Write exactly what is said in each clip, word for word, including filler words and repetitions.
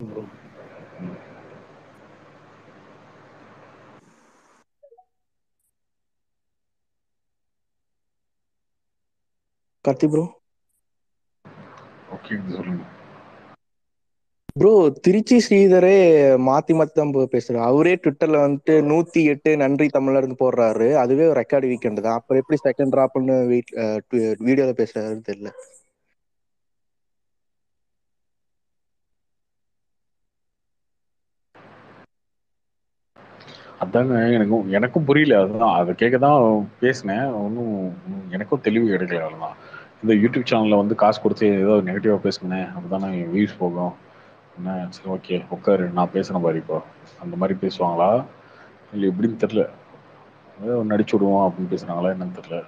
Karthi bro. Okay, சொல்லுங்க bro. Trichy ஸ்ரீதரே மாத்தி மாத்தம் பேசுற. அவரே ட்விட்டர்ல வந்து நூத்தி எட்டு நன்றி தமிழர்னு போடுறாரு. அதுவே ஒரு ரெக்கார்டு வீக்கெண்ட் தான். அப்புறம் எப்படி செகண்ட் டிராப்னு வீடியோல பேசுறாருன்னு தெரியல. அதாங்க எனக்கும் எனக்கும் புரியல. அதுதான் அதை கேட்க தான் பேசினேன். ஒன்றும் எனக்கும் தெளிவு கிடைக்கல. அதுதான் இந்த யூடியூப் சேனலில் வந்து காசு கொடுத்து ஏதோ நெகட்டிவாக பேசுனேன் அப்படிதானே வியூஸ் போகும். என்ன சரி ஓகே உட்காரு நான் பேசுன மாதிரி இப்போ அந்த மாதிரி பேசுவாங்களா இல்லை எப்படின்னு தெரியல. நடிச்சு விடுவோம் அப்படின்னு பேசுனாங்களா என்னன்னு தெரியல.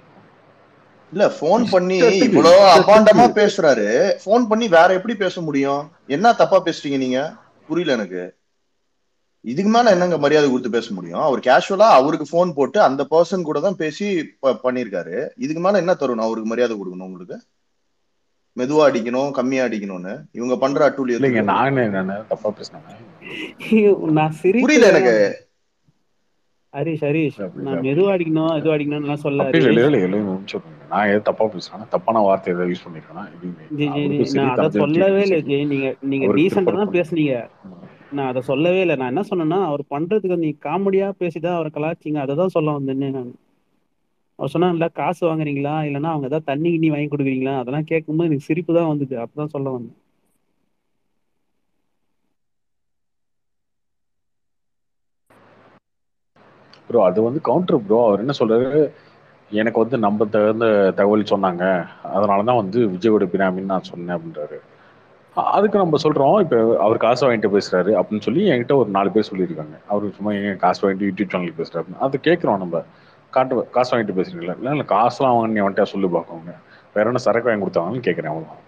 இல்ல போன் பண்ணி இவ்வளோ அபாண்டமா பேசுறாரு. போன் பண்ணி வேற எப்படி பேச முடியும்? என்ன தப்பா பேசுறீங்க நீங்க? புரியல எனக்கு. இதுக்கு மேல என்னங்க மரியாதை கொடுத்து பேச முடியும்? அவர் கேஷுவலா அவருக்கு போன் போட்டு அந்த பர்சன் கூட தான் பேசி பண்ணிருக்காரு. இதுக்கு மேல என்ன தரணும்? அவருக்கு மரியாதை கொடுக்கணும். உங்களுக்கு மெதுவா அடிக்கணும், கம்மியா அடிக்கணும்னு இவங்க பண்ற அட்டூழியம். நான் என்ன தப்பா பேசுனேன்? புரியல எனக்கு. ஹரிஷ் ஹரிஷ் நான் மெதுவா அடிக்கணும் எதுவா அடிக்கணும்னு சொல்லாது. நான் ஏதோ தப்பா பேசுறேன், தப்பான வார்த்தை ஏதாவது யூஸ் பண்ணிருக்கேன்னா சொல்லவே இல்லை. நீங்க நீங்க ரீசெண்டா தான் பேசுனீங்க. நான் அதை சொல்லவே இல்லை. நான் என்ன சொன்னேன்னா அவர் பண்றதுக்கு நீ காமெடியா பேசிதான் அவரை கலாச்சிங்க. அதை தான் சொல்ல வந்தேன்னு நான். அவர் சொன்னா இல்லை காசு வாங்குறீங்களா இல்லைன்னா அவங்க ஏதாவது தண்ணி கிண்ணி வாங்கி கொடுக்குறீங்களா அதெல்லாம் கேட்கும்போது எனக்கு சிரிப்பு தான் வந்தது. அப்படிதான் சொல்ல வந்தேன். ப்ரோ அது வந்து கவுண்டர் ப்ரோ. அவர் என்ன சொல்றாரு, எனக்கு வந்து நம்ம தகுந்த தகவல் சொன்னாங்க அதனாலதான் வந்து விஜயோட பினாமின்னு நான் சொன்னேன் அப்படின்றாரு. அதுக்கு நம்ம சொல்றோம் இப்போ அவர் காசு வாங்கிட்டு பேசுறாரு அப்படின்னு சொல்லி என்கிட்ட ஒரு நாலு பேர் சொல்லியிருக்காங்க. அவரு சும்மா என் காசு வாங்கிட்டு யூடியூப் சேனலுக்கு பேசுறாரு. அது கேட்குறோம் நம்ம. காட்டு காசு வாங்கிட்டு பேசுறீங்களா? இல்லை இல்லை காசுலாம் வாங்கினே வந்துட்டா சொல்லி பார்க்கோங்க. வேற என்ன சரக்கு வாங்கி கொடுத்தாங்கன்னு கேட்குறேன். அவ்வளோதான்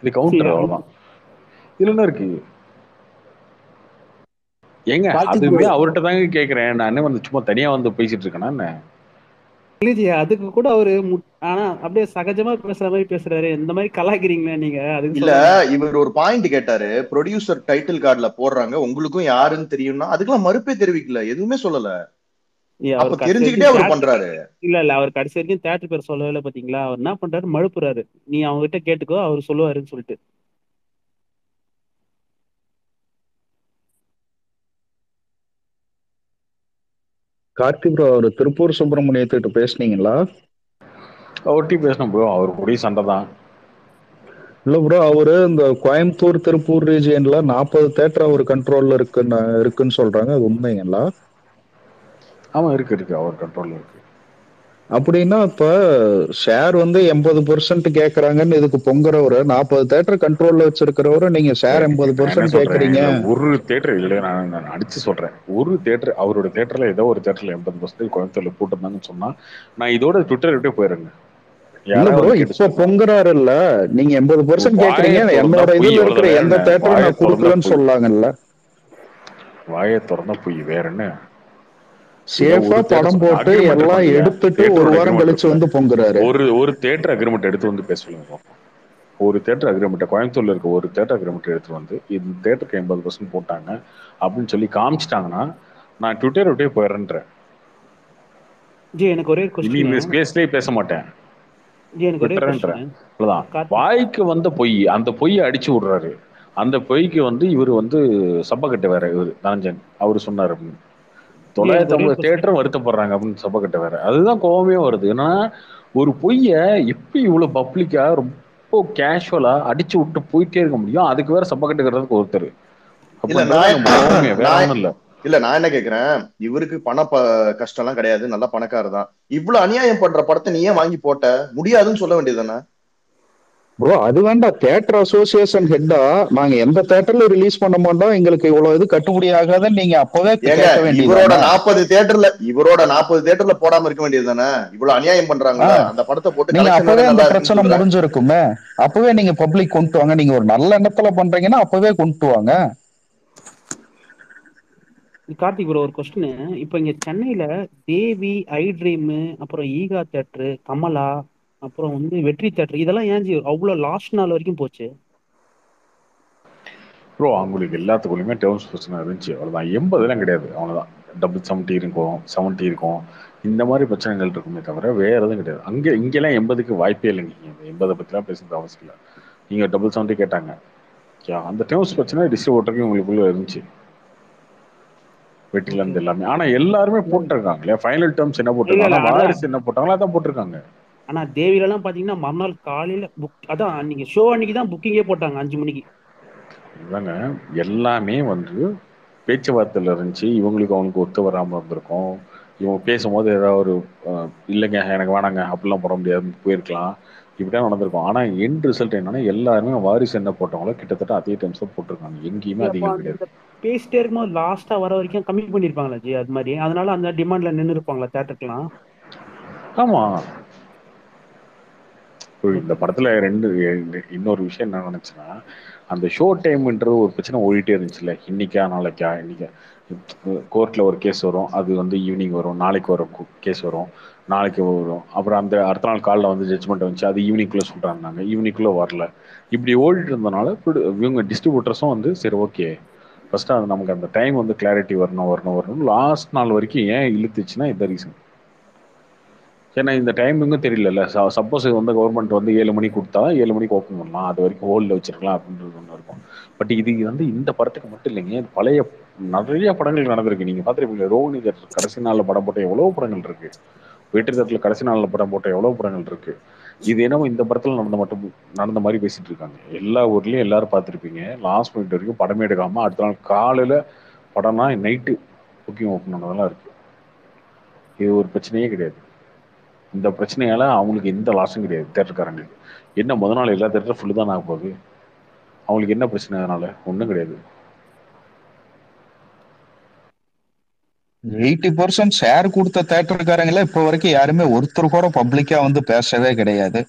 இது கவுண்டர். அவ்வளோதான் இதுல என்ன இருக்கு ஏங்க? அதுவே அவர்கிட்ட தாங்க கேட்குறேன். நான் வந்து சும்மா தனியா வந்து பேசிட்டு இருக்கேன்னா என்ன? அதுக்கு கூட அவரு ஆனா அப்படியே சகஜமா பேசுற மாதிரி பேசுறாரு. இந்த மாதிரி கலாய்க்கிறீங்களா நீங்க? அதுக்கு இல்ல இவர் ஒரு பாயிண்ட் கேட்டாரு. ப்ரொடியூசர் டைட்டில் கார்டுல போடுறாங்க உங்களுக்கும் யாருன்னு தெரியும்னா அதுக்கெல்லாம் மறுப்பே தெரிவிக்கல, எதுவுமே சொல்லல. அப்ப தெரிஞ்சுக்கிட்டே அவர் பண்றாரு. இல்ல இல்ல அவர் கடைசி வரைக்கும் தியேட்டர் பேர் சொல்லவே பாத்தீங்களா? அவர் என்ன பண்றாரு, மறுப்புறாரு. நீ அவங்க கிட்ட கேட்டுக்கோ அவர் சொல்லுவாருன்னு சொல்லிட்டு. கார்த்தி ப்ரோ அவர் திருப்பூர் சுப்பிரமணியத்திட்ட பேசுனீங்களா? அவர்கிட்ட பேசணும் ப்ரோ. அவர் கூடிய சண்டை தான். இல்லை ப்ரோ அவரு இந்த கோயம்புத்தூர் திருப்பூர் ரீஜியன்ல நாற்பது தேட்டர் அவர் கண்ட்ரோல்ல இருக்குன்னு இருக்குன்னு சொல்றாங்க. அது உண்மைங்களா? ஆமா இருக்கு இருக்கு அவர் கண்ட்ரோல்ல இருக்கு. அப்படின்னா இப்ப ஷேர் வந்து எண்பது பெர்சன்ட் கேட்கறாங்கன்னு இதுக்கு பொங்குறவரு நாற்பது தேட்டர் கண்ட்ரோல்ல வச்சிருக்கிறவரு நீங்க ஷேர் எண்பது பெர்சன்ட் கேட்கறீங்க. ஒரு தேட்டர் இல்லை, நான் நான் அடிச்சு சொல்றேன். ஒரு தேட்டர் அவரோட தேட்டர்ல ஏதோ ஒரு தேட்டர்ல எண்பது பெர்சன்ட் கோயம்புத்தூர்ல போட்டிருந்தாங்கன்னு சொன்னா நான் இதோட ட்விட்டர் விட்டே போயிருங்க. இப்ப பொங்குறாரு இல்ல நீங்க எண்பது பெர்சன்ட் கேட்கறீங்க என்னோட இதுல இருக்கிற எந்த தேட்டரும் நான் கொடுக்கலன்னு சொல்லாங்கல்ல. வாயை திறந்தா போய் வேற என்ன சேஃபா படம் போட்டு எல்லாம் எடுத்துட்டு ஒரு வாரம் கழிச்சு வந்து பொங்குறாரு. ஒரு ஒரு தேட்டர் அக்ரிமெண்ட் எடுத்து வந்து பேசலாம். ஒரு தேட்டர் அக்ரிமெண்ட் கோயம்புத்தூர்ல இருக்க ஒரு தேட்டர் அக்ரிமெண்ட் எடுத்து வந்து இந்த தேட்டருக்கு எண்பது பெர்சன்ட் போட்டாங்க அப்படின்னு சொல்லி காமிச்சிட்டாங்கன்னா நான் ட்விட்டர் விட்டே போயிடுறேன். ஜி எனக்கு ஒரே ஸ்பேஸ்லயே பேச மாட்டேன். வாய்க்கு வந்த பொய் அந்த பொய்யை அடிச்சு விடுறாரு. அந்த பொய்க்கு வந்து இவர் வந்து சப்பக்கட்ட வேற இவர் தனஞ்சன் அவரு சொன்னார் அப்படின்னு தொள்ளாயிரத்தி ஐம்பது தேட்டரும் வருத்தப்படுறாங்க அப்படின்னு சபக்கிட்ட வேற. அதுதான் கோபமே வருது. ஏன்னா ஒரு பொய்ய எப்படி இவ்வளவு பப்ளிக்கா ரொம்ப கேஷுவலா அடிச்சு விட்டு போயிட்டே இருக்க முடியும்? அதுக்கு வேற சபக்கட்டுக்கிறதுக்கு ஒருத்தர் இல்ல இல்ல. நான் என்ன கேக்குறேன், இவருக்கு பண கஷ்டம் எல்லாம் கிடையாது, நல்லா பணக்காரர் தான். இவ்வளவு அநியாயம் பண்ற படத்தை நீ ஏன் வாங்கி போட்ட முடியாதுன்னு சொல்ல வேண்டியது தானே ப்ரோ? அது வேண்டாம். தியேட்டர் அசோசியேஷன் ஹெட்டா நாங்க எந்த தியேட்டர்ல ரிலீஸ் பண்ண மாட்டோம், எங்களுக்கு இவ்வளவு இது கட்டுப்படி ஆகாத நீங்க அப்பவே இவரோட நாற்பது தியேட்டர்ல இவரோட நாற்பது தியேட்டர்ல போடாம இருக்க வேண்டியது தானே? இவ்வளவு அநியாயம் பண்றாங்க அந்த படத்தை போட்டு நீங்க அப்பவே அந்த பிரச்சனை முடிஞ்சிருக்குமே. அப்பவே நீங்க பப்ளிக் கொண்டு வாங்க. நீங்க ஒரு நல்ல எண்ணத்துல பண்றீங்கன்னா அப்பவே கொண்டு வாங்க. கார்த்திக் ப்ரோ ஒரு கொஸ்டின். இப்ப இங்க சென்னையில தேவி, ஐ ட்ரீம், அப்புறம் ஈகா தியேட்டர், கமலா, அப்புறம் வந்து வெற்றி தியேட்டர் இதெல்லாம் ஏன் அவ்வளவு லாஸ்ட் நாள் வரைக்கும் போச்சு? ப்ரோ அவங்களுக்கு எல்லாத்துக்குள்ளேயுமே டேர்ம்ஸ் பிரச்சனை இருந்துச்சு. அவ்வளோதான், எண்பதுலாம் கிடையாது, அவ்வளோதான். டபுள் செவன்ட்டி இருக்கும், செவன்ட்டி இருக்கும், இந்த மாதிரி பிரச்சனைகள் இருக்குமே தவிர வேறு எதுவும் கிடையாது. அங்கே இங்கெல்லாம் எண்பதுக்கு வாய்ப்பே இல்லைங்க. நீங்கள் எண்பதை பற்றிலாம் பேசுகிறது அவசியம் இல்லை. நீங்கள் டபுள் செவன்ட்டி கேட்டாங்க, ஓகே, அந்த டேர்ம்ஸ் பிரச்சனை டிஸ்ட்ரிபியூட்டருக்கு உங்களுக்குள்ளே இருந்துச்சு, வெற்றிலேருந்து எல்லாமே. ஆனால் எல்லாருமே போட்டிருக்காங்க இல்லையா, ஃபைனல் டேர்ம்ஸ் என்ன போட்டிருக்காங்க, வாரிசு என்ன போட்டாங்களோ அதான் போட்டிருக்காங்க. ஆனா தேவிலலாம் பாத்தீங்கன்னா மறுநாள் காலையில புக், அதான் நீங்க ஷோ அன்னைக்கு தான் புக்கிங்கே போட்டாங்க அஞ்சு மணிக்கு. இதாங்க எல்லாமே வந்து பேச்சுவார்த்தையில் இருந்துச்சு. இவங்களுக்கு அவங்களுக்கு ஒத்து வராமல் இருந்திருக்கும். இவங்க பேசும்போது ஏதாவது ஒரு இல்லைங்க எனக்கு வேணாங்க அப்படிலாம் போட முடியாதுன்னு போயிருக்கலாம், இப்படிதான் நடந்திருக்கும். ஆனால் என் ரிசல்ட் என்னன்னா எல்லாருமே வாரிசு என்ன போட்டவங்களோ கிட்டத்தட்ட அதே டைம்ஸ் தான் போட்டிருக்காங்க. எங்கேயுமே அதிகம் கிடையாது. பேசிட்டே இருக்கும்போது லாஸ்ட்டாக வர வரைக்கும் கம்மி பண்ணியிருப்பாங்களா ஜி, அது மாதிரி அதனால அந்த டிமாண்டில் நின்று இருப்பாங்களா தேட்டருக்குலாம். ஆமாம், இந்த படத்துல ரெண்டு இன்னொரு விஷயம் என்ன நினைச்சுன்னா, அந்த ஷோ டைம்ன்றது ஒரு பிரச்சனை ஓடிட்டே இருந்துச்சுல்ல. இன்னைக்கா நாளைக்கா, இன்னைக்கு கோர்ட்ல ஒரு கேஸ் வரும், அது வந்து ஈவினிங் வரும், நாளைக்கு வரும் கேஸ் வரும், நாளைக்கு வரும், அப்புறம் அந்த அடுத்த நாள் காலில் வந்து ஜட்ஜ்மெண்ட் வந்துச்சு, அது ஈவினிங்குள்ளே சொல்றாங்க, ஈவினிங்குள்ளே வரல, இப்படி ஓடிட்டு இருந்தனால இவங்க டிஸ்ட்ரிபியூட்டர்ஸும் வந்து சரி ஓகே ஃபர்ஸ்ட் அது நமக்கு அந்த டைம் வந்து கிளாரிட்டி வரணும் வரணும் வரணும் லாஸ்ட் நாள் வரைக்கும் ஏன் இழுத்துச்சுன்னா இந்த ரீசன். ஏன்னா இந்த டைமிங்கும் தெரியல. சப்போஸ் வந்து கவர்மெண்ட் வந்து ஏழு மணிக்கு கொடுத்தா ஏழு மணிக்கு ஓப்பன் பண்ணலாம், அது வரைக்கும் ஹோல்டில் வச்சிருக்கலாம் அப்படின்றது ஒன்று இருக்கும். பட் இது வந்து இந்த படத்துக்கு மட்டும் இல்லைங்க, பழைய நிறைய படங்கள் நடந்திருக்கு. நீங்கள் பார்த்துருப்பீங்க, ரோஹிணி தேட்டர் கடைசி நாளில் படம் போட்ட எவ்வளோ படங்கள் இருக்கு, வெற்றி தேட்டரில் கடைசி நாளில் படம் போட்ட எவ்வளோ படங்கள் இருக்கு. இது என்னமோ இந்த படத்தில் நடந்த மட்டும் நடந்த மாதிரி பேசிட்டு இருக்காங்க. எல்லா ஊர்லேயும் எல்லாரும் பார்த்துருப்பீங்க, லாஸ்ட் மினிட் வரைக்கும் படமே எடுக்காமல் அடுத்த நாள் காலையில் படம்னா நைட்டு புக்கிங் ஓப்பன் பண்ணதெல்லாம் இருக்கு. இது ஒரு பிரச்சனையே கிடையாது. இந்த பிரச்சனையால் அவங்களுக்கு எந்த லாஸும் கிடையாது தேட்டருக்காரங்களுக்கு. என்ன முதல் நாள் எல்லா தேட்டரும் ஃபுல்லு தான் ஆக போகுது, அவங்களுக்கு என்ன பிரச்சனை அதனால ஒன்றும் கிடையாது. எயிட்டி பர்சன்ட் ஷேர் கொடுத்த தேட்டருக்காரங்கள இப்போ வரைக்கும் யாருமே ஒருத்தர் கூட பப்ளிக்கா வந்து பேசவே கிடையாது.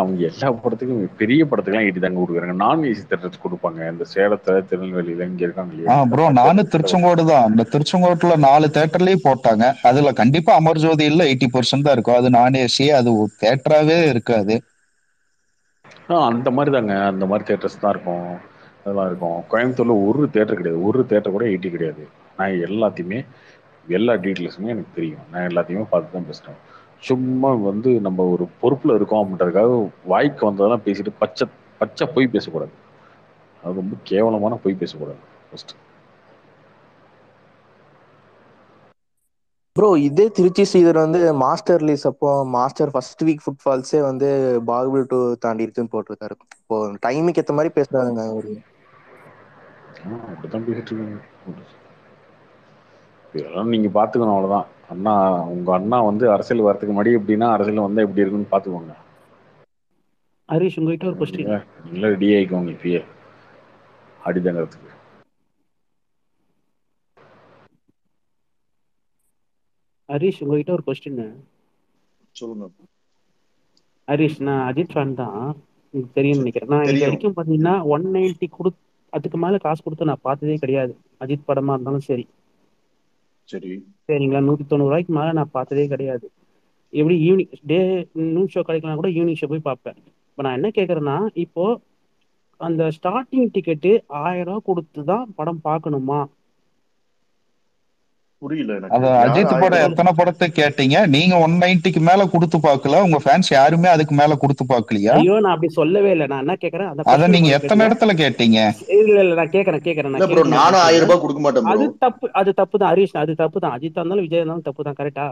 அவங்க எல்லா படத்துக்கும் பெரிய படத்துக்கெல்லாம் எயிட்டி தாங்க கொடுக்குறாங்க. நான் ஏசி தேட்டர் கொடுப்பாங்க இந்த சேலத்துல திருநெல்வேலியில இங்க இருக்காங்க. ப்ரோ நானும் திருச்செங்கோடு தான், இந்த திருச்செங்கோட்டுல நாலு தேட்டர்லயே போட்டாங்க. அதுல கண்டிப்பா அமர்ஜோதியில எயிட்டி பர்சன்ட் தான் இருக்கும். அது நான் ஏசி, அது தேட்டராவே இருக்காது. ஆஹ் அந்த மாதிரி தாங்க, அந்த மாதிரி தேட்டர்ஸ் தான் இருக்கும், அதெல்லாம் இருக்கும். கோயம்புத்தூர்ல ஒரு தேட்டர் கிடையாது, ஒரு தேட்டர் கூட எயிட்டி கிடையாது. நான் எல்லாத்தையுமே எல்லா டீட்டெயில்ஸுமே எனக்கு தெரியும், நான் எல்லாத்தையுமே பார்த்து தான் பேசுறேன். சும்மா வந்து நம்ம ஒரு பொறுப்பில் இருக்கோம் அப்படின்றதுக்காக வாய்க்கு வந்ததெல்லாம் பேசிட்டு பச்சை பச்சை போய் பேசக்கூடாது. அது ரொம்ப கேவலமான போய் பேசக்கூடாது. ஃபர்ஸ்ட் ப்ரோ இதே திருச்சி சீதர் வந்து மாஸ்டர் ரிலீஸ் அப்போ மாஸ்டர் ஃபர்ஸ்ட் வீக் ஃபுட்ஃபால்ஸே வந்து பாகுபலி டூ தாண்டி இருக்குன்னு போட்டிருக்காரு. இப்போ டைமுக்கு ஏற்ற மாதிரி பேசுறாங்க அவரு. அப்படிதான் பேசிட்டு இருக்காங்க. இதெல்லாம் நீங்க பாத்துக்கணும், அவ்வளவுதான். அண்ணா உங்க அண்ணா வந்து அரசியல் வரதுக்கு முன்னாடி எப்படின்னா அரசியல் வந்தா எப்படி இருக்குன்னு பாத்துக்கோங்க. ஹரிஷ் உங்ககிட்ட ஒரு கொஸ்டின் இல்ல, டிஐக்குங்க இப்பயே அடிதங்கறதுக்கு ஹரிஷ் உங்ககிட்ட ஒரு கொஸ்டின் சொல்லுங்க. ஹரிஷ் நான் அஜித் ஃபேன் தான், உங்களுக்கு தெரியும் நினைக்கிறேன். நான் இது வரைக்கும் பாத்தீங்கன்னா ஒன் நைன்டி கொடு அதுக்கு மேல காசு கொடுத்து நான் பார்த்ததே கிடையாது. அஜித் படமா இருந்தாலும் சரி சரி சரிங்களா நூத்தி தொண்ணூறு ரூபாய்க்கு மேல நான் பார்த்ததே கிடையாது. எப்படி ஈவினிங் டே நூன் ஷோ கிடைக்கலாம் கூட ஈவினிங் ஷோ போய் பார்ப்பேன். இப்போ நான் என்ன கேட்குறேன்னா, இப்போ அந்த ஸ்டார்டிங் டிக்கெட்டு ஆயிரம் ரூபா கொடுத்து தான் படம் பார்க்கணுமா? புரியல. அஜித் படம் எத்தனை படத்தை கேட்டீங்க நீங்க? ஒன் நைன்டிக்கு மேல கொடுத்து பார்க்கல, உங்க ஃபேன்ஸ் யாருமே அதுக்கு மேல கொடுத்து பார்க்கலையா? ஐயோ நான் அப்படி சொல்லவே இல்லை. நான் என்ன கேட்கறேன், அத நீங்க எத்தனை இடத்துல கேட்டீங்க? இல்ல இல்ல நான் கேட்கறேன் கேட்கறேன் நான் ப்ரோ நானே ஆயிரம் ரூபாய் கொடுக்க மாட்டேன். அது தப்பு, அது தப்பு தான் ஹரிஷ், அது தப்பு தான். அஜித் இருந்தாலும் விஜய் இருந்தாலும் தப்பு தான். கரெக்டா?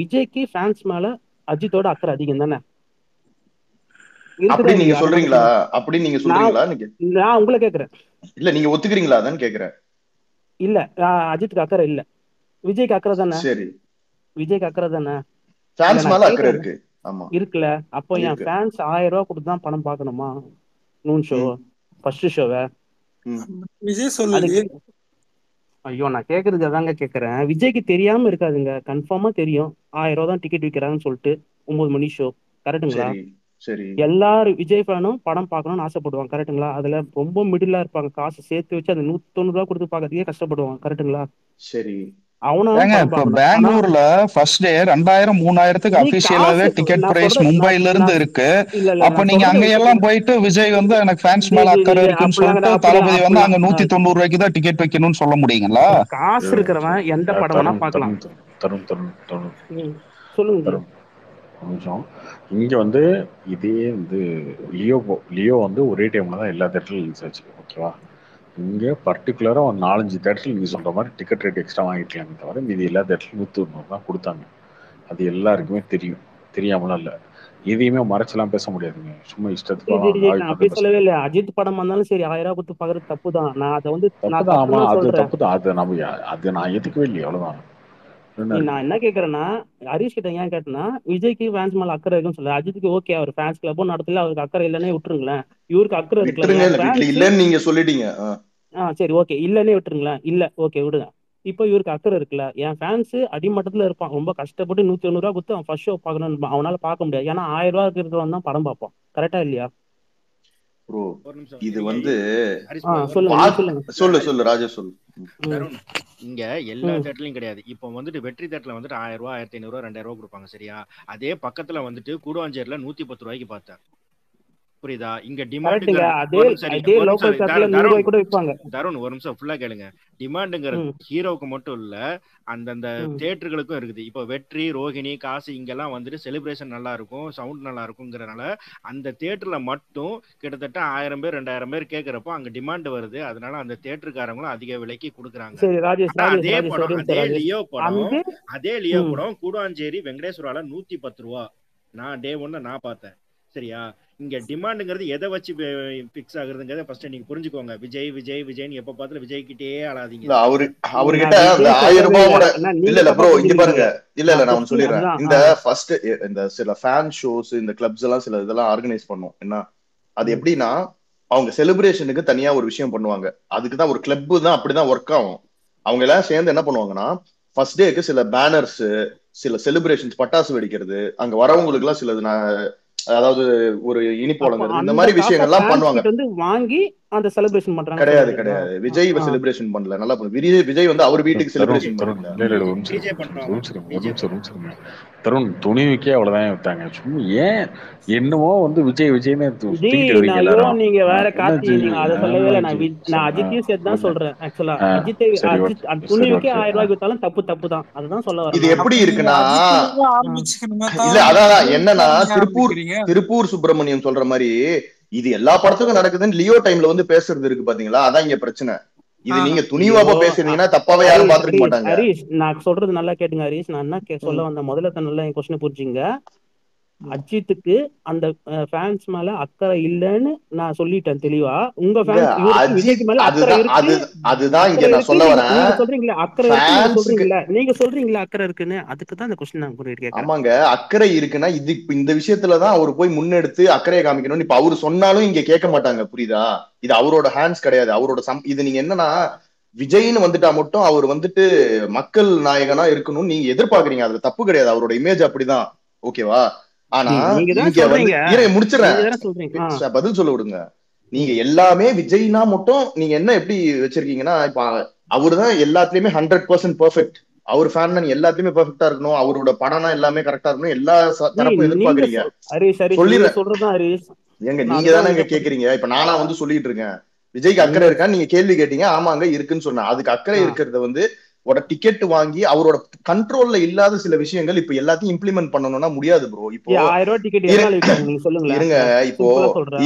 விஜய்க்கு ஃபேன்ஸ் மேல அஜித்தோட அக்கறை அதிகம் தானே. அப்படி நீங்க சொல்றீங்களா? அப்படி நீங்க சொல்றீங்களா? நான் உங்களை கேட்கறேன். இல்ல நீங்க ஒத்துக்கிறீங்களா அதான் கேட்கறேன். இல்ல அஜித்துக்கு அக்கறை இல்ல, விஜய்க்கு அக்கறை தானே. சரி விஜய்க்கு அக்கறை தானே, ஃபேன்ஸ் மேல அக்கறை இருக்கு. ஆமா இருக்குல. அப்போ என் ஃபேன்ஸ் ஆயிரம் ரூபாய் கொடுத்து தான் படம் பார்க்கணுமா? நூன் ஷோ ஃபர்ஸ்ட் ஷோவே விஜய் சொல்லுங்க. ஐயோ நான் கேக்குறது அதாங்க கேக்குறேன். விஜய்க்கு தெரியாம இருக்காதுங்க, கன்ஃபார்மா தெரியும். ஆயிரம் ரூபா தான் டிக்கெட் விற்கிறாங்கன்னு சொல்லிட்டு ஒன்பது மணி ஷோ கரெக்டுங்களா? சரி எல்லாரும் விஜய் ஃபேனும் படம் பார்க்கணும்னு ஆசைப்படுவாங்க கரெக்டுங்களா? அதுல ரொம்ப மிடிலா இருப்பாங்க, காசு சேர்த்து வச்சு அந்த நூத்தி தொண்ணூறு ரூபா கொடுத்து பாக்கிறதுக்கே கஷ்டப்படுவாங்க கரெக்டுங்களா? சரி பெங்களூர்ல ஃபர்ஸ்ட் டே ரெண்டாயிரம் மூணாயிரத்துக்கு அபிஷியலாவே டிக்கெட் பிரைஸ் மும்பைல இருந்து இருக்கு. அப்ப நீங்க அங்க எல்லாம் போயிட்டு விஜய் வந்து எனக்கு ஃபேன்ஸ் மேல அக்கறை இருக்குன்னு சொல்லிட்டு தளபதி வந்து அங்க நூத்தி தொண்ணூறு ரூபாய்க்கு தான் டிக்கெட் வைக்கணும்னு சொல்ல முடியுங்களா? காசு இருக்கிறவன் எந்த படம்னா பார்க்கலாம். தரும் தரும் தரும் சொல்லுங்க. கொஞ்சம் இங்க வந்து இதே வந்து லியோ லியோ வந்து ஒரே டைம்ல தான் எல்லா தேட்டர்ல ரிலீஸ் ஆச்சு. ஓகேவா? இங்கே பர்டிகுலராக ஒரு நாலஞ்சு தேட்டரில் நீங்கள் சொல்கிற மாதிரி டிக்கெட் ரேட் எக்ஸ்ட்ரா வாங்கிக்கலாமே தவிர மீது எல்லா தேட்டரிலும் நூற்றி தொண்ணூறு தான் கொடுத்தாங்க. அது எல்லாருக்குமே தெரியும், தெரியாமலாம் இல்லை. எதையுமே மறைச்செல்லாம் பேச முடியாதுங்க. சும்மா இஷ்டத்துக்கு அஜித் படம் வந்தாலும் சரி ஆயிரம் கொடுத்து பார்க்கறது தப்பு தான். நான் அதை வந்து ஆமாம் அது தப்பு தான். அது நம்ம அது நான் எதுக்குவே இல்லையே, அவ்வளோதான். நான் என்ன கேட்கறேன்னா ஹரிஷ் கிட்ட ஏன் கேட்டேன்னா விஜய்க்கு ஃபேன்ஸ் மேல அக்கறை இருக்குன்னு சொல்ல, அஜித்துக்கு ஓகே அவர் ஃபேன்ஸ் கிளப்பும் நடத்தல, அவருக்கு அக்கறை இல்லைன்னே விட்டுருங்களேன். இவருக்கு அக்கறை இருக்குல்ல, ஆஹ் சரி ஓகே இல்லன்னே விட்டுருங்களேன், இல்ல ஓகே விடுங்க. இப்ப இவருக்கு அக்கறை இருக்குல்ல, என் ஃபேன்ஸ் அடிமட்டத்துல இருப்பான், ரொம்ப கஷ்டப்பட்டு நூத்தி தொண்ணூறு ரூபா கொடுத்து அவன் ஃபர்ஸ்ட் ஷோ பாக்கணும்னு அவனால பாக்க முடியாது. ஏன்னா ஆயிரம் ரூபா இருக்கிறவன் தான் படம் பார்ப்போம். கரெக்டா இல்லையா? இது வந்து சொல்லு சொல்லு ராஜா சொல்லு. இங்க எல்லா தேட்டர்லயும் கிடையாது. இப்போ வந்துட்டு வெற்றி தேட்டர்ல வந்துட்டு ஆயிரம் ரூபாய் ஆயிரத்தி ஐநூறு ரூபா ரெண்டாயிரம் ரூபாய் கொடுப்பாங்க. சரியா? அதே பக்கத்துல வந்துட்டு கூடுவாஞ்சேரில நூத்தி பத்து ரூபாய்க்கு பார்த்தேன். புரியுதா? இங்க டிமாண்ட் தருண் ஒரு நிமிஷம் ஃபுல்லா கேளுங்க. டிமாண்டுங்கிறது ஹீரோவுக்கு மட்டும் இல்ல, அந்தந்த தியேட்டர்களுக்கும் இருக்குது. இப்போ வெற்றி, ரோஹிணி, காசி இங்கெல்லாம் வந்துட்டு செலிப்ரேஷன் நல்லா இருக்கும், சவுண்ட் நல்லா இருக்குங்கிறனால அந்த தியேட்டர்ல மட்டும் கிட்டத்தட்ட ஆயிரம் பேர் ரெண்டாயிரம் பேர் கேட்கறப்போ அங்க டிமாண்ட் வருது. அதனால அந்த தியேட்டருக்காரங்களும் அதிக விலைக்கு கொடுக்குறாங்க. அதே படம் அதே லியோ படம் அதே லியோ படம் கூடுவாஞ்சேரி வெங்கடேஸ்வரால நூத்தி பத்து ரூபா நான் டே ஒன்னு நான் பார்த்தேன். சரியா? இங்க டிமாண்டுங்கிறது எதை வச்சு பிக்ஸ் ஆகுறதுங்கிறத ஃபர்ஸ்ட் நீங்க புரிஞ்சுக்கோங்க. விஜய் விஜய் விஜய்னு எப்ப பார்த்தாலும் விஜய் கிட்டே அழாதீங்க. அவரு அவர்கிட்ட ஆயிரம் ரூபாயோட இல்ல இல்ல ப்ரோ இங்க பாருங்க. இல்ல இல்ல நான் சொல்லிடுறேன். இந்த ஃபர்ஸ்ட் இந்த சில ஃபேன் ஷோஸ் இந்த கிளப்ஸ் எல்லாம் சில இதெல்லாம் ஆர்கனைஸ் பண்ணுவோம். என்ன அது எப்படின்னா அவங்க செலிப்ரேஷனுக்கு தனியா ஒரு விஷயம் பண்ணுவாங்க. அதுக்குதான் ஒரு கிளப் தான் அப்படிதான் ஒர்க் ஆகும். அவங்க எல்லாம் சேர்ந்து என்ன பண்ணுவாங்கன்னா ஃபர்ஸ்ட் டேக்கு சில பேனர்ஸ், சில செலிப்ரேஷன்ஸ், பட்டாசு வெடிக்கிறது, அங்க வரவங்களுக்கு எல்லாம் சில அதாவது ஒரு இனிப்போலங்கிறது இந்த மாதிரி விஷயங்கள்லாம் பண்ணுவாங்க. வந்து வாங்கி அந்த செலிப்ரேஷன் பண்றாங்க. கிடையாது கிடையாது விஜய் செலிப்ரேஷன் பண்ணல. நல்லா பண்ணுங்க. விஜய் வந்து அவர் வீட்டுக்கு செலிப்ரேஷன் பண்றாங்க. தருண் துணிவுக்கே அவ்வளவுதான் விட்டாங்க. சும்மா ஏன் என்னவோ வந்து விஜய் விஜய்னே நீங்க வேற காத்தி அதை சொல்லவே. நான் நான் அஜித்தையும் சேர்த்துதான் சொல்றேன். ஆக்சுவலா அஜித்தை துணிவுக்கே ஆயிரம் ரூபாய்க்கு வித்தாலும் தப்பு தப்பு தான். அதுதான் சொல்ல வரேன். இது எப்படி இருக்குன்னா இல்ல அதான் என்னன்னா திருப்பூர் திருப்பூர் சுப்பிரமணியம் சொல்ற மாதிரி இது எல்லா படத்துக்கும் நடக்குதுன்னு லியோ டைம்ல வந்து பேசுறது இருக்கு. பாத்தீங்களா? அதான் இங்க பிரச்சனை. இது நீங்க துணிவாபா பேசுறீங்கன்னா தப்பாவே யாரும் பாத்துக்க மாட்டாங்க. ஹரிஷ் நான் சொல்றது நல்லா கேட்டுங்க. ஹரிஷ் நான் என்ன சொல்ல வந்த முதல்ல நல்லா என் கொஸ்டின் புரிஞ்சுங்க. அஜித்துக்கு அந்த ஃபேன்ஸ் மேல அக்கறை இல்லைன்னு நான் சொல்லிட்டேன் தெளிவா. உங்க சொல்றீங்களா அக்கறை சொல்றீங்களா? நீங்க சொல்றீங்களா அக்கறை இருக்குன்னு? அதுக்குதான் இந்த கொஸ்டின் நான் புரிய. ஆமாங்க அக்கறை இருக்குன்னா இது இந்த விஷயத்துலதான் அவர் போய் முன்னெடுத்து அக்கறையை காமிக்கணும்னு இப்ப அவரு சொன்னாலும் இங்க கேட்க மாட்டாங்க. புரியுதா? இது அவரோட ஹேண்ட்ஸ் கிடையாது, அவரோட சம். இது நீங்க என்னன்னா விஜய்னு வந்துட்டா மட்டும் அவர் வந்துட்டு மக்கள் நாயகனா இருக்கணும்னு நீங்க எதிர்பார்க்கறீங்க. அதுல தப்பு கிடையாது. அவரோட இமேஜ் அப்படிதான். ஓகேவா? ஆனா முடிச்சிடறேன், பதில் சொல்ல விடுங்க. நீங்க எல்லாமே விஜய்னா மட்டும் நீங்க என்ன எப்படி வச்சிருக்கீங்கன்னா இப்ப அவருதான் எல்லாத்துலயுமே ஹண்ட்ரட் பர்சன்ட் பெர்ஃபெக்ட். அவர் ஃபேன் எல்லாத்துலயுமே பெர்ஃபெக்ட்டா இருக்கணும், அவரோட படம்னா எல்லாமே கரெக்டா இருக்கணும், எல்லா தரப்பும் எதிர்பார்க்கறீங்க. சொல்லிடுறேன் சொல்றதுதான் ஹரிஷ். எங்க நீங்க தானே கேக்குறீங்க. இப்ப நானா வந்து சொல்லிட்டு இருக்கேன் விஜய்க்கு அக்கறை இருக்கான்னு நீங்க கேள்வி கேட்டீங்க. ஆமாங்க இருக்குன்னு சொன்னேன். அதுக்கு அக்கறை இருக்கிறத வந்து ஒரு டிக்கெட் வாங்கி அவரோட கண்ட்ரோல்ல இல்லாத சில விஷயங்கள் இப்ப எல்லாத்தையும் இம்ப்ளிமெண்ட் பண்ணணும்னா முடியாது ப்ரோ. இப்போ இருங்க, இப்போ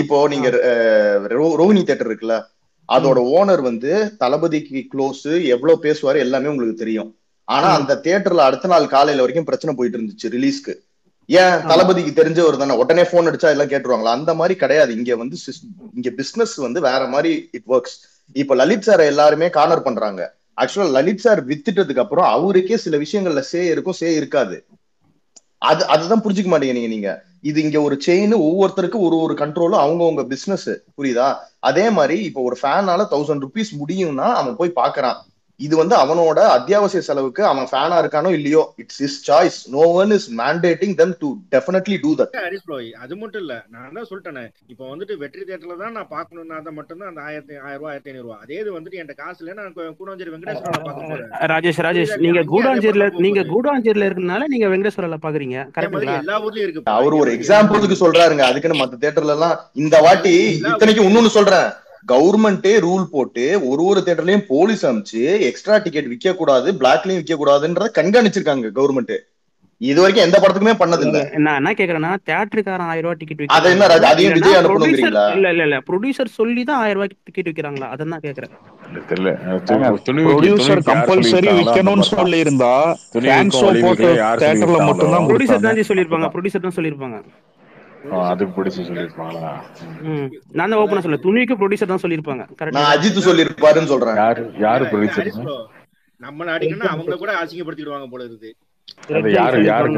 இப்போ நீங்க ரோஹிணி தியேட்டர் இருக்குல்ல, அதோட ஓனர் வந்து தளபதிக்கு க்ளோஸ், எவ்வளவு பேசுவாரு எல்லாமே உங்களுக்கு தெரியும். ஆனா அந்த தியேட்டர்ல அடுத்த நாள் காலையில வரைக்கும் பிரச்சனை போயிட்டு இருந்துச்சு ரிலீஸ்க்கு. ஏன்? தளபதிக்கு தெரிஞ்சவர் தானே, உடனே போன் அடிச்சா எல்லாம் கேட்டுருவாங்களா? அந்த மாதிரி கிடையாது. இங்க வந்து இங்க பிசினஸ் வந்து வேற மாதிரி இட் ஒர்க்ஸ். இப்ப லலித் சார் எல்லாருமே கார்னர் பண்றாங்க. ஆக்சுவலா லலித் சார் வித்துட்டதுக்கு அப்புறம் அவருக்கே சில விஷயங்கள்ல சே இருக்கும், சே இருக்காது. அது அதுதான் புரிஞ்சுக்க மாட்டேங்க நீங்க. இது இங்க ஒரு செயின், ஒவ்வொருத்தருக்கும் ஒரு ஒரு கண்ட்ரோலும், அவங்கவுங்க பிசினஸ். புரியுதா? அதே மாதிரி இப்போ ஒரு ஃபேனால தௌசண்ட் ருபீஸ் முடியும்னா அவன் போய் பாக்குறான். இது வந்து அவனோட அத்தியாவசிய செலவுக்கு அவன் ஃபேனா இருக்கானோ இல்லையோ, it's his choice. No one is mandating them to definitely do that. Haris bro, அது மட்டும் இல்ல, நான் தான் சொல்லிட்டேனே, இப்போ வந்துட்டு வெற்றி தியேட்டர்ல தான் நான் பார்க்கணும்னா தான் மட்டும் தான் அந்த ஆயிரத்தி ஆயிரம் ரூபாய் ஆயிரத்தி ஐநூறு ரூபாய். அதே இது வந்துட்டு என்கிட்ட காசு இல்லை, நான் கூடாஞ்சேரி வெங்கடேஸ்வரா பாக்குறேன். ராஜேஷ் ராஜேஷ் நீங்க கூடாஞ்சேரியில நீங்க கூடாஞ்சேரியில இருக்கனால நீங்க வெங்கடேஸ்வரா பாக்குறீங்க, கரெக்ட்டுங்களா? எல்லா ஊர்லயும் இருக்கு. அவர் ஒரு எக்ஸாம்பிளுக்கு சொல்றாருங்க, அதுக்குன்னு மத்த தியேட்டர்ல எல்லாம் இந்த வாட்டி இத்தனைக்கு இன்னொன்னு சொல்றேன், கவர்மெண்டே ரூல் போட்டு ஒரு ஒரு தியேட்டர்லயும் போலீஸ் அனுப்பிச்சு எக்ஸ்ட்ரா டிக்கெட் விற்க கூடாது, பிளாக்லயும் விற்க கூடாதுன்றத கண்காணிச்சிருக்காங்க கவர்மெண்ட். இது வரைக்கும் எந்த படத்துக்குமே பண்ணது இல்ல. நான் என்ன கேக்குறேன்னா, தியேட்டருக்காரன் ஆயிரம் ரூபாய் டிக்கெட் விற்க, அது என்ன அதையும் விஜய் அனுப்புறீங்களா? இல்ல இல்ல இல்ல, ப்ரொடியூசர் சொல்லி தான் ஆயிரம் ரூபாய் டிக்கெட் விற்கிறாங்களா? அதான் நான் கேக்குறேன். ப்ரொடியூசர் கம்பல்சரி விற்கணும்னு சொல்லி இருந்தா தியேட்டர்ல மட்டும் தான் ப்ரொடியூசர் தான் சொல்லிருப்பாங்க, ப்ரொடியூசர் தான் சொல்லிருப்பாங்க. நான் ஓபனா சொல்ல துணிக்கு ப்ரொடியூசர் தான் சொல்லிருப்பாங்க. கரெக்ட், நான் அஜித் சொல்லிருப்பாருன்னு சொல்றேன். யார் யார் ப்ரொடியூசர்? நம்ம நாடிக்கனா அவங்க கூட ஆசிங்கப்படுத்திடுவாங்க போல இருக்கு. அது யார் யார்?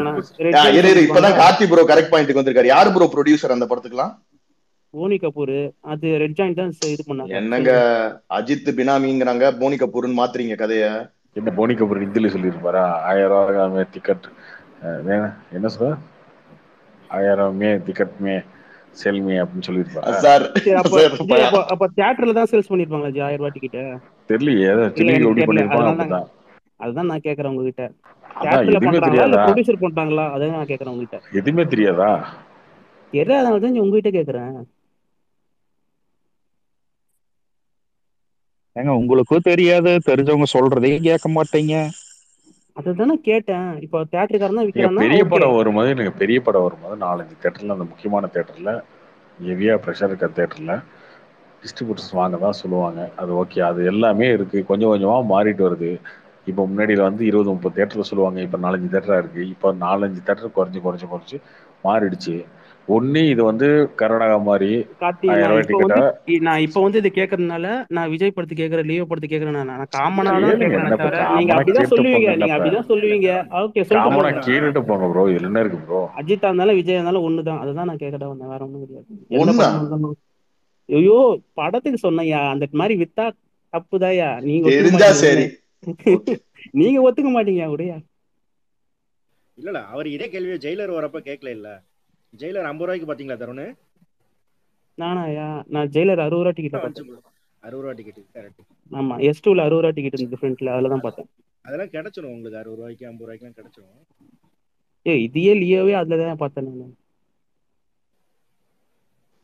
இரு இப்பதான் கார்த்தி ப்ரோ கரெக்ட் பாயிண்ட்க்கு வந்திருக்காரு. யார் ப்ரோ ப்ரொடியூசர் அந்த படத்துக்குலாம்? போனி கபூர். அது ரெட் ஜாயிண்ட் தான் இது பண்ணாங்க. என்னங்க அஜித் பினாமிங்கறாங்க, போனி கபூர்னு மாத்துறீங்க கதைய. என்ன போனி கபூர் இந்தில சொல்லிருப்பாரா? ஆயிரம் ரூபாய் டிக்கெட் வேணா, என்ன சொல்ற, ஆயிரமே டிக்கெட் மே செல் மீ அப்படினு சொல்லிருப்பாங்க சார். அப்ப அப்ப தியேட்டர்ல தான் சேல்ஸ் பண்ணிருப்பாங்களா ஜி ஆயிரம் ரூபாய் டிக்கெட்? தெரியலையே, சின்ன ஓடி பண்ணிருப்பாங்க. அதுதான் நான் கேக்குறேன் உங்ககிட்ட, தியேட்டர்ல பண்றாங்களா இல்ல ப்ரொடியூசர் பண்றாங்களா? அதான் நான் கேக்குறேன் உங்ககிட்ட. எதுமே தெரியாதா? தெரியாதனால தான் உங்ககிட்ட கேக்குறேன். ஏங்க உங்களுக்கு தெரியாது, தெரிஞ்சவங்க சொல்றதே கேட்க மாட்டீங்க. அதுதானே கேட்டேன். இப்போ தியேட்டர்காரனா விக்கிறானா? பெரிய படம் வரும்போது, எனக்கு பெரிய படம் வரும்போது நாலஞ்சு தியேட்டர்ல, அந்த முக்கியமான தியேட்டர்ல, ஹெவியா ப்ரெஷர் இருக்க தியேட்டர்ல டிஸ்ட்ரிபியூட்டர்ஸ் வாங்க தான் சொல்லுவாங்க. அது ஓகே, அது எல்லாமே இருக்கு, கொஞ்சம் கொஞ்சமா மாறிட்டு வருது. இப்போ முன்னாடியில வந்து இருபது முப்பது தியேட்டர்ல சொல்லுவாங்க, இப்போ நாலஞ்சு தியேட்டரா இருக்கு. இப்போ நாலஞ்சு தியேட்டர் குறைஞ்சி குறைஞ்சி குறைச்சி மாறிடுச்சு. ஒண்ணு இது வந்து கர்நாடகா மாதிரி நான் இப்ப வந்து இது கேக்குறதுனால, நான் விஜய் படத்து கேக்குறேன், லீவ் படத்து கேக்குறேன், நான் காமனா அப்படிதான் சொல்லுவீங்க, நீங்க அப்படிதான் சொல்லுவீங்க. ஓகே, காமனா கேட்டுட்டு போங்க ப்ரோ, இதுல என்ன இருக்கு ப்ரோ? அஜித்தா இருந்தாலும் விஜய் இருந்தாலும் ஒண்ணுதான். அதுதான் நான் கேக்குறேன், ஒண்ணு வேற ஒண்ணும் கிடையாது. ஐயோ படத்துக்கு சொன்னையா, அந்த மாதிரி வித்தா தப்புதாயா? நீங்க தெரிஞ்சா சரி, நீங்க ஒத்துக்க மாட்டீங்க உடையா? இல்ல அவர் இதே கேள்வியை ஜெயிலர் வரப்ப கேட்கல. இல்ல ஜெயிலர் ஐம்பது ரூபாய்க்கு பாத்தீங்களா தருணு? நானாயா, நான் ஜெயிலர் அறுபது ரூபா டிக்கெட் பார்த்தேன். அறுபது ரூபா டிக்கெட், கரெக்ட். ஆமா, எஸ் டூல அறுபது ரூபா டிக்கெட் இருக்கு ஃப்ரண்ட்ல, அதுல தான் பார்த்தேன். அதெல்லாம் கிடைச்சிரும் உங்களுக்கு, அறுபது ரூபாய்க்கு ஐம்பது ரூபாய்க்குலாம் கிடைச்சிரும். ஏய் இதையே லியோவே அதுல தான் பார்த்தேன் நான்.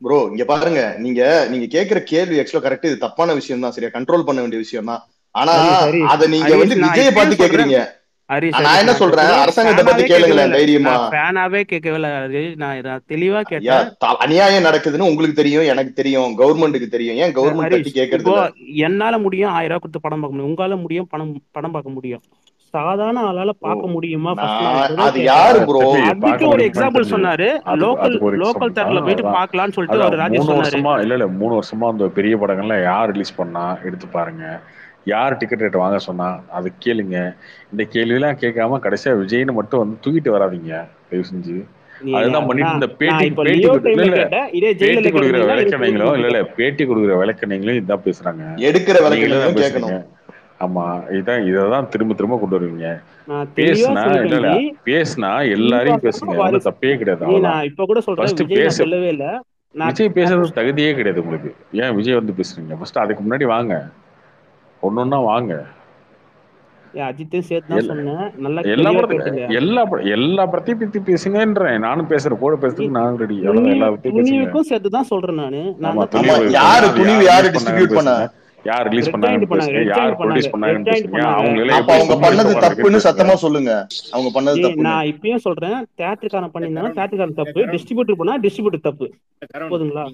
ப்ரோ இங்க பாருங்க, நீங்க நீங்க கேக்குற கேள்வி एक्चुअली கரெக்ட், இது தப்பான விஷயம் தான், சரியா கண்ட்ரோல் பண்ண வேண்டிய விஷயம் தான். ஆனா அத நீங்க வந்து விஜய் பார்த்து கேக்குறீங்க. நான் என்ன சொல்றேன், அரசாங்கத்தை பத்தி கேளுங்களே தைரியமா. ஃபேனாவே கேட்கவே நான் தெளிவா கேட்டேன். அநியாயம் நடக்குதுன்னு உங்களுக்கு தெரியும், எனக்கு தெரியும், கவர்மெண்ட்டுக்கு தெரியும். ஏன் கவர்மெண்ட் பத்தி கேக்குறது? என்னால முடியும் ஆயிரம் ரூபாய் கொடுத்து படம் பார்க்க முடியும், உங்களால முடியும் படம் படம் பார்க்க முடியும், சாதாரண ஆளால பாக்க முடியுமா? அது யாரு ப்ரோ? அதுக்கு ஒரு எக்ஸாம்பிள் சொன்னாரு, லோக்கல் லோக்கல் தியேட்டர்ல போய் பார்க்கலாம்னு சொல்லிட்டு ஒரு ராஜேஷ் சொன்னாரு. இல்ல இல்ல, மூணு வருஷமா அந்த பெரிய படங்கள்லாம் யார் ரிலீஸ் பண்ணா எடுத்து பாருங்க, யார் டிக்கெட் ரேட் வாங்க சொன்னா அது கேளுங்க. இந்த கேள்வியெல்லாம் கேட்காம கடைசியா விஜய்னு மட்டும் வந்து தூக்கிட்டு வராதிங்க தயவு செஞ்சு. அதுதான் பண்ணிட்டு இந்த பேட்டி பேட்டி கொடுக்குற விளக்கணைங்களும் இல்ல இல்ல பேட்டி கொடுக்குற விளக்கணைங்களும் இதுதான் பேசுறாங்க, எடுக்கிற விளக்கணைகளும் பேசுறாங்க. ஆமா, இதான் இதான் திரும்ப திரும்ப கொண்டு வருவீங்க. பேசுனா இல்ல இல்ல பேசுனா எல்லாரையும் பேசுங்க, அது தப்பே கிடையாது. நான் இப்ப கூட சொல்றேன், சொல்லவே இல்ல விஜய் பேசுறது தகுதியே கிடையாது உங்களுக்கு. ஏன் விஜய் வந்து பேசுறீங்க? ஃபர்ஸ்ட் அதுக்கு முன்னாடி வாங்க, ஒன்னொன்னா வாங்க. அஜித்தே சேத்னா சொன்னேன், நல்லா எல்லா எல்லா எல்லா பத்தி பத்தி பேசுங்கன்றேன். நானும் பேசுற கூட பேசுறதுக்கு நான் ரெடி. எல்லா பத்தி துணிவுக்கும் சேத்து தான் சொல்றேன் நானு. நான் யாரு துணிவு யாரு டிஸ்ட்ரிபியூட் பண்ணா, யார் ரிலீஸ் பண்ணாங்க, யார் ப்ரொடியூஸ் பண்ணாங்க, அவங்களே அவங்க பண்ணது தப்புன்னு சத்தமா சொல்லுங்க. அவங்க பண்ணது தப்பு நான் இப்பயும் சொல்றேன். தியேட்டர்காரன பண்ணினா தியேட்டர்காரன் தப்பு, டிஸ்ட்ரிபியூட்டர் பண்ணா டிஸ்ட்ரிபியூட்டர் தப்பு, போதுங்களா?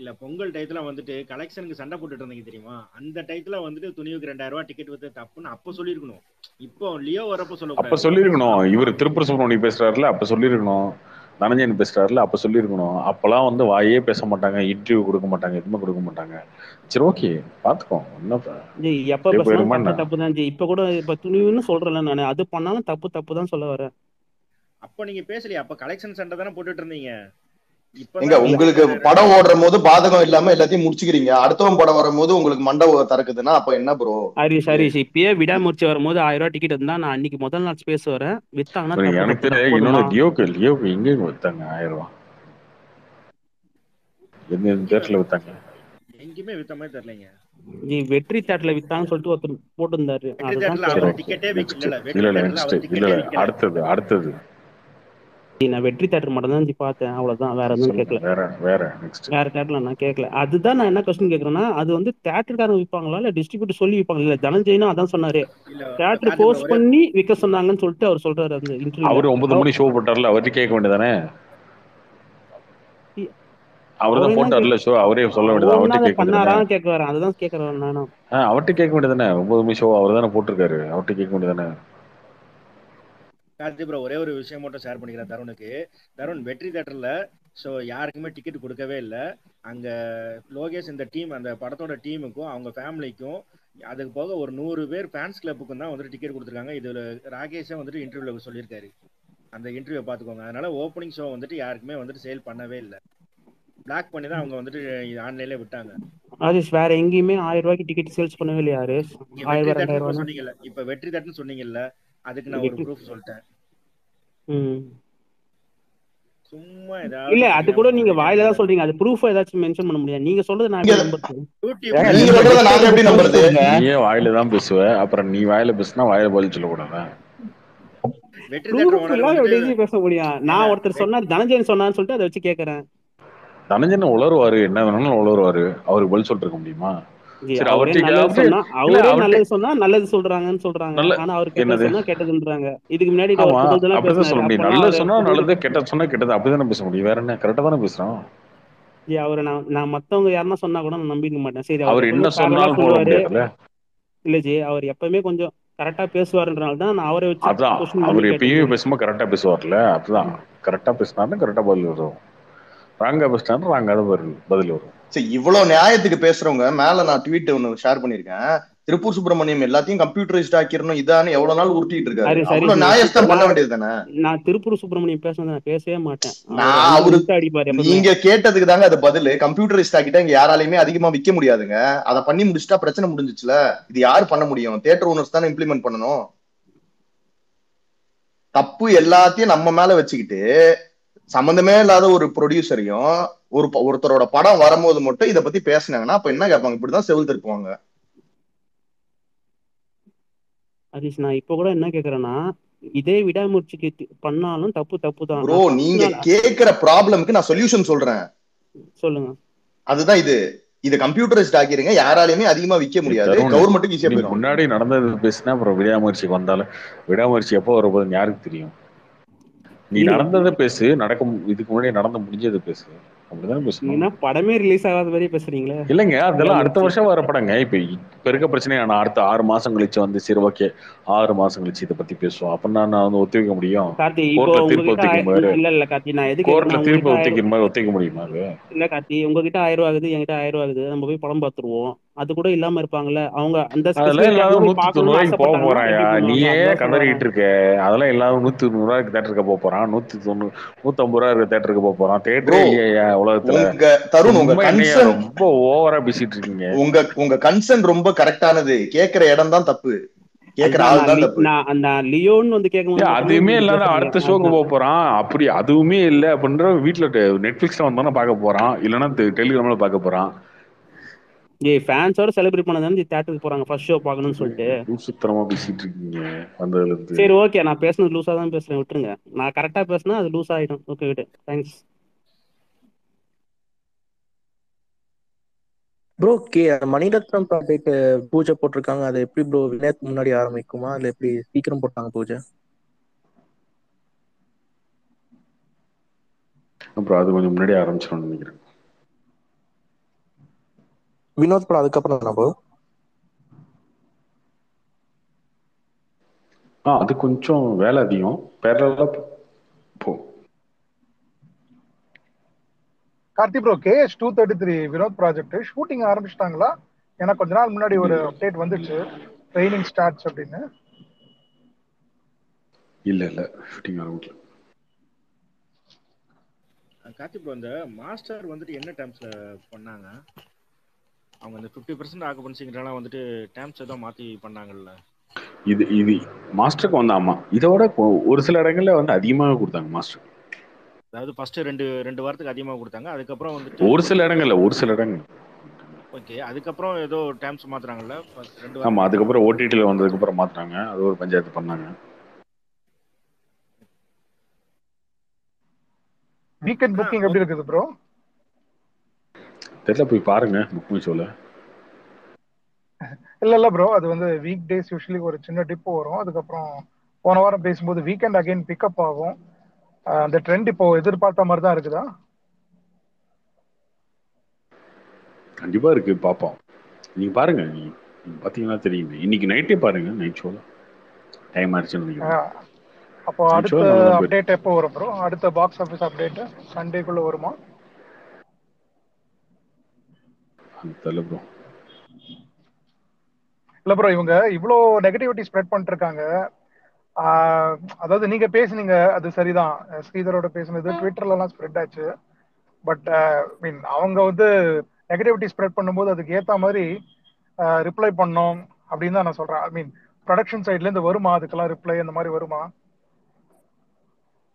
இல்ல பொங்கல் டைத்துல வந்துட்டு கலெக்ஷனுக்கு சண்டை போட்டுட்டு இருந்தீங்க தெரியுமா? அந்த டைத்துல வந்துட்டு துணிவுக்கு ரெண்டாயிரம் ரூபாய் டிக்கெட் வித்து தப்புன்னு அப்ப சொல்லிருக்கணும். இப்போ லியோ வரப்ப சொல்ல அப்ப சொல்லிருக்கணும். இவர் திருப்பூர் சுப்பிரமணியம் பேசுறாருல அப்ப சொல்லிருக்கணும், தனஞ்சயன் பேசுறாருல அப்ப சொல்லிருக்கணும். அப்பெல்லாம் வந்து வாயே பேச மாட்டாங்க, இன்டர்வியூ கொடுக்க மாட்டாங்க, எதுவுமே கொடுக்க மாட்டாங்க. சரி ஓகே பாத்துக்கோம். எப்ப பேசுனா தப்பு தான். இப்ப கூட இப்ப துணிவுன்னு சொல்றேன் நானு, அது பண்ணாலும் தப்பு தப்பு தான் சொல்ல வரேன். அப்ப நீங்க பேசலையா? அப்ப கலெக்ஷன் சண்டை தானே போட்டுட்டு இருந்தீங்க. எங்க உங்களுக்கு படம் ஓடுற போது பாதகம் இல்லாம எல்லாத்தையும் முடிச்சுக்கிறீங்க. அடுத்தவன் படம் வரும்போது உங்களுக்கு மண்டபம் திறக்குதுன்னா அப்ப என்ன ப்ரோ? ஹரிஷ் ஹரிஷ் இப்பயே விடாமுயற்சி வரும்போது ஆயிரம் ரூபாய் டிக்கெட் இருந்தா நான் அன்னைக்கு முதல் நாள் ஸ்பேஸ் வரேன் வித்தானா வித்தாங்க ஆயிரம் ரூபாய் எங்கேயுமே வித்த மாதிரி தெரியலங்க. நீ வெற்றி தியேட்டர்ல வித்தான்னு சொல்லிட்டு ஒருத்தர் போட்டிருந்தாரு. அடுத்தது அடுத்தது நான் வெற்றி தியேட்டர் மட்டும் தான் பார்த்தேன், அவ்வளவுதான். வேற எதுவும் கேட்கல, வேற தியேட்டர்ல நான் கேட்கல. அதுதான் நான் என்ன கொஸ்டின் கேட்கறேன்னா, அது வந்து தியேட்டர்காரங்க விற்பாங்களா இல்ல டிஸ்ட்ரிபியூட்டர் சொல்லி விற்பாங்களா? இல்ல தனஞ்சயனா அதான் சொன்னாரு, தியேட்டர் போஸ்ட் பண்ணி விற்க சொன்னாங்கன்னு சொல்லிட்டு அவர் சொல்றாரு. அந்த இன்டர்வியூ அவர் ஒன்பது மணி ஷோ போட்டார்ல, அவர்கிட்ட கேட்க வேண்டியதானே? அவர்தான் போட்டார்ல ஷோ, அவரே சொல்ல வேண்டியது. அவர்கிட்ட பண்ணாரா கேட்க வர, அதுதான் கேட்கறேன் நானும். அவர்கிட்ட கேட்க வேண்டியதானே? ஒன்பது மணி ஷோ அவர்தானே போட்டிருக்காரு, அவர்கிட்ட கேட்க வேண்டியதானே? கார்த்தி ப்ரோ ஒரே ஒரு விஷயம் மட்டும் ஷேர் பண்ணிக்கிறேன் தருணுக்கு. தருண் வெற்றி தேட்டர்ல ஸோ யாருக்குமே டிக்கெட் கொடுக்கவே இல்லை. அங்கே லோகேஷ் இந்த டீம் அந்த படத்தோட டீமுக்கும் அவங்க ஃபேமிலிக்கும் அதுக்கு போக ஒரு நூறு பேர் ஃபேன்ஸ் கிளப்புக்கும் தான் வந்துட்டு டிக்கெட் கொடுத்துருக்காங்க. இதில் ராகேஷே வந்துட்டு இன்டர்வியூவில் சொல்லியிருக்காரு, அந்த இன்டர்வியூ பார்த்துக்கோங்க. அதனால ஓப்பனிங் ஷோ வந்துட்டு யாருக்குமே வந்துட்டு சேல் பண்ணவே இல்லை, பிளாக் பண்ணி தான் அவங்க வந்துட்டு ஆன்லைன்ல விட்டாங்க. ராஜேஷ் வேற எங்கேயுமே ஆயிரம் ரூபாய்க்கு டிக்கெட் சேல்ஸ் பண்ணவே இல்லை யாரு. சொன்னீங்கல்ல இப்போ வெற்றி தேட்டர்னு சொன்னீங்கல்ல, அதுக்கு நான் ஒரு ப்ரூஃப் சொல்லிட்டேன். சும்மா ஏதாவது இல்ல, அது கூட நீங்க வாயில தான் சொல்றீங்க, அது ப்ரூஃபா ஏதாச்சும் மென்ஷன் பண்ண முடியாது. நீங்க சொல்றது நான் நம்புறது, நீங்க சொல்றது நான் எப்படி நம்புறது? நீ வாயில தான் பேசுவே, அப்புறம் நீ வாயில பேசினா வாயில பதில் சொல்ல கூடாதா? வெற்றி தேட்டர் பேச முடியாது. நான் ஒருத்தர் சொன்னாரு தனஞ்சயன் சொன்னான்னு சொல்லிட்டு அதை வச்சு கேக்குறேன். தனஞ்சயன் உளருவாரு, என்ன வேணாலும் உளருவாரு, அவருக்கு பதில் சொல்லிருக்க முடியுமா? இல்லஜி அவர் எப்பவுமே கொஞ்சம் கரெக்டா பேசுவாருன்றனால தான் நான் அவரை வச்சு அதான். அவர் எப்பயுமே பேசுமா கரெக்டா பேசுவார்ல, அதுதான் கரெக்டா பேசினாரு, கரெக்டா பதில் வரும். ராங்கா பேசினாரு ராங்கா தான் பதில் வரும். இவ்வளவு நியாயத்துக்கு பேசுறவங்க மேல நான் ட்வீட் ஒன்னு ஷேர் பண்ணிருக்கேன், திருப்பூர் சுப்பிரமணியம் எல்லாத்தையும் கம்ப்யூட்டரைஸ்ட் ஆக்கிரணும் இதான்னு எவ்வளவு நாள் உருட்டிட்டு இருக்காரு. அவ்வளவு நியாயஸ்தான் பண்ண வேண்டியது தானே. நான் திருப்பூர் சுப்பிரமணியம் பேசுறத நான் பேசவே மாட்டேன். நான் அவருக்கு அடிபாரு. நீங்க கேட்டதுக்கு தாங்க அது பதில். கம்ப்யூட்டரைஸ்ட் ஆக்கிட்டா இங்க யாராலையுமே அதிகமா விற்க முடியாதுங்க. அதை பண்ணி முடிச்சுட்டா பிரச்சனை முடிஞ்சிச்சுல, இது யாரு பண்ண முடியும்? தியேட்டர் ஓனர்ஸ் தானே இம்ப்ளிமெண்ட் பண்ணணும். தப்பு எல்லாத்தையும் நம்ம மேல வச்சுக்கிட்டு சம்பந்தமே இல்லாத ஒரு ப்ரொடியூசரையும் ஒரு ஒருத்தரோட படம் வரும்போது மட்டும் இதை பத்தி பேசினாங்கன்னா அப்ப என்ன கேட்பாங்க? இப்படிதான் செவில் திருப்புவாங்க. ஹரிஷ் நான் இப்ப கூட என்ன கேக்குறேன்னா, இதே விடாமுயற்சிக்கு பண்ணாலும் தப்பு தப்பு தான் ப்ரோ. நீங்க கேக்குற ப்ராப்ளம்க்கு நான் சொல்யூஷன் சொல்றேன், சொல்லுங்க. அதுதான் இது இது கம்ப்யூட்டரைஸ்ட் ஆகிருங்க, யாராலையுமே அதிகமா விற்க முடியாது, கவர்மெண்ட்டுக்கு ஈஸியா போயிடும். முன்னாடி நடந்தது பேசினா அப்புறம் விடாமுயற்சிக்கு வந்தாலும் விடாமுயற்சி எப்போ வரும்போது யாருக்கு தெரியும்? நீ நடந்ததை பேசு, நடக்கும் இதுக்கு முன்னாடி நடந்து முடிஞ்சதை பேசு, அப்படிதான் பேசணும். படமே ரிலீஸ் ஆகாத மாதிரி பேசுறீங்களே. இல்லைங்க, அதெல்லாம் அடுத்த வருஷம் வர படங்க. இப்ப இப்ப இருக்க பிரச்சனையான அடுத்த ஆறு மாசம் கழிச்சு வந்து சரி ஓகே ஆறு மாசம் கழிச்சு இதை பத்தி பேசுவோம் அப்படின்னா நான் வந்து ஒத்துக்க முடியும்? கோர்ட்ல தீர்ப்பு ஒத்திக்கும் மாதிரி இல்ல இல்ல கார்த்தி, நான் எதுக்கு கோர்ட்ல தீர்ப்பு ஒத்திக்கிற மாதிரி ஒத்திக்க முடியுமா? இல்ல கார்த்தி, உங்ககிட்ட ஆயிரம் ரூபாய் ஆகுது, என்கிட்ட ஆயிரம் ரூபாய் ஆகுது, நம்ம போய் படம் பாத்துருவோம். அது கூட இல்லாம இருப்பாங்கல்ல அவங்க. அந்த நூத்தி தொண்ணூறு போக போறாயா? நீயே கதறிட்டு இருக்க. அதெல்லாம் எல்லாரும் நூத்தி தொண்ணூறு ரூபாய்க்கு தேட்டருக்கு போக போறான், நூத்தி தொண்ணூறு நூத்தி ஐம்பது ரூபாய் தேட்டருக்கு போக போறான். தேட்டரே இல்லையா உலகத்துல? தருண் உங்க ரொம்ப ஓவரா பேசிட்டு இருக்கீங்க. உங்க உங்க கன்சர்ன் ரொம்ப கரெக்டானது. கேக்குற இடம் தான் தப்பு, கேக்குற ஆள் தான் தப்பு. நான் லியோன்னு வந்து கேக்கும்போது அதுவுமே இல்லாத அடுத்த ஷோக்கு போக போறான். அப்படி அதுவுமே இல்ல அப்படின்ற வீட்டுல நெட்ஃபிளிக்ஸ்ல வந்தானே பாக்க போறான், இல்லன்னா டெலிகிராம்ல பாக்க போறான். ஏய் ஃபேன்ஸோட செலிப்ரேட் பண்ணதானே இந்த தியேட்டருக்கு போறாங்க, ஃபர்ஸ்ட் ஷோ பார்க்கணும்னு சொல்லிட்டு. லூசுத்தரமா பேசிட்டு இருக்கீங்க வந்ததுல இருந்து. சரி ஓகே, நான் பேசுனது லூசா தான் பேசுறேன், விட்டுருங்க. நான் கரெக்ட்டா பேசினா அது லூசா ஆயிடும். ஓகே விடு, thanks bro. K Maniratnam project பூஜை போட்டுருக்காங்க, அது எப்படி ப்ரோ? விநாயகத்துக்கு முன்னாடி ஆரம்பிக்குமா இல்ல எப்படி? சீக்கிரம் போட்டாங்க பூஜை ப்ரோ, அது கொஞ்சம் முன்னாடி ஆரம்பிச்சோம்னு நினைக்கிறேன். வினோத் படம் அதுக்கப்புறம் அது கொஞ்சம் வேலை அதிகம். Karthi bro, KS two thirty three Vinoth project shooting ஆரம்பிச்சிட்டாங்களா? ஏன்னா கொஞ்ச நாள் முன்னாடி ஒரு அப்டேட் வந்துச்சு ட்ரைனிங் ஸ்டார்ட்ஸ் அப்படின்னு. இல்ல இல்ல ஷூட்டிங் ஆரம்பிக்கல. கார்த்தி ப்ரோ, அந்த மாஸ்டர் வந்துட்டு என்ன டைம்ஸ்ல பண்ணாங்க? அவங்க அந்த ஐம்பது சதவீதம் ஆக்குபன்சிங்கறனால வந்துட்டு டைம்ஸ் ஏதோ மாத்தி பண்ணாங்கல்ல. இது இது மாஸ்டருக்கு வந்த ஆமா இதோட ஒரு சில இடங்கள்ல வந்து அதிகமாக கொடுத்தாங்க மாஸ்டர். அதாவது ஃபர்ஸ்ட் ரெண்டு ரெண்டு வாரத்துக்கு அதிகமாக கொடுத்தாங்க. அதுக்கு அப்புறம் வந்துட்டு ஒரு சில இடங்கள்ல ஒரு சில இடங்கள் ஓகே. அதுக்கு அப்புறம் ஏதோ டைம்ஸ் மாத்துறாங்கல்ல ஃபர்ஸ்ட் ரெண்டு. ஆமா, அதுக்கு அப்புறம் ஓடிடில வந்ததுக்கு அப்புறம் மாத்துறாங்க. அது ஒரு பஞ்சாயத்து பண்ணாங்க. வீக்கெண்ட் புக்கிங் எப்படி இருக்குது ப்ரோ? தெரியல, போய் பாருங்க. புக் மீச்சோல இல்ல இல்ல ப்ரோ, அது வந்து வீக் டேஸ் யூசுவலி ஒரு சின்ன டிப் வரும். அதுக்கு அப்புறம் போன வாரம் பேசும்போது வீக்கெண்ட் அகைன் பிக் அப் ஆகும். அந்த ட்ரெண்ட் இப்போ எதிர்பார்த்த மாதிரி தான் இருக்குதா? கண்டிப்பா இருக்கு, பாப்போம். நீங்க பாருங்க, நீங்க பாத்தீங்கன்னா தெரியும். இன்னைக்கு நைட்டே பாருங்க, நைட் ஷோல டைம் ஆயிடுச்சுன்னு நினைக்கிறேன். அப்போ அடுத்த அப்டேட் எப்போ வரும் ப்ரோ? அடுத்த பாக்ஸ் ஆபீஸ் அப்டேட் சண்டேக்குள்ள வருமா? தெரியல ப்ரோ. இல்ல ப்ரோ, இவங்க இவ்ளோ நெகட்டிவிட்டி ஸ்ப்ரெட் பண்ணிட்டு இருக்காங்க. அதாவது நீங்க பேசுனீங்க அது சரிதான், ஸ்ரீதரோட பேசுனது ட்விட்டர்ல எல்லாம் ஸ்ப்ரெட் ஆச்சு. பட் மீன் அவங்க வந்து நெகட்டிவிட்டி ஸ்ப்ரெட் பண்ணும்போது அதுக்கு ஏத்த மாதிரி ரிப்ளை பண்ணோம் அப்படின்னு தான் நான் சொல்றேன். ஐ மீன் ப்ரொடக்ஷன் சைட்ல இருந்து வருமா அதுக்கெல்லாம் ரிப்ளை அந்த மாதிரி வருமா?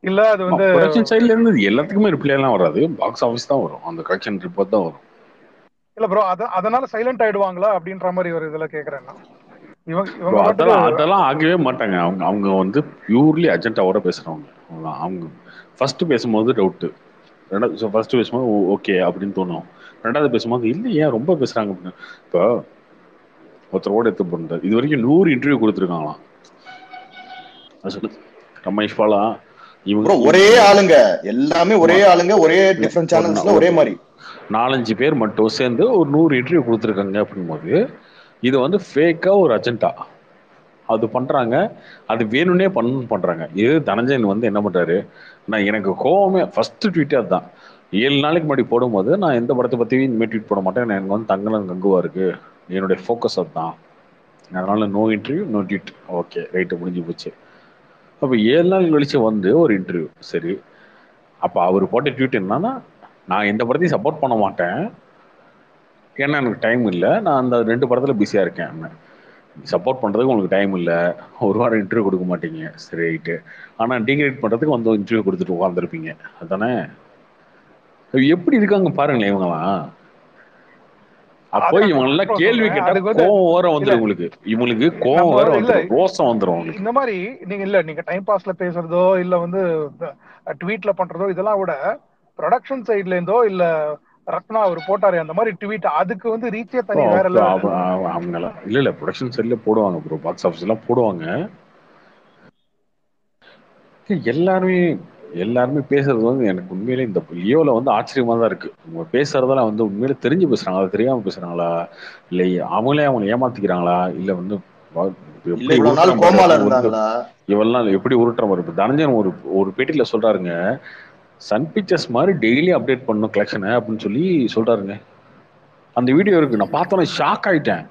இல்ல அது வந்து ப்ரொடக்ஷன் சைடுல இருந்து எல்லாத்துக்குமே ரிப்ளை எல்லாம் வராது, பாக்ஸ் ஆபீஸ் தான் வரும், அந்த கரெக்ஷன் ரிப்போர்ட் தான் வரும். இல்ல ப்ரோ, அதனால சைலண்ட் ஆயிடுவாங்களா அப்படின்ற மாதிரி ஒரு இதெல்லாம் கேக்குறேன்னா இவங்க இவங்க அதெல்லாம் அதெல்லாம் ஆகவே மாட்டாங்க. அவங்க அவங்க வந்து பியூர்லி அஜெண்டாவோட பேசுறவங்க. அவங்க ஃபர்ஸ்ட் பேசும்போது டவுட், ரெண்டாவது ஃபர்ஸ்ட் பேசும்போது ஓகே அப்படின்னு தோணும், ரெண்டாவது பேசும்போது இல்லை ஏன் ரொம்ப பேசுறாங்க அப்படின்னு. இப்போ ஒருத்தரோட எடுத்து போட்டார், இது வரைக்கும் நூறு இன்டர்வியூ கொடுத்துருக்காங்களாம். சொல்லு ரமேஷ் பாலா, ஒரே ஆளுங்க எல்லாமே ஒரே ஆளுங்க, ஒரே டிஃபரண்ட் சேனல்ஸ்ல ஒரே மாதிரி நாலஞ்சு பேர் மட்டும் சேர்ந்து ஒரு நூறு இன்டர்வியூ கொடுத்துருக்காங்க. அப்படிங்கும்போது இது வந்து ஃபேக்கா ஒரு அஜெண்டா அது பண்றாங்க, அது வேணும்னே பண்ணணும்னு பண்றாங்க. இது தனஞ்சயன் வந்து என்ன பண்றாரு, நான் எனக்கு கோவமே ஃபர்ஸ்ட் ட்வீட்டே அதுதான். ஏழு நாளைக்கு முன்னாடி போடும்போது நான் எந்த படத்தை பத்தி இனிமேல் ட்வீட் போட மாட்டேன், எனக்கு வந்து தங்கலம் கங்குவா இருக்கு, என்னுடைய ஃபோக்கஸ் அதுதான், அதனால no interview no tweet. Okay right, முடிஞ்சு போச்சு. அப்போ ஏழு நாள் கழிச்சு வந்து ஒரு இன்டர்வியூ, சரி. அப்போ அவர் போட்ட ட்வீட் என்னன்னா, நான் எந்த படத்தையும் சப்போர்ட் பண்ண மாட்டேன், ஏன்னா எனக்கு டைம் இல்லை, நான் அந்த ரெண்டு படத்தில் பிஸியாக இருக்கேன், சப்போர்ட் பண்ணுறதுக்கு உங்களுக்கு டைம் இல்லை, ஒரு வாரம் இன்டர்வியூ கொடுக்க மாட்டீங்க, சரி ரைட்டு. ஆனால் டீக்ரேட் பண்ணுறதுக்கு வந்து இன்டர்வியூ கொடுத்துட்டு உட்காந்துருப்பீங்க, அதுதானே. எப்படி இருக்காங்க பாருங்களேன் இவங்களாம். அப்போ இவங்கெல்லாம் கேள்வி கேட்டா கோவம் வர வந்துரும் உங்களுக்கு, இவங்களுக்கு கோவம் வர வந்துரும், ரோசம் வந்துரும். இந்த மாதிரி நீங்க இல்ல நீங்க டைம் பாஸ்ல பேசுறதோ இல்ல வந்து ட்வீட்ல பண்றதோ இதெல்லாம் விட ப்ரொடக்ஷன் சைட்ல இருந்தோ இல்ல ரத்னா அவர் போட்டாரு அந்த மாதிரி ட்வீட், அதுக்கு வந்து ரீச்சே தனி வேற இல்ல. அவங்கள இல்ல இல்ல ப்ரொடக்ஷன் சைட்ல போடுவாங்க ப்ரோ, பாக்ஸ் ஆபீஸ் எல்லாம் போடுவாங்க. எல்லாருமே எல்லாருமே பேசுறது வந்து எனக்கு உண்மையிலே இந்த லியோவில் வந்து ஆச்சரியமா தான் இருக்கு. அவங்க பேசுறதெல்லாம் வந்து உண்மையில தெரிஞ்சு பேசுறாங்களா, அது தெரியாம பேசுறாங்களா, இல்லை அவங்களே அவங்களை ஏமாத்திக்கிறாங்களா, இல்லை வந்து இவெல்லாம் எப்படி உருட்டுற மாதிரி இருக்கு. தனஞ்சன் ஒரு ஒரு பேட்டியில சொல்றாருங்க, சன் பிக்சர்ஸ் மாதிரி டெய்லி அப்டேட் பண்ணணும் கலெக்ஷனை அப்படின்னு சொல்லி சொல்றாருங்க. அந்த வீடியோ இருக்கு, நான் பார்த்தோன்னே ஷாக் ஆயிட்டேன்.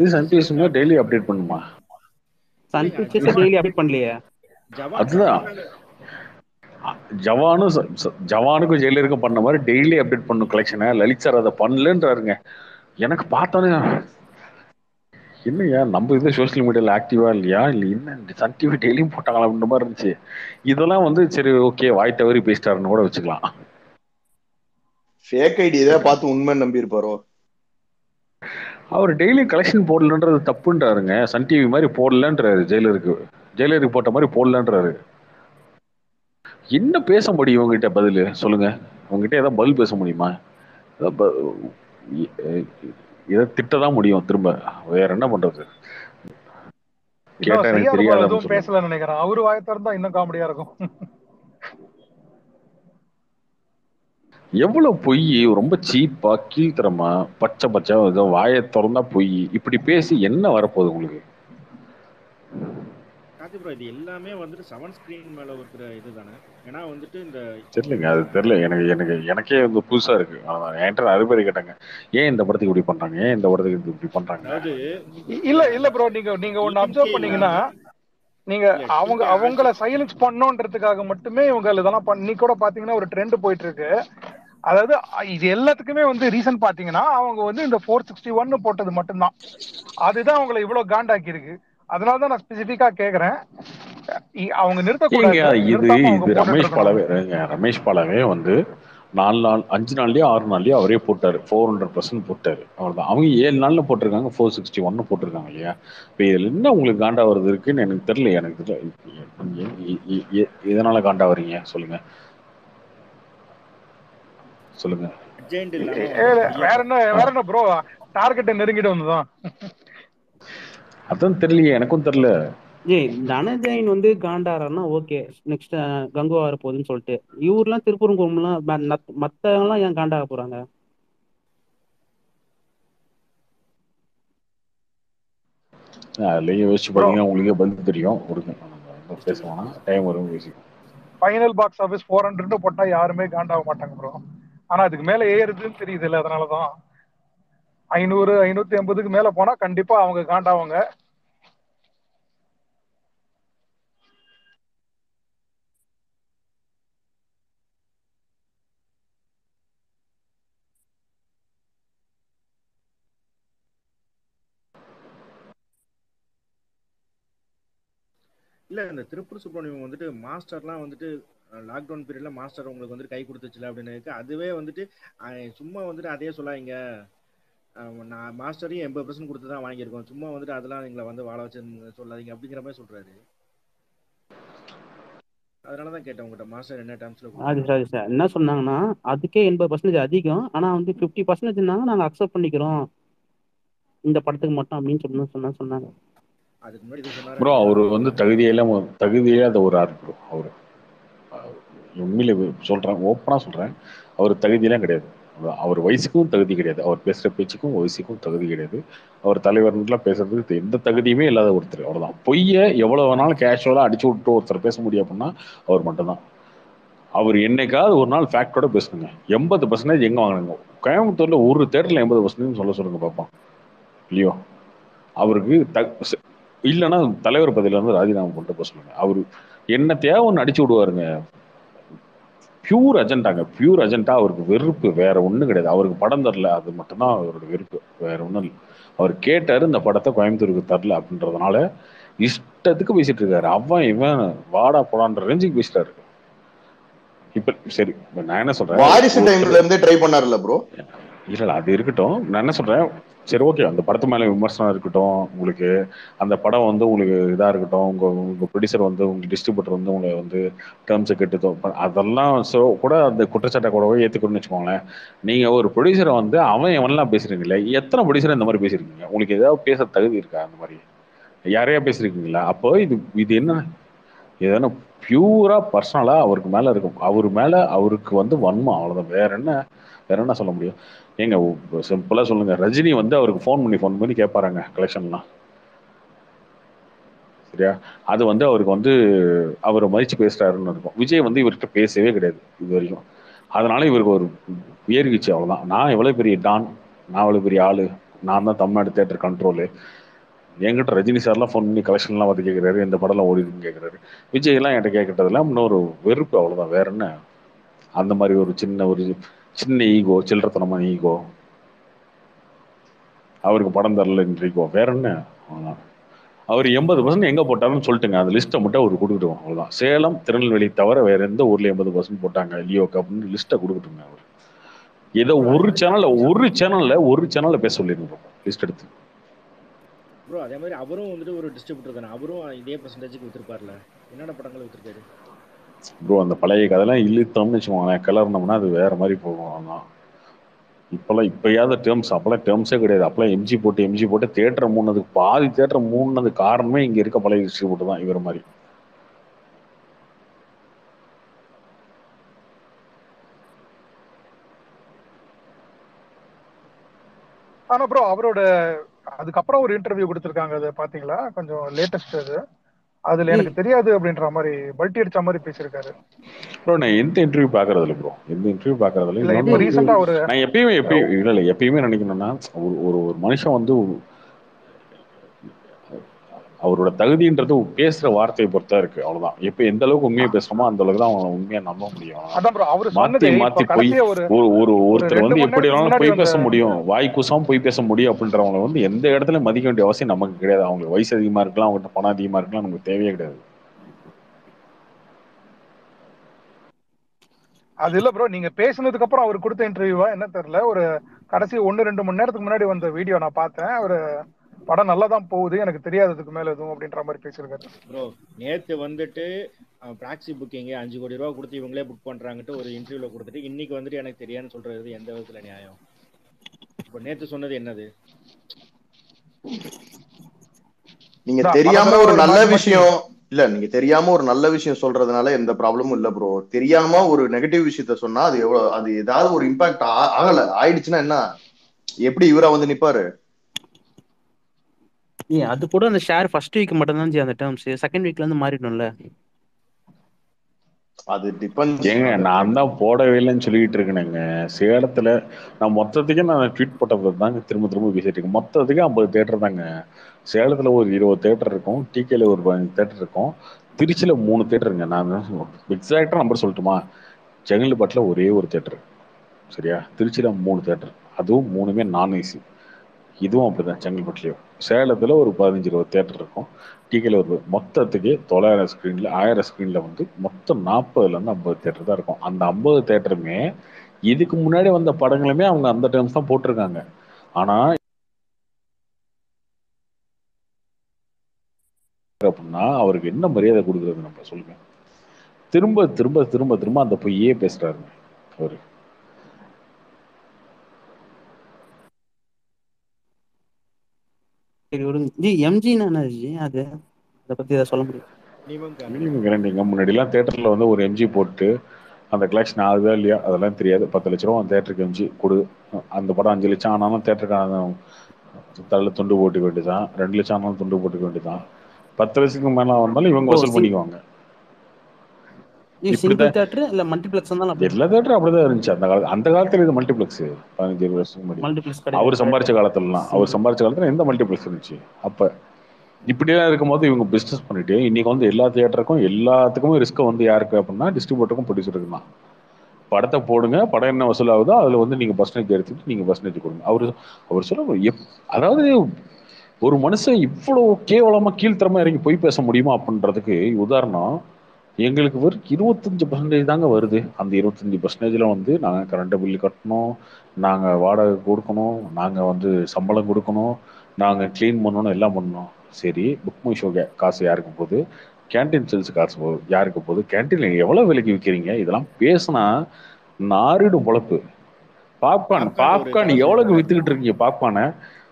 இது சன் பிக்சர்ஸ் மாதிரி டெய்லி அப்டேட் பண்ணுமா? சன் பிக்சர்ஸ் டெய்லி அப்டேட் பண்ணலையே. அதுதான் ஜவானு ஜவானுக்கும் ஜெயிலருக்கும் பண்ண மாதிரி டெய்லி அப்டேட் பண்ணும் கலெக்ஷனை லலித் சார் அதை பண்ணலன்றாருங்க. எனக்கு பார்த்தோன்னே என்னையா நம்ம இது சோசியல் மீடியாவில் ஆக்டிவா இல்லையா, இல்லை என்ன சன் டிவி டெய்லியும் போட்டாங்களா அப்படின்ற மாதிரி இருந்துச்சு. இதெல்லாம் வந்து சரி ஓகே வாய் தவறி பேசிட்டாருன்னு கூட வச்சுக்கலாம். ஃபேக் ஐடி ஏதாவது பார்த்து உண்மை நம்பி இருப்பாரோ? அவர் டெய்லி கலெக்ஷன் போடலன்றது தப்புன்றாருங்க. சன் டிவி மாதிரி போடலன்றாரு, ஜெயிலருக்கு ஜெயிலருக்கு போட்ட மாதிரி போடலன்றாரு. என்ன பேச முடியும் உங்ககிட்ட? பதில் சொல்லுங்க, உங்ககிட்ட ஏதாவது பதில் பேச முடியுமா? இதை திட்டதான் முடியும் திரும்ப, வேற என்ன பண்றது? கேட்டா எனக்கு தெரியாது பேசல நினைக்கிறேன். அவரு வாய் திறந்தா இன்னும் காமெடியா இருக்கும். எவ்வளவு பொய், ரொம்ப சீப்பா கீழ்த்தரமா பச்சை பச்சை வாயை திறந்தா பொய், இப்படி பேசி என்ன வரப்போகுது உங்களுக்கு? எல்லாமே வந்துட்டு செவன் ஸ்கிரீன் மேல இருக்கிற இதுதானே. ஏன்னா வந்துட்டு இந்த தெரியலங்க, அது தெரியல எனக்கு எனக்கு எனக்கே வந்து புதுசா இருக்கு. என்கிட்ட அறுபேர் கேட்டாங்க, ஏன் இந்த படத்துக்கு இப்படி பண்றாங்க, ஏன் இந்த படத்துக்கு இப்படி பண்றாங்க. இல்ல இல்ல ப்ரோ, நீங்க நீங்க ஒன்னு அப்சர்வ் பண்ணீங்கன்னா நீங்க அவங்க அவங்கள சைலன்ஸ் பண்ணுன்றதுக்காக மட்டுமே இவங்க இதெல்லாம் பண்ணி கூட பாத்தீங்கன்னா ஒரு ட்ரெண்ட் போயிட்டு இருக்கு. அதாவது இது எல்லாத்துக்குமே வந்து ரீசன் பாத்தீங்கன்னா அவங்க வந்து இந்த ஃபோர் சிக்ஸ்டி ஒன்னு போட்டது மட்டும்தான், அதுதான் அவங்களை இவ்வளவு காண்டாக்கி இருக்கு. அதனாலதான் நான் ஸ்பெசிபிக்கா கேக்குறேன், அவங்க நிறுத்தக்கூடாது. ரமேஷ் பாலவே ரமேஷ் பாலவே வந்து நாலு நாள் அஞ்சு நாள்லயே ஆறு நாள்லயே அவரே போட்டாரு, ஃபோர் ஹண்ட்ரட் பர்சன்ட் போட்டாரு. அவ்வளவுதான். அவங்க ஏழு நாள்ல போட்டிருக்காங்க, ஃபோர் சிக்ஸ்டி ஒன்னு போட்டிருக்காங்க இல்லையா. இப்ப இதுல என்ன உங்களுக்கு காண்டா வருது இருக்குன்னு எனக்கு தெரியல. எனக்கு இதனால காண்டா வரீங்க சொல்லுங்க சொல்லுங்க. வேற என்ன வேற என்ன ப்ரோ, டார்கெட் நெருங்கிட்டு வந்துதான் அதான் தெரியலையே, எனக்கும் தெரியல. ஏய் தனஜயின் வந்து காண்டாரன்னா ஓகே, நெக்ஸ்ட் கங்குவா வர போகுதுன்னு சொல்லிட்டு இவர்லாம் திருப்பூருங்குளம்லாம் மத்தவங்கலாம் ஏன் காண்டாக போறாங்க? அதுலயே யோசிச்சு பாருங்க, உங்களுக்கே பதில் தெரியும். ஒரு பேசுவோம் டைம் வரும் பேசிக்கோ. Final box office four hundred போட்டா யாருமே காண்டாக மாட்டாங்க ப்ரோ. ஆனா அதுக்கு மேல ஏறுதுன்னு தெரியுது இல்லை, அதனாலதான் ஐநூறு ஐநூத்தி எண்பதுக்கு மேல போனா கண்டிப்பா அவங்க காண்டாவங்க. இல்லை இந்த திருப்பூர் சுப்ரமணியம் வந்துட்டு மாஸ்டர்லாம் வந்துட்டு லாக்டவுன் பீரியட்ல மாஸ்டர் உங்களுக்கு வந்துட்டு கை கொடுத்துச்சுல அப்படின்னு அதுவே வந்துட்டு சும்மா வந்துட்டு அதையே சொல்லாங்க. நான் மாஸ்டரையும் எண்பது பர்சன்ட் கொடுத்து தான் வாங்கியிருக்கோம், சும்மா வந்துட்டு அதெல்லாம் எங்களை வந்து வாழ வச்சு சொல்லாதீங்க அப்படிங்கிற மாதிரி சொல்றாரு. அதனால தான் கேட்டேன் உங்கள்கிட்ட மாஸ்டர் என்ன டேர்ம்ஸ்ல. அது சரி சார் என்ன சொன்னாங்கன்னா அதுக்கே எண்பது பர்சன்டேஜ் அதிகம், ஆனால் வந்து ஃபிஃப்டி பர்சன்டேஜ்னாங்க நாங்கள் அக்செப்ட் பண்ணிக்கிறோம் இந்த படத்துக்கு மட்டும் அப்படின்னு சொல்லி சொன்னா சொன்னாங்க. ப்ரோ அவரு வந்து தகுதியெல்லாம் தகுதியே அதை ஒரு ஆர்ட் ப்ரோ. அவரு உண்மையில சொல்றேன், ஓப்பனா சொல்றேன், அவர் தகுதியெல்லாம் கிடையாது. அவர் வயசுக்கும் தகுதி கிடையாது, அவர் பேசுற பேச்சுக்கும் வயசுக்கும் தகுதி கிடையாது. அவர் தலைவர்லாம் பேசுறதுக்கு எந்த தகுதியுமே இல்லாத ஒருத்தர். அவ்வளவுதான். பொய்யை எவ்வளவு வேணாலும் கேஷுவலா அடிச்சு விட்டு ஒருத்தர் பேச முடியும் அப்படின்னா அவர் மட்டும்தான். அவர் என்னைக்காவது ஒரு நாள் ஃபேக்டோட பேசணுங்க. எண்பது பர்சன்டேஜ் எங்க வாங்கினாங்க கோயம்புத்தூர்ல ஒரு தேட்டர்ல எண்பது பர்சன்டேஜ் சொல்ல சொல்லுங்க பாப்போம் இல்லையோ. அவருக்கு த இல்லைன்னா தலைவர் பதவியில வந்து ராஜினாமா பண்ணிட்டு போக சொல்லுங்க. அவரு என்ன தேவை ஒன்று அடிச்சு விடுவாருங்க. பியூர் அஜெண்டாங்க, பியூர் அஜெண்டா. அவருக்கு வெறுப்பு வேற ஒன்றும் கிடையாது. அவருக்கு படம் தரல, அது மட்டும்தான் அவரோட வெறுப்பு, வேற ஒன்றும் இல்லை. அவர் கேட்டாரு இந்த படத்தை கோயம்புத்தூருக்கு தரல அப்படின்றதுனால இஷ்டத்துக்கு பேசிட்டு இருக்காரு. அவன் இவன் வாடா போடான்ற ரேஞ்சுக்கு பேசிட்டாரு. இப்ப சரி நான் என்ன சொல்றேன் ப்ரோ, இல்ல அது இருக்கட்டும். நான் என்ன சொல்றேன், சரி ஓகே, அந்த படத்து மேலே விமர்சனம் இருக்கட்டும், உங்களுக்கு அந்த படம் வந்து உங்களுக்கு இதாக இருக்கட்டும், உங்கள் உங்கள் ப்ரொடியூசர் வந்து உங்களுக்கு டிஸ்ட்ரிபியூட்டர் வந்து உங்களை வந்து டேர்ம்ஸை கெட்டு அதெல்லாம் ஸோ கூட அந்த குற்றச்சாட்டை கூடவே ஏற்றுக்கணும்னு வச்சுக்கோங்களேன். நீங்கள் ஒரு ப்ரொடியூசரை வந்து அவன் எவனெலாம் பேசுகிறீங்களே, எத்தனை ப்ரொடியூசரை இந்த மாதிரி பேசியிருக்கீங்க? உங்களுக்கு ஏதாவது பேச தகுதி இருக்கா? அந்த மாதிரி யாரையா பேசியிருக்கீங்களா? அப்போ இது இது என்ன ஏதான பியூரா பர்சனலாக அவருக்கு மேலே இருக்கும், அவர் மேலே அவருக்கு வந்து வன்மம், அவ்வளோதான். வேற என்ன வேற என்ன சொல்ல முடியும்? ஏங்க சிம்பிளா சொல்லுங்க, ரஜினி வந்து அவருக்கு ஃபோன் பண்ணி ஃபோன் பண்ணி கேட்பாராங்க கலெக்ஷன்லாம், சரியா? அது வந்து அவருக்கு வந்து அவரை மதிச்சு பேசுறாருன்னு இருக்கும். விஜய் வந்து இவர்கிட்ட பேசவே கிடையாது இது வரைக்கும், அதனால இவருக்கு ஒரு உயர்கிச்சு, அவ்வளவுதான். நான் எவ்வளவு பெரிய டான், நான் எவ்வளவு பெரிய ஆளு, நான் தான் தமிழ்நாடு தியேட்டர் கண்ட்ரோலு, என்கிட்ட ரஜினி சார்லாம் ஃபோன் பண்ணி கலெக்ஷன்லாம் வந்து கேட்குறாரு, இந்த படம்லாம் ஓடிடுன்னு கேட்குறாரு. விஜய் எல்லாம் என்கிட்ட கேட்கறதெல்லாம் இன்னொரு வெறுப்பு, அவ்வளவுதான். வேற என்ன? அந்த மாதிரி ஒரு சின்ன ஒரு சின்ன ஈகோ, சில்லறத்தனமான ஈகோ, அவருக்கு படம் தரலன்ற ஈகோ, வேற என்ன? அவ்வளோதான். அவர் எண்பது பர்சன்ட் எங்கே போட்டாருன்னு சொல்லிட்டுங்க, அந்த லிஸ்ட்டை மட்டும் அவருக்கு கொடுத்துடுவோம், அவ்வளோதான். சேலம் திருநெல்வேலி தவிர வேற எந்த ஊரில் எண்பது பர்சன்ட் போட்டாங்க லியோக்கு அப்படின்னு லிஸ்ட்டை கொடுத்துட்டுங்க. அவர் ஏதோ ஒரு சேனல்ல ஒரு சேனல்ல ஒரு சேனல்ல பேச சொல்லிருங்க லிஸ்ட் எடுத்து ப்ரோ. அதே மாதிரி அவரும் வந்துட்டு ஒரு டிஸ்ட்ரிபியூட்டர் தானே, அவரும் இதே பர்சன்டேஜுக்கு வித்துருப்பார்ல, என்னென்ன படங்கள் வித்துருக்காரு ப்ரோ? அந்த பழைய கதையெல்லாம் இழுத்தோம்னு வச்சுக்கோங்களேன், கிளறினோம்னா அது வேற மாதிரி போகும். ஆனால் இப்போலாம் இப்போயாவது டேர்ம்ஸ், அப்போலாம் டேர்ம்ஸே கிடையாது. அப்போலாம் எம்ஜி போட்டு எம்ஜி போட்டு தேட்டரை மூணுனதுக்கு பாதி தேட்டரை மூணுனது காரணமே இங்கே இருக்க பழைய டிஸ்ட்ரிபியூட்டர் தான் இவர மாதிரி. ஆனால் ப்ரோ அவரோட அதுக்கப்புறம் ஒரு இன்டர்வியூ கொடுத்துருக்காங்க, அது பார்த்தீங்களா? கொஞ்சம் லேட்டஸ்ட் அது, அதுல எனக்கு தெரியாது அப்படின்ற மாதிரி பல்டி அடிச்ச மாதிரி பேசிருக்காரு ப்ரோ. நான் எந்த இன்டர்வியூ பாக்குறதுல ப்ரோ, எந்த இன்டர்வியூ பாக்குறதுல நான் எப்பயுமே எப்பயுமே எப்பயுமே நினைக்கணும்னா ஒரு ஒரு மனுஷன் வந்து அவரோட தகுதின்றது பேசுற வார்த்தையை பொறுத்தா இருக்கு, அவ்வளவுதான். இப்ப எந்த அளவுக்கு உண்மையை பேசுறோமோ அந்த அளவுக்கு தான் அவங்களை உண்மையா நம்ப முடியும். மாத்தி போய் ஒரு ஒருத்தர் வந்து எப்படி வேணாலும் போய் பேச முடியும், வாய்க்குசாம போய் பேச முடியும் அப்படின்றவங்களை வந்து எந்த இடத்துல மதிக்க வேண்டிய அவசியம் நமக்கு கிடையாது. அவங்களுக்கு வயசு அதிகமா இருக்கலாம், அவங்ககிட்ட பணம் அதிகமா இருக்கலாம், நமக்கு தேவையே கிடையாது. அது இல்ல ப்ரோ, நீங்க பேசினதுக்கு அப்புறம் அவர் கொடுத்த இன்டர்வியூவா என்ன தெரியல, ஒரு கடைசி ஒன்னு ரெண்டு மணி நேரத்துக்கு முன்னாடி வந்த வீடியோ நான் பார்த்தேன். ஒரு படம் நல்லா தான் போகுது, எனக்கு தெரியாததுக்கு மேல எதுவும் அப்படின்ற மாதிரி பேசியிருக்காரு. ப்ரோ நேத்து வந்துட்டு பிராக்சி புக்கிங் அஞ்சு கோடி ரூபா கொடுத்து இவங்களே புக் பண்றாங்கட்டு ஒரு இன்டர்வியூல கொடுத்துட்டு இன்னைக்கு வந்துட்டு எனக்கு தெரியாதுன்னு சொல்றது எந்த விதத்துல நியாயம்? இப்போ நேத்து சொன்னது என்னது? நீங்க தெரியாம ஒரு நல்ல விஷயம் இல்ல, நீங்க தெரியாம ஒரு நல்ல விஷயம் சொல்றதுனால எந்த ப்ராப்ளமும் இல்ல ப்ரோ. தெரியாம ஒரு நெகட்டிவ் விஷயத்த சொன்னா அது எவ்வளவு, அது ஏதாவது ஒரு இம்பாக்ட் ஆகல ஆயிடுச்சுன்னா என்ன, எப்படி இவரா வந்து நிப்பாரு? நீ அது கூட அந்த ஷேர் ஃபர்ஸ்ட் வீக் மட்டும் தான் அந்த டேர்ம்ஸ், செகண்ட் வீக்ல இருந்து மாறிடும்ல. அது டிபெண்ட்ஸ் ஏங்க, நான் தான் போடவே இல்லைன்னு சொல்லிட்டு இருக்கேனுங்க சேலத்துல. நான் மொத்தத்துக்கு நான் ட்வீட் போட்டப்பறது தாங்க திரும்ப திரும்ப பேசிட்டு இருக்கேன். மொத்தத்துக்கு ஐம்பது தேட்டர் தாங்க சேலத்துல, ஒரு இருபது தேட்டர் இருக்கும், டிகேல ஒரு பதினஞ்சு தேட்டர் இருக்கும், திருச்சியில மூணு தேட்டருங்க. நான் எக்ஸாக்டா நம்பர் சொல்லட்டுமா, செங்கல்பட்டுல ஒரே ஒரு தேட்டர், சரியா, திருச்சியில மூணு தேட்டர், அதுவும் மூணுமே நான் ஏசி. இதுவும் அப்படிதான், செங்கல்பட்டுலயும் சேலத்துல ஒரு பதினஞ்சு இருபது தேட்டர் இருக்கும், டிகேல ஒரு மொத்தத்துக்கு தொள்ளாயிரம் ஸ்கிரீன்ல ஆயிரம் ஸ்கிரீன்ல வந்து மொத்தம் நாற்பதுல இருந்து ஐம்பது தேட்டர் தான் இருக்கும். அந்த ஐம்பது தேட்டருமே இதுக்கு முன்னாடி வந்த படங்களுமே அவங்க அந்த டேர்ம்ஸ் தான் போட்டிருக்காங்க. ஆனா அப்படின்னா அவருக்கு என்ன மரியாதை கொடுக்கறது நம்ம சொல்லுங்க? திரும்ப திரும்ப திரும்ப திரும்ப அந்த பொய்யே பேசுறாருங்க அவரு. முன்னாடிலாம் தியேட்டர்ல வந்து ஒரு எம்ஜி போட்டு அந்த கலெக்ஷன் ஆகுதா இல்லையா அதெல்லாம் தெரியாது. பத்து லட்ச ரூபா அந்த தியேட்டருக்கு எம்ஜி கொடு, அந்த படம் அஞ்சு லட்சம் ஆனாலும் தியேட்டருக்கான தள்ள துண்டு போட்டுக்க வேண்டியதான், ரெண்டு லட்சம் ஆனாலும் துண்டு போட்டுக்க வேண்டியதான், பத்து லட்சத்துக்கு மேல வந்தாலும் இவங்க வசூல் பண்ணிக்குவாங்க. எல்லா தேட்டரும் அப்படிதான் இருந்துச்சு அந்த காலத்துல. அந்த காலத்துல இது மல்டிபிளெக்ஸ், பதினஞ்சு இருபது வருஷத்துக்கு அவர் சம்பாரிச்ச காலத்துல அவர் சம்பாரிச்ச காலத்துல எந்த மல்டிபிளெக்ஸ் இருந்துச்சு? அப்ப இப்படிலாம் இருக்கும் போது இவங்க பிசினஸ் பண்ணிட்டு இன்னைக்கு வந்து எல்லா தியேட்டருக்கும் எல்லாத்துக்குமே ரிஸ்க் வந்து யாருக்கு அப்படின்னா டிஸ்ட்ரிபியூட்டருக்கும் ப்ரொடியூசருக்கும் தான். படத்தை போடுங்க, படம் என்ன வசூல் ஆகுதோ அதுல வந்து நீங்க பர்சன்டேஜ் எடுத்துட்டு நீங்க பர்சன்டேஜ் கொடுங்க. அவரு அவர் சொல்ல, அதாவது ஒரு மனுஷன் இவ்வளவு கேவலமா கீழ்த்தரமா இறங்கி போய் பேச முடியுமா அப்படின்றதுக்கு உதாரணம், எங்களுக்கு ஒரு இருபத்தஞ்சு பர்சன்டேஜ் தாங்க வருது, அந்த இருபத்தஞ்சி பர்சன்டேஜில் வந்து நாங்கள் கரண்ட்டு பில்லு கட்டணும், நாங்கள் வாடகை கொடுக்கணும், நாங்கள் வந்து சம்பளம் கொடுக்கணும், நாங்கள் க்ளீன் பண்ணணும், எல்லாம் பண்ணணும். சரி, புக் மை ஷோ காசு யாருக்கு போகுது? கேன்டீன் சேல்ஸ் காசு போகுது யாருக்கு போகுது? கேன்டீனில் எவ்வளோ விலைக்கு விற்கிறீங்க? இதெல்லாம் பேசுனா நாரிடும் பொழப்பு. பாப்கார்ன் பாப்கார்ன் எவ்வளோக்கு விற்றுக்கிட்டு இருக்கீங்க? பாப்கார்னை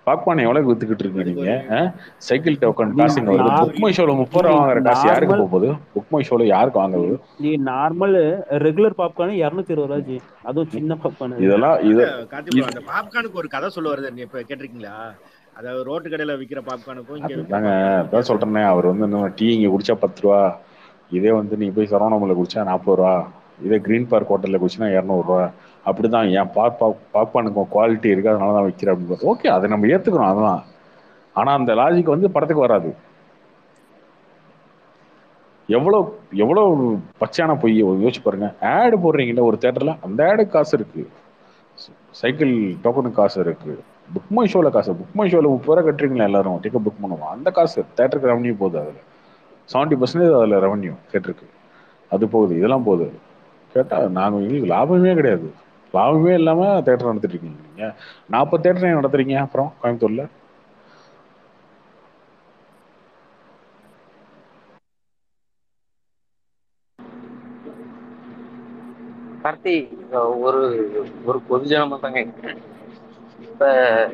பாப்கார்ன் எவ்வளோக்கு வித்துக்கிட்டு இருக்கீங்க? சைக்கிள் டோக்கன் காசுங்க வருது. புக் மை ஷோல முப்பது ரூபா வாங்குற காசு யாருக்கு போகுது? புக் மை ஷோல யாருக்கு வாங்குறது? நீ நார்மல் ரெகுலர் பாப்கார்ன் இருநூத்தி இருபது ரூபாய், அதுவும் சின்ன பாப்கார்ன். இதெல்லாம் இது கார்த்திக், அந்த பாப்கார்னுக்கு ஒரு கதை சொல்ல வருது, நீ இப்ப கேட்டிருக்கீங்களா? அதாவது ரோட்டு கடையில விற்கிற பாப்கார்னுக்கும் இங்க சொல்றேன்னே, அவர் வந்து என்ன டீ இங்க குடிச்சா பத்து ரூபா, இதே வந்து நீ போய் சரவணாமலை குடிச்சா நாற்பது ரூபா, இதே கிரீன் பார்க் ஹோட்டலில் குடிச்சுன்னா இரநூறுவா. அப்படிதான் ஏன் பாப் பாப்கார்னுக்கு குவாலிட்டி இருக்கு அதனால தான் வைக்கிறேன் அப்படின்னு. ஓகே, அதை நம்ம ஏற்றுக்கிறோம், அதெல்லாம். ஆனால் அந்த லாஜிக் வந்து படத்துக்கு வராது. எவ்வளோ எவ்வளோ பச்சையான பொய் யோசிச்சு பாருங்க. ஆடு போடுறீங்கல்ல ஒரு தேட்டரில், அந்த ஆடுக்கு காசு இருக்கு, சைக்கிள் டோக்கனுக்கு காசு இருக்கு, புக் மை ஷோவில் காசு, புக் மை ஷோவில் முப்பது ரூபா கட்டுறீங்களா எல்லாரும் டிக்கெட் புக் பண்ணுவோம், அந்த காசு தேட்டருக்கு ரெவன்யூ போகுது. அதில் செவன்ட்டி பர்சன்டேஜ் அதில் ரெவன்யூ தேட்டருக்கு அது போகுது. இதெல்லாம் போகுது கேட்டா நாங்கள் எங்களுக்கு லாபமே கிடையாது, லாபமே இல்லாமல் தேட்டர் நடத்திட்டு இருக்கீங்க. நீங்க நாற்பது தேட்டர் நடத்துறீங்க, அப்புறம் கோயம்புத்தூர்ல கார்த்தி ஒரு ஒரு பொதுஜனமா தாங்க. இப்ப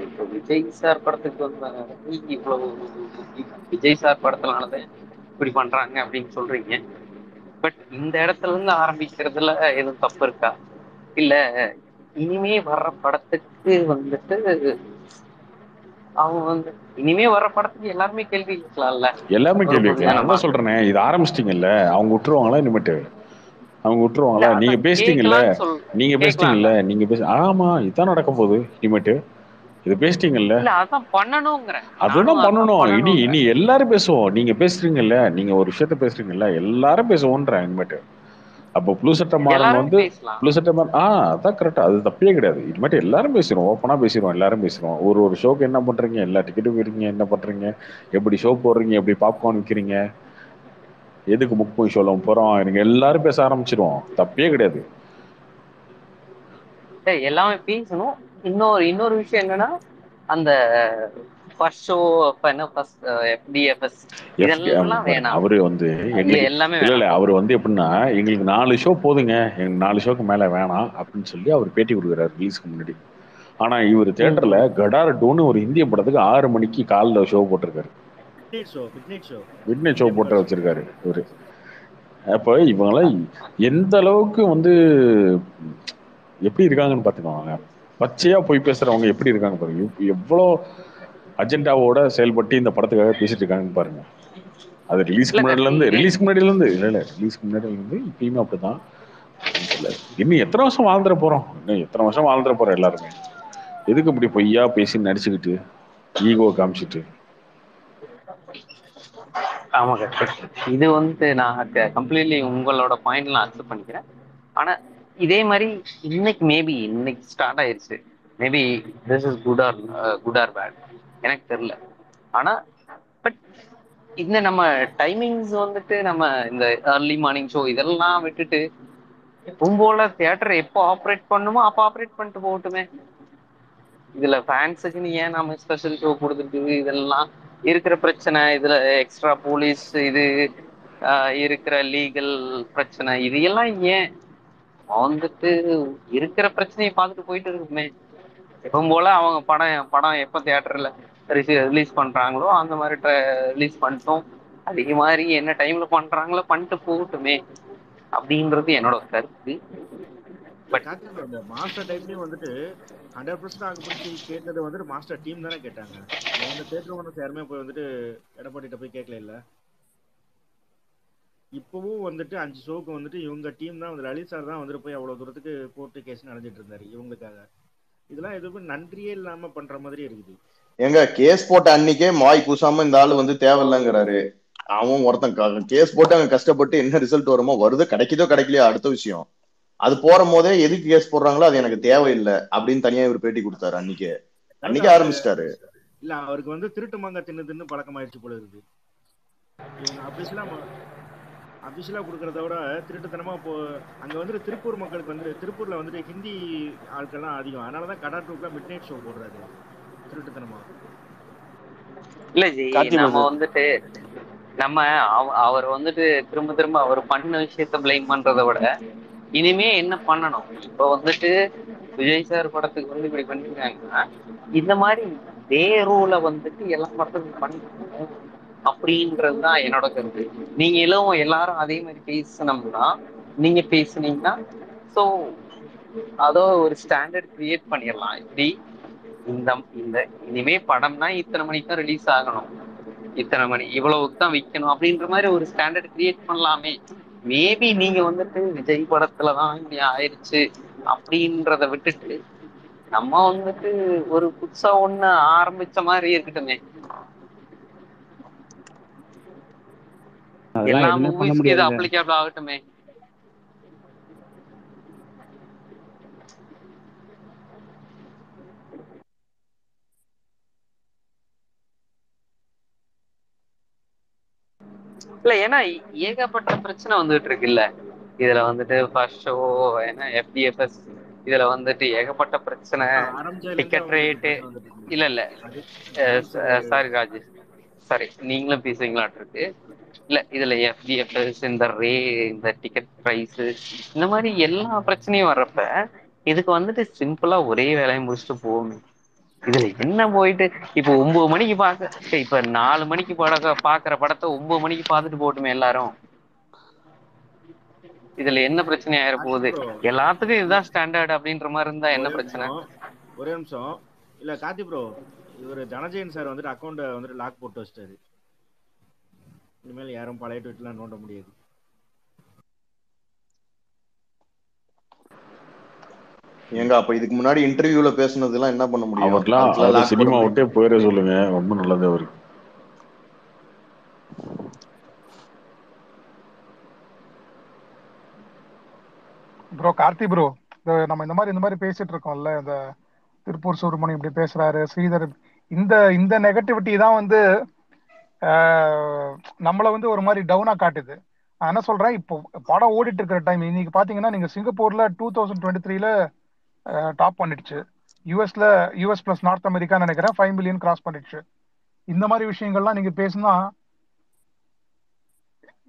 இப்ப விஜய் சார் படத்துக்கு வந்து இவ்வளவு விஜய் சார் படத்தினாலதான் இப்படி பண்றாங்க அப்படின்னு சொல்றீங்க. பட் இந்த இடத்துல இருந்து ஆரம்பிக்கிறதுல எதுவும் தப்பு இருக்கா? இல்ல இனிமே வர்ற படத்துக்கு வந்துட்டு அவங்க வந்து இனிமே வர்ற படத்துக்கு எல்லாருமே கேள்வி கேட்கலாம்ல? எல்லாமே கேள்வி கேட்கலாம் சொல்றேன். இது ஆரம்பிச்சிட்டீங்கல்ல, அவங்க விட்டுருவாங்களா இனிமேட்டு? அவங்க விட்டுருவாங்களா? நீங்க பேசிட்டீங்கல்ல, நீங்க பேசிட்டீங்கல்ல, நீங்க பேச. ஆமா, இதுதான் நடக்க போகுது இனிமேட்டு. இது பேசிட்டீங்கல்ல. இல்ல அதான் பண்ணணும்ங்கறேன். அதுதான் பண்ணணும். இனி இனி எல்லாரும் பேசுவோம். நீங்க பேசுறீங்கல்ல, நீங்க ஒரு விஷயத்தை பேசுறீங்கல்ல, எல்லாரும் பேசுவோம்ன்ற இன்மேட். அப்போ புளு சட்ட மாறன் வந்து புளு சட்ட மாறன் ஆ அதான் கரெக்டா, அது தப்பே கிடையாது. இனிமேட்டு எல்லாரும் பேசிடுவோம், ஓப்பனா பேசிடுவோம், எல்லாரும் பேசுறோம். ஒரு ஒரு ஷோக்கு என்ன பண்றீங்க, எல்லா டிக்கெட்டும் போயிருக்கீங்க, என்ன பண்றீங்க, எப்படி ஷோ போடுறீங்க, எப்படி பாப்கார்ன் விற்கிறீங்க, எதுக்கு புக் போய் ஷோல போறோம், எனக்கு எல்லாரும் பேச ஆரம்பிச்சிடுவோம். தப்பே கிடையாது, எல்லாமே பேசணும். இன்னொரு இன்னொரு விஷயம் என்னன்னா, அந்த ஃபர்ஸ்ட் ஷோ பண்ண ஃபர்ஸ்ட் எஃப்டிஎஃப்எஸ் இதெல்லாம் வேணாம். அவரு வந்து எல்லாமே இல்ல இல்ல அவரு வந்து எப்படின்னா, எங்களுக்கு நாலு ஷோ போதுங்க, எங்களுக்கு நாலு ஷோக்கு மேல வேணாம் அப்படின்னு சொல்லி அவர் பேட்டி கொடுக்குறாரு ரிலீஸ்க்கு முன்னாடி. ஆனா இவர் தியேட்டர்ல கடார் டோன்னு ஒரு இந்திய படத்துக்கு ஆறு மணிக்கு காலைல ஷோ போட்டிருக்காரு, மிட்நைட் ஷோ போட்டு வச்சிருக்காரு இவரு. அப்ப இவங்கெல்லாம் எந்த அளவுக்கு வந்து எப்படி இருக்காங்கன்னு பார்த்துக்கோங்க. பச்சையா போய் பேசுறவங்க எப்படி இருக்காங்க பாருங்க, எவ்வளோ அஜெண்டாவோட செயல்பட்டு இந்த படத்துக்காக பேசிட்டு இருக்காங்கன்னு பாருங்க. அது ரிலீஸ்க்கு முன்னாடில இருந்து ரிலீஸ்க்கு முன்னாடில இருந்து இல்லை இல்லை ரிலீஸ்க்கு முன்னாடில இருந்து இப்பயுமே அப்படிதான். இன்னும் எத்தனை வருஷம் வாழ்ந்துட போறோம், இன்னும் எத்தனை வருஷம் வாழ்ந்துட போறோம் எல்லாருமே. எதுக்கு இப்படி பொய்யா பேசி நடிச்சுக்கிட்டு ஈகோ காமிச்சிட்டு? ஆமா கரெக்ட். இது வந்து நான் கம்ப்ளீட்லி உங்களோட பாயிண்ட் நான் அக்செப்ட் பண்ணிக்கிறேன். ஆனா இதே மாதிரி இன்னைக்கு மேபி இன்னைக்கு ஸ்டார்ட் ஆயிருச்சு, maybe this is good or good or bad எனக்கு தெரியல. ஆனா பட் இந்த நம்ம டைமிங்ஸ் வந்துட்டு நம்ம இந்த ஏர்லி மார்னிங் ஷோ இதெல்லாம் விட்டுட்டு எப்போல தியேட்டர் எப்போ ஆப்ரேட் பண்ணுமோ அப்போ ஆப்ரேட் பண்ணிட்டு போகட்டுமே. இதுல ஃபேன்ஸுக்கு நீ ஏன் நம்ம ஸ்பெஷல் ஷோ கொடுத்துட்டு இதெல்லாம் இருக்கிற பிரச்சனை, இதுல எக்ஸ்ட்ரா போலீஸ் இது இருக்கிற லீகல் பிரச்சனை இது எல்லாம் ஏன் வந்துட்டு இருக்கிற பிரச்சனையை பார்த்துட்டு போயிட்டு இருக்குமே. எப்பவும் போல அவங்க படம் படம் எப்போ தியேட்டர்ல ரிலீஸ் பண்றாங்களோ அந்த மாதிரி ரிலீஸ் பண்ணிட்டோம், அதே மாதிரி என்ன டைம்ல பண்றாங்களோ பண்ணிட்டு போகட்டுமே அப்படின்றது என்னோட கருத்து. பட் மாஸ்டர் டைம்லயும் வந்துட்டு ஹண்ட்ரட் பர்சன்ட் ஆகுபடி கேட்டது வந்துட்டு மாஸ்டர் டீம் தானே கேட்டாங்க. அந்த தேட்டர் ஓனர்ஸ் யாருமே போய் வந்துட்டு எடப்பாடிட்ட போய் கேட்கல. இல்லை இப்பவும் வந்துட்டு அஞ்சு ஷோக்கு வந்துட்டு இவங்க டீம் தான் வந்து லலித் சார் தான் வந்துட்டு போய் அவ்வளோ தூரத்துக்கு கோர்ட்டு கேஸ் நடந்துட்டு இருந்தாரு இவங்களுக்காக. இதெல்லாம் எதுவுமே நன்றியே இல்லாம பண்ற மாதிரி இருக்குது. எங்க கேஸ் போட்ட அன்னைக்கே மாய் கூசாம இந்த ஆளு வந்து தேவையில்லைங்கிறாரு. அவன் ஒருத்தன் கேஸ் போட்டு அவங்க கஷ்டப்பட்டு என்ன ரிசல்ட் வருமோ வருது, கிடைக்குதோ கிடைக்கலையோ அடுத்த விஷயம். அது போற போதே எதுக்கு கேஸ் போடுறாங்களோ அது எனக்கு தேவையில்லை அப்படின்னு தனியா இவர் பேட்டி கொடுத்தாரு அன்னைக்கே அன்னைக்கே ஆரம்பிச்சிட்டாரு. இல்ல அவருக்கு வந்து திருட்டு மாங்க தின்னு தின்னு பழக்கமாயிடுச்சு போல இருக்கு. அஃபிஷியலாக கொடுக்குறத விட திருட்டுத்தனமாக இப்போ அங்கே வந்துட்டு திருப்பூர் மக்களுக்கு வந்து திருப்பூரில் வந்துட்டு ஹிந்தி ஆட்கள்லாம் அதிகம், அதனால தான் கடா டூக்கெலாம் மிட் நைட் ஷோ போடுறாரு திருட்டுத்தனமாக. இல்லை நம்ம வந்துட்டு நம்ம அவர் வந்துட்டு திரும்ப திரும்ப அவர் பண்ண விஷயத்த பிளைம் பண்ணுறதை விட இனிமே என்ன பண்ணணும். இப்போ வந்துட்டு விஜய் சார் படத்துக்கு வந்து இப்படி பண்ணிக்கிறாங்கன்னா இந்த மாதிரி வேரூல வந்துட்டு எல்லா படத்துக்கும் பண்ணணும் அப்படின்றது தான் என்னோட கருத்து. நீங்க எல்லாம் எல்லாரும் அதே மாதிரி பேசணும்னா நீங்க பேசுனீங்கன்னா ஸோ அதோ ஒரு ஸ்டாண்டர்ட் கிரியேட் பண்ணிடலாம். இப்படி இந்த இந்த இனிமே படம்னா இத்தனை மணிக்கு தான் ரிலீஸ் ஆகணும், இத்தனை மணி இவ்வளவுக்கு தான் விற்கணும் அப்படின்ற மாதிரி ஒரு ஸ்டாண்டர்ட் கிரியேட் பண்ணலாமே. மேபி நீங்க வந்துட்டு விஜய் படத்துலதான் இப்படி ஆயிடுச்சு அப்படின்றத விட்டுட்டு நம்ம வந்துட்டு ஒரு புதுசா ஒண்ணு ஆரம்பிச்ச மாதிரி இருக்கட்டுமே. இல்ல ஏன்னா ஏகப்பட்ட பிரச்சனை வந்துட்டு இருக்கு. இல்ல இதுல வந்துட்டு ஃபர்ஸ்ட் ஷோ ஏன்னா எஃப்டிஎஃப்எஸ் இதுல வந்துட்டு ஏகப்பட்ட பிரச்சனை, டிக்கெட் ரேட்டு இல்ல இல்ல சாரி ராஜேஷ் சாரி நீங்களும் பேசுவீங்களாட்டு இருக்கு. இல்ல இதுல எஃப்டிஎஃப்எஸ் இந்த ரே இந்த டிக்கெட் பிரைஸ் இந்த மாதிரி எல்லா பிரச்சனையும் வர்றப்ப இதுக்கு வந்துட்டு சிம்பிளா ஒரே வேலையை முடிச்சுட்டு போகுமே. இதுல என்ன போயிட்டு இப்ப ஒன்பது மணிக்கு பாக்க இப்ப நாலு மணிக்கு பட பாக்குற படத்தை ஒன்பது மணிக்கு பாத்துட்டு போட்டுமே எல்லாரும். இதுல என்ன பிரச்சனை ஆயிர போகுது, எல்லாத்துக்கும் இதுதான் ஸ்டாண்டர்ட் அப்படின்ற மாதிரி இருந்தா என்ன பிரச்சனை? ஒரே நிமிஷம். இல்ல கார்த்தி ப்ரோ, இவர் தனஜெயன் சார் வந்துட்டு அக்கௌண்ட வந்துட்டு லாக் போட்டு வச்சிட்டாரு. இனிமேல் யாரும் பழைய ட்வீட்லாம் நோண்ட முடியாது. ஏங்க அப்ப இதுக்கு முன்னாடி இன்டர்வியூல பேசுனதெல்லாம் என்ன பண்ண முடியும்? அவர்லாம் சினிமா விட்டே போயிர சொல்லுங்க, ரொம்ப நல்லது அவரு. ப்ரோ கார்த்தி ப்ரோ, நம்ம இந்த மாதிரி இந்த மாதிரி பேசிட்டு இருக்கோம்ல, இந்த திருப்பூர் சுப்ரமணியம் இப்படி பேசுறாரு, ஸ்ரீதர், இந்த இந்த நெகட்டிவிட்டி தான் வந்து நம்மளை வந்து ஒரு மாதிரி டவுனா காட்டுது. நான் என்ன சொல்றேன், இப்போ படம் ஓடிட்டு இருக்கிற டைம் இன்னைக்கு பாத்தீங்கன்னா நீங்க சிங்கப்பூர்ல டூ தௌசண்ட் டுவெண்ட்டி த்ரீல டாப் பண்ணிடுச்சு, யூஎஸ்ல யூஎஸ் பிளஸ் நார்த் அமெரிக்கா நினைக்கிறேன் ஃபைவ் மில்லியன் கிராஸ் பண்ணிடுச்சு. இந்த மாதிரி விஷயங்கள்லாம் நீங்க பேசுனா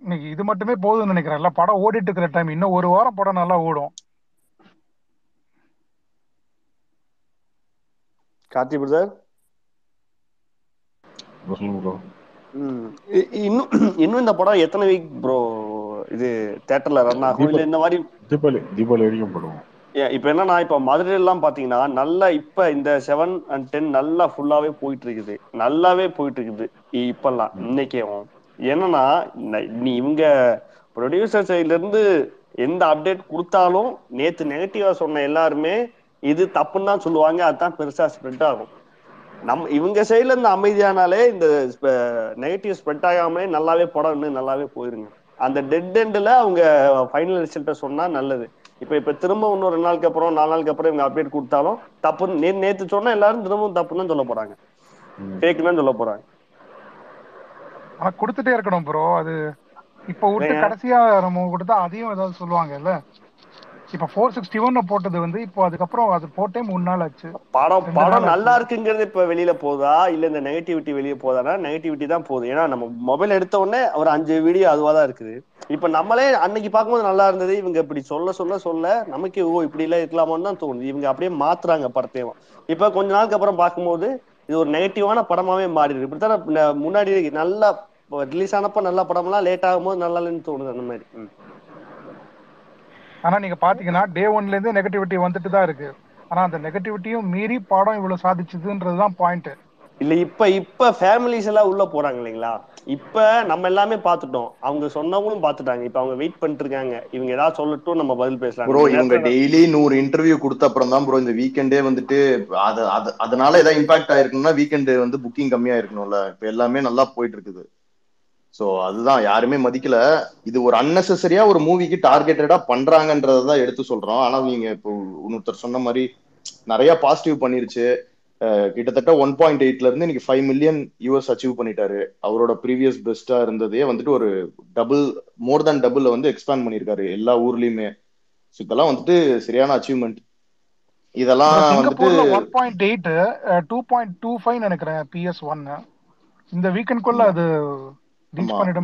இன்னைக்கு இது மட்டுமே போதும்னு நினைக்கிறேன். படம் ஓடிட்டு இருக்கிற டைம் இன்னும் ஒரு வாரம் படம் நல்லா ஓடும். கார்த்தி பிரதர் இன்னும் இன்னும் இந்த படம் எத்தனை வீக் ப்ரோ இது தியேட்டர்ல ரன் ஆகும்? இல்ல இந்த மாதிரி தீபாவளி தீபாவளி வரைக்கும் போடுவோம். இப்ப என்னன்னா இப்ப மதுரை எல்லாம் பாத்தீங்கன்னா நல்லா இப்ப இந்த செவன் அண்ட் டென் நல்லா ஃபுல்லாவே போயிட்டு இருக்குது, நல்லாவே போயிட்டு இருக்குது இப்பெல்லாம் இன்னைக்கேவும். என்னன்னா நீ இவங்க ப்ரொடியூசர் சைட்ல இருந்து எந்த அப்டேட் கொடுத்தாலும் நேத்து நெகட்டிவா சொன்ன எல்லாருமே இது தப்புன்னு தான் சொல்லுவாங்க, அதுதான் பெருசா ஸ்ப்ரெட் ஆகும். நம்ம இவங்க சைட்ல இந்த அமைதியானாலே இந்த நெகட்டிவ் ஸ்ப்ரெட் ஆகாமலே நல்லாவே படம் இன்னும் நல்லாவே போயிருங்க. அந்த டெட் எண்ட்ல அவங்க ஃபைனல் ரிசல்ட்டை சொன்னா நல்லது. இப்ப இப்ப திரும்ப இன்னும் ரெண்டு நாளுக்கு அப்புறம் நாலு நாளுக்கு அப்புறம் இவங்க அப்டேட் கொடுத்தாலும் தப்புன்னு நேத்து சொன்னா எல்லாரும் திரும்பவும் தப்புன்னு சொல்ல போறாங்க, கேக்குன்னு சொல்ல போறாங்க. ஆனா கொடுத்துட்டே இருக்கணும் ப்ரோ. அது இப்ப விட்டு கடைசியா நம்ம கொடுத்தா அதையும் ஏதாவது சொல்லுவாங்கல்ல. இப்ப ஃபோர் சிக்ஸ்டி ஒன்னு போட்டது வந்து இப்போ அதுக்கப்புறம் அது போட்டே மூணு நாள் ஆச்சு. படம் படம் நல்லா இருக்குங்கிறது இப்ப வெளியில போதா இல்ல இந்த நெகட்டிவிட்டி வெளியே போதானா? நெகட்டிவிட்டி தான் போகுது. ஏன்னா நம்ம மொபைல் எடுத்த உடனே ஒரு அஞ்சு வீடியோ அதுவா தான் இருக்குது. இப்ப நம்மளே அன்னைக்கு பார்க்கும்போது நல்லா இருந்தது, இவங்க இப்படி சொல்ல சொல்ல சொல்ல நமக்கு ஓ இப்படி எல்லாம் இருக்கலாமான்னு தான் தோணுது. இவங்க அப்படியே மாத்துறாங்க படத்தையும். இப்ப கொஞ்ச நாளுக்கு அப்புறம் பார்க்கும்போது இது ஒரு நெகட்டிவான படமாவே மாறிடுது. இப்படித்தான் முன்னாடி நல்லா ரிலீஸ் ஆனப்ப நல்ல படம்லாம் லேட் ஆகும்போது நல்லா இல்லைன்னு தோணுது அந்த மாதிரி. ஆனா நீங்க பாத்தீங்கன்னா டே ஒன்ல இருந்து நெகட்டிவிட்டி வந்துட்டு தான் இருக்கு. ஆனா அந்த நெகட்டிவிட்டியும் மீறி படம் இவ்வளவு சாதிச்சதுன்றதுதான் பாயிண்ட் இல்ல. இப்ப இப்ப ஃபேமிலிஸ் எல்லாம் உள்ள போறாங்க இல்லைங்களா, இப்ப நம்ம எல்லாமே பாத்துட்டோம், அவங்க சொன்னவங்களும் பாத்துட்டாங்க. இப்ப அவங்க வெயிட் பண்ணிட்டு இருக்காங்க, இவங்க ஏதாவது சொல்லட்டும் நம்ம பதில் பேசலாம். ப்ரோ இவங்க டெய்லி நூறு இன்டர்வியூ கொடுத்த அப்புறம் தான் ப்ரோ இந்த வீக்கெண்டே வந்துட்டு அது அதனால ஏதாவது இம்பாக்ட் ஆயிருக்கணும்னா வீக்கெண்டு வந்து புக்கிங் கம்மியா இருக்கணும்ல. இப்ப எல்லாமே நல்லா போயிட்டு இருக்குது. சோ அதுதான் யாருமே மதிக்கல. இது ஒரு அன்னெசரியா ஒரு மூவிக்கு டார்கெட்டடா பண்றாங்கன்றதான் எடுத்து சொல்றோம். ஆனா நீங்க இப்போ இன்னொருத்தர் சொன்ன மாதிரி நிறைய பாசிட்டிவ் பண்ணிருச்சு. கிட்டத்தட்ட ஒன் பாயிண்ட் எயிட்ல இருந்து இன்னைக்கு ஃபைவ் மில்லியன் யூஎஸ் அச்சீவ் பண்ணிட்டாரு. அவரோட ப்ரீவியஸ் பெஸ்டா இருந்ததே வந்துட்டு ஒரு டபுள் மோர் தேன் டபுள் வந்து எக்ஸ்பேண்ட் பண்ணிருக்காரு எல்லா ஊர்லயுமே. சோ இதெல்லாம் வந்துட்டு சரியான அச்சீவ்மெண்ட். இதெல்லாம் வந்துட்டு one point eight two point two five நினைக்கிறேன் பி எஸ் ஒன்று இந்த வீக்கெண்ட் குள்ள அது நினைக்கிறேன்.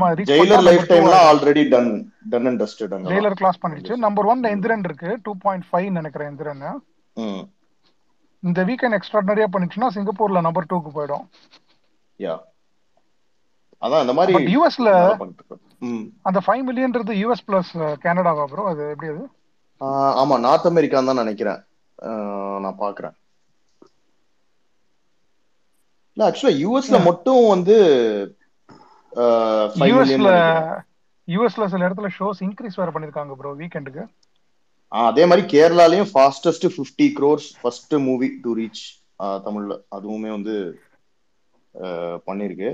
நான் பாக்குறேன் மட்டும் வந்து யுஎஸ்ல யுஎஸ்ல சில இடத்துல ஷோஸ் இன்கிரீஸ் வேற பண்ணிருக்காங்க bro வீக்கெண்டுக்கு. அதே மாதிரி கேரளாலயும் fastest fifty crores first movie to reach தமிழ்ல அதுவுமே வந்து பண்ணிருக்கு.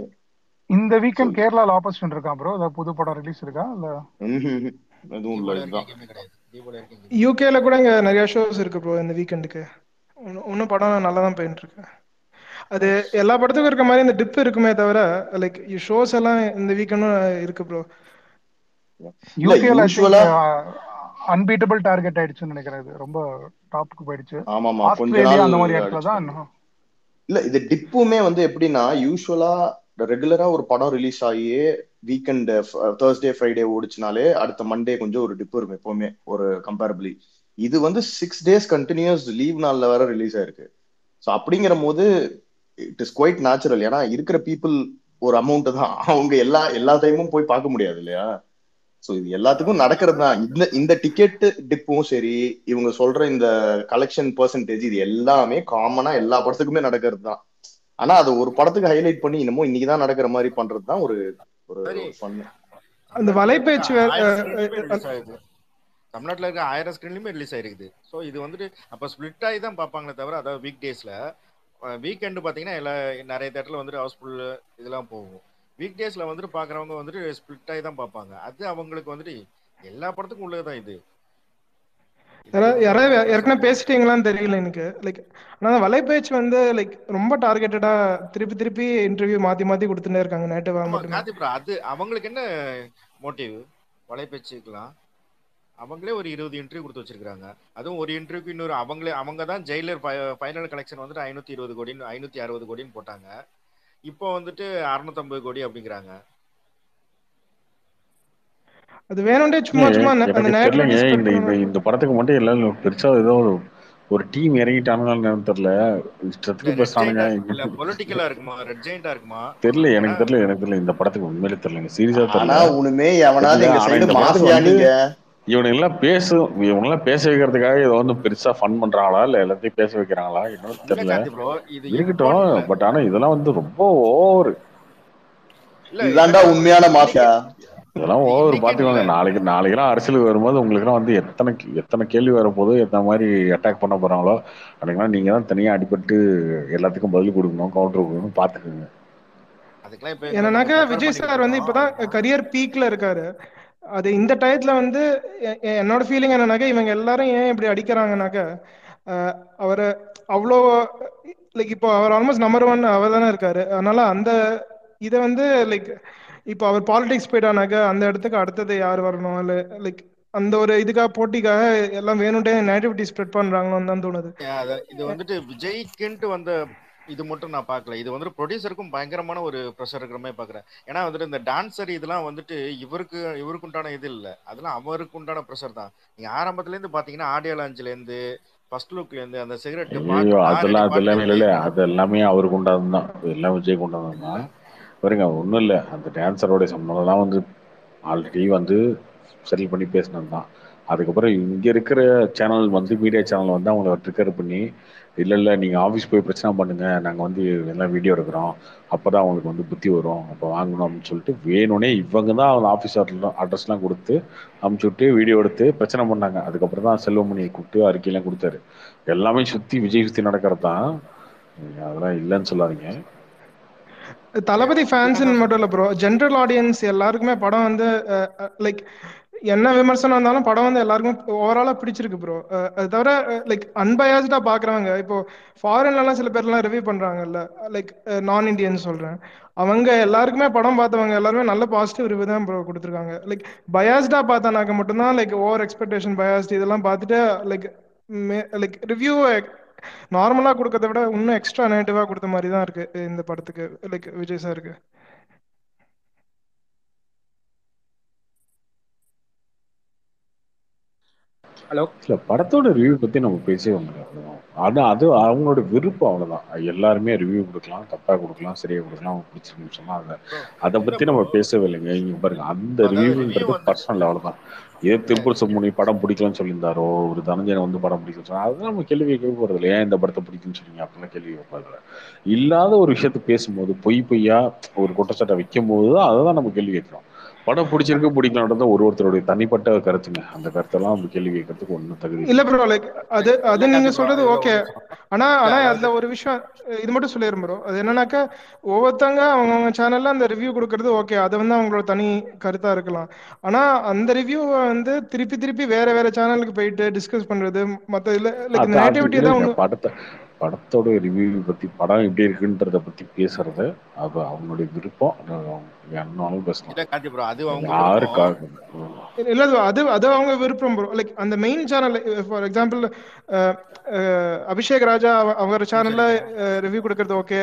இந்த வீக்கெண்ட் கேரளால ஆப்பர்ச்சுனிட்டி இருக்கா bro? அத புது படம் ரிலீஸ் இருக்கா இல்ல அதுவும் இல்ல இதுதான். யுகேல கூட நிறைய ஷோஸ் இருக்கு bro இந்த வீக்கெண்டுக்கு. இன்னும் படம் நல்லா தான் போயிட்டு இருக்கு. அது எல்லா படத்துக்கும் இருக்க மாதிரி இந்த டிப் இருக்குமே தவிர லைக் ஷோஸ் எல்லாம் இந்த வீக்கெண்டும் இருக்கு ப்ரோ. யுகேல யூசுவலா அன்பீட்டபிள் டார்கெட் ஆயிடுச்சுன்னு நினைக்கிறேன், ரொம்ப டாப்க்கு போயிடுச்சு. ஆமாமா கொஞ்ச நாள் அந்த மாதிரி இடத்துல தான். இல்ல இது டிப்புமே வந்து எப்படின்னா யூசுவலா ரெகுலரா ஒரு படம் ரிலீஸ் ஆகியே வீக்கெண்ட் Thursday Friday ஓடிச்சுனாலே அடுத்த மண்டே கொஞ்சம் ஒரு டிப் இருக்கும் எப்பவுமே ஒரு கம்பேரபிளி. இது வந்து சிக்ஸ் டேஸ் கண்டினியூஸ் லீவ் நாள்ல வேற ரிலீஸ் ஆயிருக்கு. ஸோ அப்படிங்கிற போது இட் இஸ் குவைட் நேச்சுரல். ஏன்னா இருக்கிற பீப்புள் ஒரு அமௌண்ட் தான், அவங்க எல்லா எல்லா டைமும் போய் பார்க்க முடியாது இல்லையா. ஸோ இது எல்லாத்துக்கும் நடக்கிறது தான். இந்த இந்த டிக்கெட்டு டிப்பும் சரி இவங்க சொல்ற இந்த கலெக்ஷன் பெர்சன்டேஜ் இது எல்லாமே காமனா எல்லா படத்துக்குமே நடக்கிறது தான். ஆனா அது ஒரு படத்துக்கு ஹைலைட் பண்ணி இன்னமும் இன்னைக்கு தான் நடக்கிற மாதிரி பண்றது தான் ஒரு ஒரு பண்ணு. அந்த வலைப்பேச்சு தமிழ்நாட்டில் இருக்க ஆயிரம் ஸ்க்ரீன்லையுமே ரிலீஸ் ஆகிருக்குது. ஸோ இது வந்துட்டு அப்போ ஸ்ப்ளிட் ஆகி தான் பார்ப்பாங்களே தவிர, அதாவது வீக் டேஸில் வீக்கெண்டு பார்த்தீங்கன்னா எல்லா நிறைய தேட்டரில் வந்துட்டு ஹவுஸ்ஃபுல் இதெல்லாம் போகும். வீக் டேஸில் வந்துட்டு பார்க்குறவங்க வந்துட்டு ஸ்ப்ளிட் ஆகி தான் பார்ப்பாங்க. அது அவங்களுக்கு வந்துட்டு எல்லா படத்துக்கும் உள்ளது தான் இது. யாராவது ஏற்கனவே பேசிட்டீங்களான்னு தெரியல எனக்கு. லைக் ஆனால் வலைபேச்சு வந்து லைக் ரொம்ப டார்கெட்டடா திருப்பி திருப்பி இன்டர்வியூ மாற்றி மாற்றி கொடுத்துட்டே இருக்காங்க. நேட்டிவ் அது அவங்களுக்கு என்ன மோட்டிவ்? வலைபேச்சுக்கெல்லாம் அவங்களே ஒரு இருபது இன்டர்வியூ கொடுத்து வச்சிருக்காங்க. அதுவும் ஒரு இன்டர்வியூக்கு இன்னொரு அவங்களே அவங்க தான் ஜெயிலர் ஃபைனல் கலெக்ஷன் வந்துட்டு ஐநூற்றி இருபது கோடின்னு ஐநூற்றி அறுபது கோடின்னு போட்டாங்க. இப்போ வந்துட்டு அறுநூத்தம்பது கோடி அப்படிங்கிறாங்க. அது வேணும்டே சும்மா சும்மா அந்த நேரத்துல இந்த இந்த படத்துக்கு மட்டும் எல்லாரும் பெருசா ஏதோ ஒரு டீம் இறங்கிட்டாங்கன்னு தெரியல. ஸ்ட்ரெட்ரி பஸ்டானுங்க இல்ல பொலிட்டிக்கலா இருக்குமா, ரெட் ஜெயண்டா இருக்குமா தெரியல. எனக்கு தெரியல எனக்கு தெரியல இந்த படத்துக்கு உண்மையிலே தெரியல, சீரியஸா தெரியல. ஆனா உண்மையே அவனால எங்க சைடு மாஃபியா நீங்க இவனுங்க எல்லாம் பேசு இவங்க எல்லாம் பேச வைக்கிறதுக்காக ஏதோ வந்து பெருசா ஃபன் பண்றாங்களா இல்ல எல்லாத்தையும் பேச வைக்கிறாங்களா என்னன்னு தெரியல. இருக்கட்டும், பட் ஆனா இதெல்லாம் வந்து ரொம்ப ஓவர். இதாண்டா உண்மையான மாஃபியா. இதெல்லாம் ஓவர். பார்த்துக்கோங்க, நாளைக்கு நாளைக்கெல்லாம் அரசியலுக்கு வரும்போது உங்களுக்குலாம் வந்து எத்தனை எத்தனை கேள்வி வரப்போதோ, எத்தனை மாதிரி அட்டாக் பண்ண போகிறாங்களோ, அப்படிங்கலாம் நீங்கள் தான் தனியாக அடிபட்டு எல்லாத்துக்கும் பதில் கொடுக்கணும், கவுண்டர் கொடுக்கணும். பார்த்துக்கோங்க. என்னன்னாக்கா விஜய் சார் வந்து இப்போதான் கரியர் பீக்கில் இருக்காரு. அது இந்த டயத்தில் வந்து என்னோட ஃபீலிங் என்னன்னாக்கா இவங்க எல்லாரும் ஏன் இப்படி அடிக்கிறாங்கனாக்கா, அவர் அவ்வளோ லைக் இப்போ அவர் ஆல்மோஸ்ட் நம்பர் ஒன் அவர் தானே இருக்காரு. அதனால அந்த இதை வந்து லைக் இப்போ அவர் பாலிடிக்ஸ் போயிட்டானாக்கா அந்த இடத்துக்கு அடுத்தது யார் வரணும் இல்லை லைக் அந்த ஒரு இதுக்காக போட்டிக்காக எல்லாம் வேணும்ட்டே நெகட்டிவிட்டி ஸ்ப்ரெட் பண்றாங்களோன்னு தான் தோணுது. இது வந்துட்டு விஜய்க்குன்ட்டு வந்த இது மட்டும் நான் பார்க்கல, இது வந்துட்டு ப்ரொடியூசருக்கும் பயங்கரமான ஒரு ப்ரெஷர் இருக்கிற மாதிரி பார்க்குறேன். ஏன்னா வந்துட்டு இந்த டான்ஸர் இதெல்லாம் வந்துட்டு இவருக்கு இவருக்குண்டான இது இல்லை, அதெல்லாம் அவருக்கு உண்டான ப்ரெஷர் தான். நீங்கள் ஆரம்பத்துலேருந்து பார்த்தீங்கன்னா ஆடியோ லான்ச்லேருந்து ஃபர்ஸ்ட் லுக்லேருந்து அந்த சிகரெட் அதெல்லாம் அதெல்லாமே இல்லை, அது எல்லாமே அவருக்கு உண்டானது தான், எல்லாம் விஜய் கொண்டானது தான். பாருங்க, ஒன்றும் இல்லை, அந்த டான்ஸரோடைய சம்பளம்லாம் வந்து ஆல்ரெடி வந்து செட்டில் பண்ணி பேசினது தான். அதுக்கப்புறம் இங்கே இருக்கிற சேனல் வந்து மீடியா சேனல் வந்து அவங்கள ட்ரிகர் பண்ணி இல்லை இல்லை நீங்கள் ஆஃபீஸ் போய் பிரச்சனை பண்ணுங்கள், நாங்கள் வந்து எல்லாம் வீடியோ எடுக்கிறோம், அப்போ தான் அவங்களுக்கு வந்து புத்தி வரும், அப்போ வாங்கணும் அப்படின்னு சொல்லிட்டு வேணும்னே இவங்க தான் அவங்க ஆஃபீஸ் அட்ரஸ்லாம் கொடுத்து அமுச்சு விட்டு வீடியோ எடுத்து பிரச்சனை பண்ணாங்க. அதுக்கப்புறம் தான் செல்வமணியை கூப்பிட்டு அறிக்கையெல்லாம் கொடுத்தாரு. எல்லாமே சுற்றி விஜய் சுற்றி நடக்கிறது தான், அதெல்லாம் இல்லைன்னு சொல்லாதீங்க. தளபதி ஃபேன்ஸ் மட்டும் இல்லை ப்ரோ, ஜென்ரல் ஆடியன்ஸ் எல்லாருக்குமே படம் வந்து லைக் என்ன விமர்சனம் இருந்தாலும் படம் வந்து எல்லாருக்குமே ஓவராலாக பிடிச்சிருக்கு ப்ரோ. அது தவிர லைக் அன்பயாஸ்டாக பார்க்குறாங்க. இப்போ ஃபாரின்லலாம் சில பேர்லாம் ரிவ்யூ பண்ணுறாங்கல்ல, லைக் நான் இண்டியன் சொல்கிறேன், அவங்க எல்லாருக்குமே படம் பார்த்தவங்க எல்லாருமே நல்ல பாசிட்டிவ் ரிவ்யூ தான் ப்ரோ கொடுத்துருக்காங்க. லைக் பயாஸ்டாக பார்த்தானாக்க மட்டும்தான் லைக் ஓவர் எக்ஸ்பெக்டேஷன் பயாஸ்ட் இதெல்லாம் பார்த்துட்டு லைக் மே லைக் ரிவ்யூ நார்மலா கொடுக்கறத விட இன்னும் எக்ஸ்ட்ரா நெகட்டிவா கொடுத்த மாதிரி தான் இருக்கு இந்த படத்துக்கு லைக் விஜய் சாருக்கு. ஹலோ, இல்ல படத்தோட ரிவ்யூ பத்தி நம்ம பேசுவோம். அது அது அவங்களோட விருப்பம், அவ்வளவுதான். எல்லாருமே ரிவ்யூ கொடுக்கலாம், தப்பா கொடுக்கலாம், சரியா கொடுக்கலாம், அவங்க பிடிச்சிருக்குன்னு சொன்னா அதை அதை பத்தி நம்ம பேசவே இல்லைங்க. இங்க பாருங்க, அந்த ரிவ்யூன்றது பர்சனல் லெவல் தான். இதே திருப்பூர் சும்மணி படம் பிடிக்கலன்னு சொல்லியிருந்தாரோ, ஒரு தனஞ்சனை வந்து படம் பிடிக்கலன்னு சொன்னா அதுதான் நம்ம கேள்வி கேட்க போறது இல்லை. ஏன் இந்த படத்தை பிடிக்குன்னு சொல்லிங்க அப்படிலாம் கேள்வி கேட்பாரு. இல்லாத ஒரு விஷயத்த பேசும்போது பொய் பொய்யா ஒரு குற்றச்சாட்டை வைக்கும் போது தான் அதை தான் நம்ம கேள்வி கேட்கிறோம். படம் பிடிச்சிருக்கு பிடிக்கலான்றது ஒரு ஒருத்தருடைய தனிப்பட்ட கருத்துங்க. அந்த கருத்தெல்லாம் நம்ம கேள்வி கேட்கறதுக்கு ஒன்றும் தகுதி இல்லை ப்ரோ. லைக் அது அது நீங்க சொல்றது ஓகே. ஆனா ஆனா அதுல ஒரு விஷயம் இது மட்டும் சொல்லிடுறேன் ப்ரோ, அது என்னன்னாக்கா ஒவ்வொருத்தங்க அவங்கவுங்க சேனல்ல அந்த ரிவ்யூ கொடுக்கறது ஓகே, அதை வந்து அவங்களோட தனி கருத்தா இருக்கலாம். ஆனா அந்த ரிவ்யூவை வந்து திருப்பி திருப்பி வேற வேற சேனலுக்கு போயிட்டு டிஸ்கஸ் பண்றது மற்ற இல்ல லைக் இந்த நெகட்டிவிட்டி தான். படத்தை படத்தோட ரிவ்யூ பத்தி படம் எப்படி இருக்குன்றத பத்தி பேசுறது அது அவங்களுடைய விருப்பம், என்னாலும் பேசலாம், யாருக்காக இல்ல அது அது அவங்க விருப்பம் ப்ரோ. லைக் அந்த main channel for example Abhishek Raja அவங்க சேனல்ல ரிவ்யூ கொடுக்கறது ஓகே,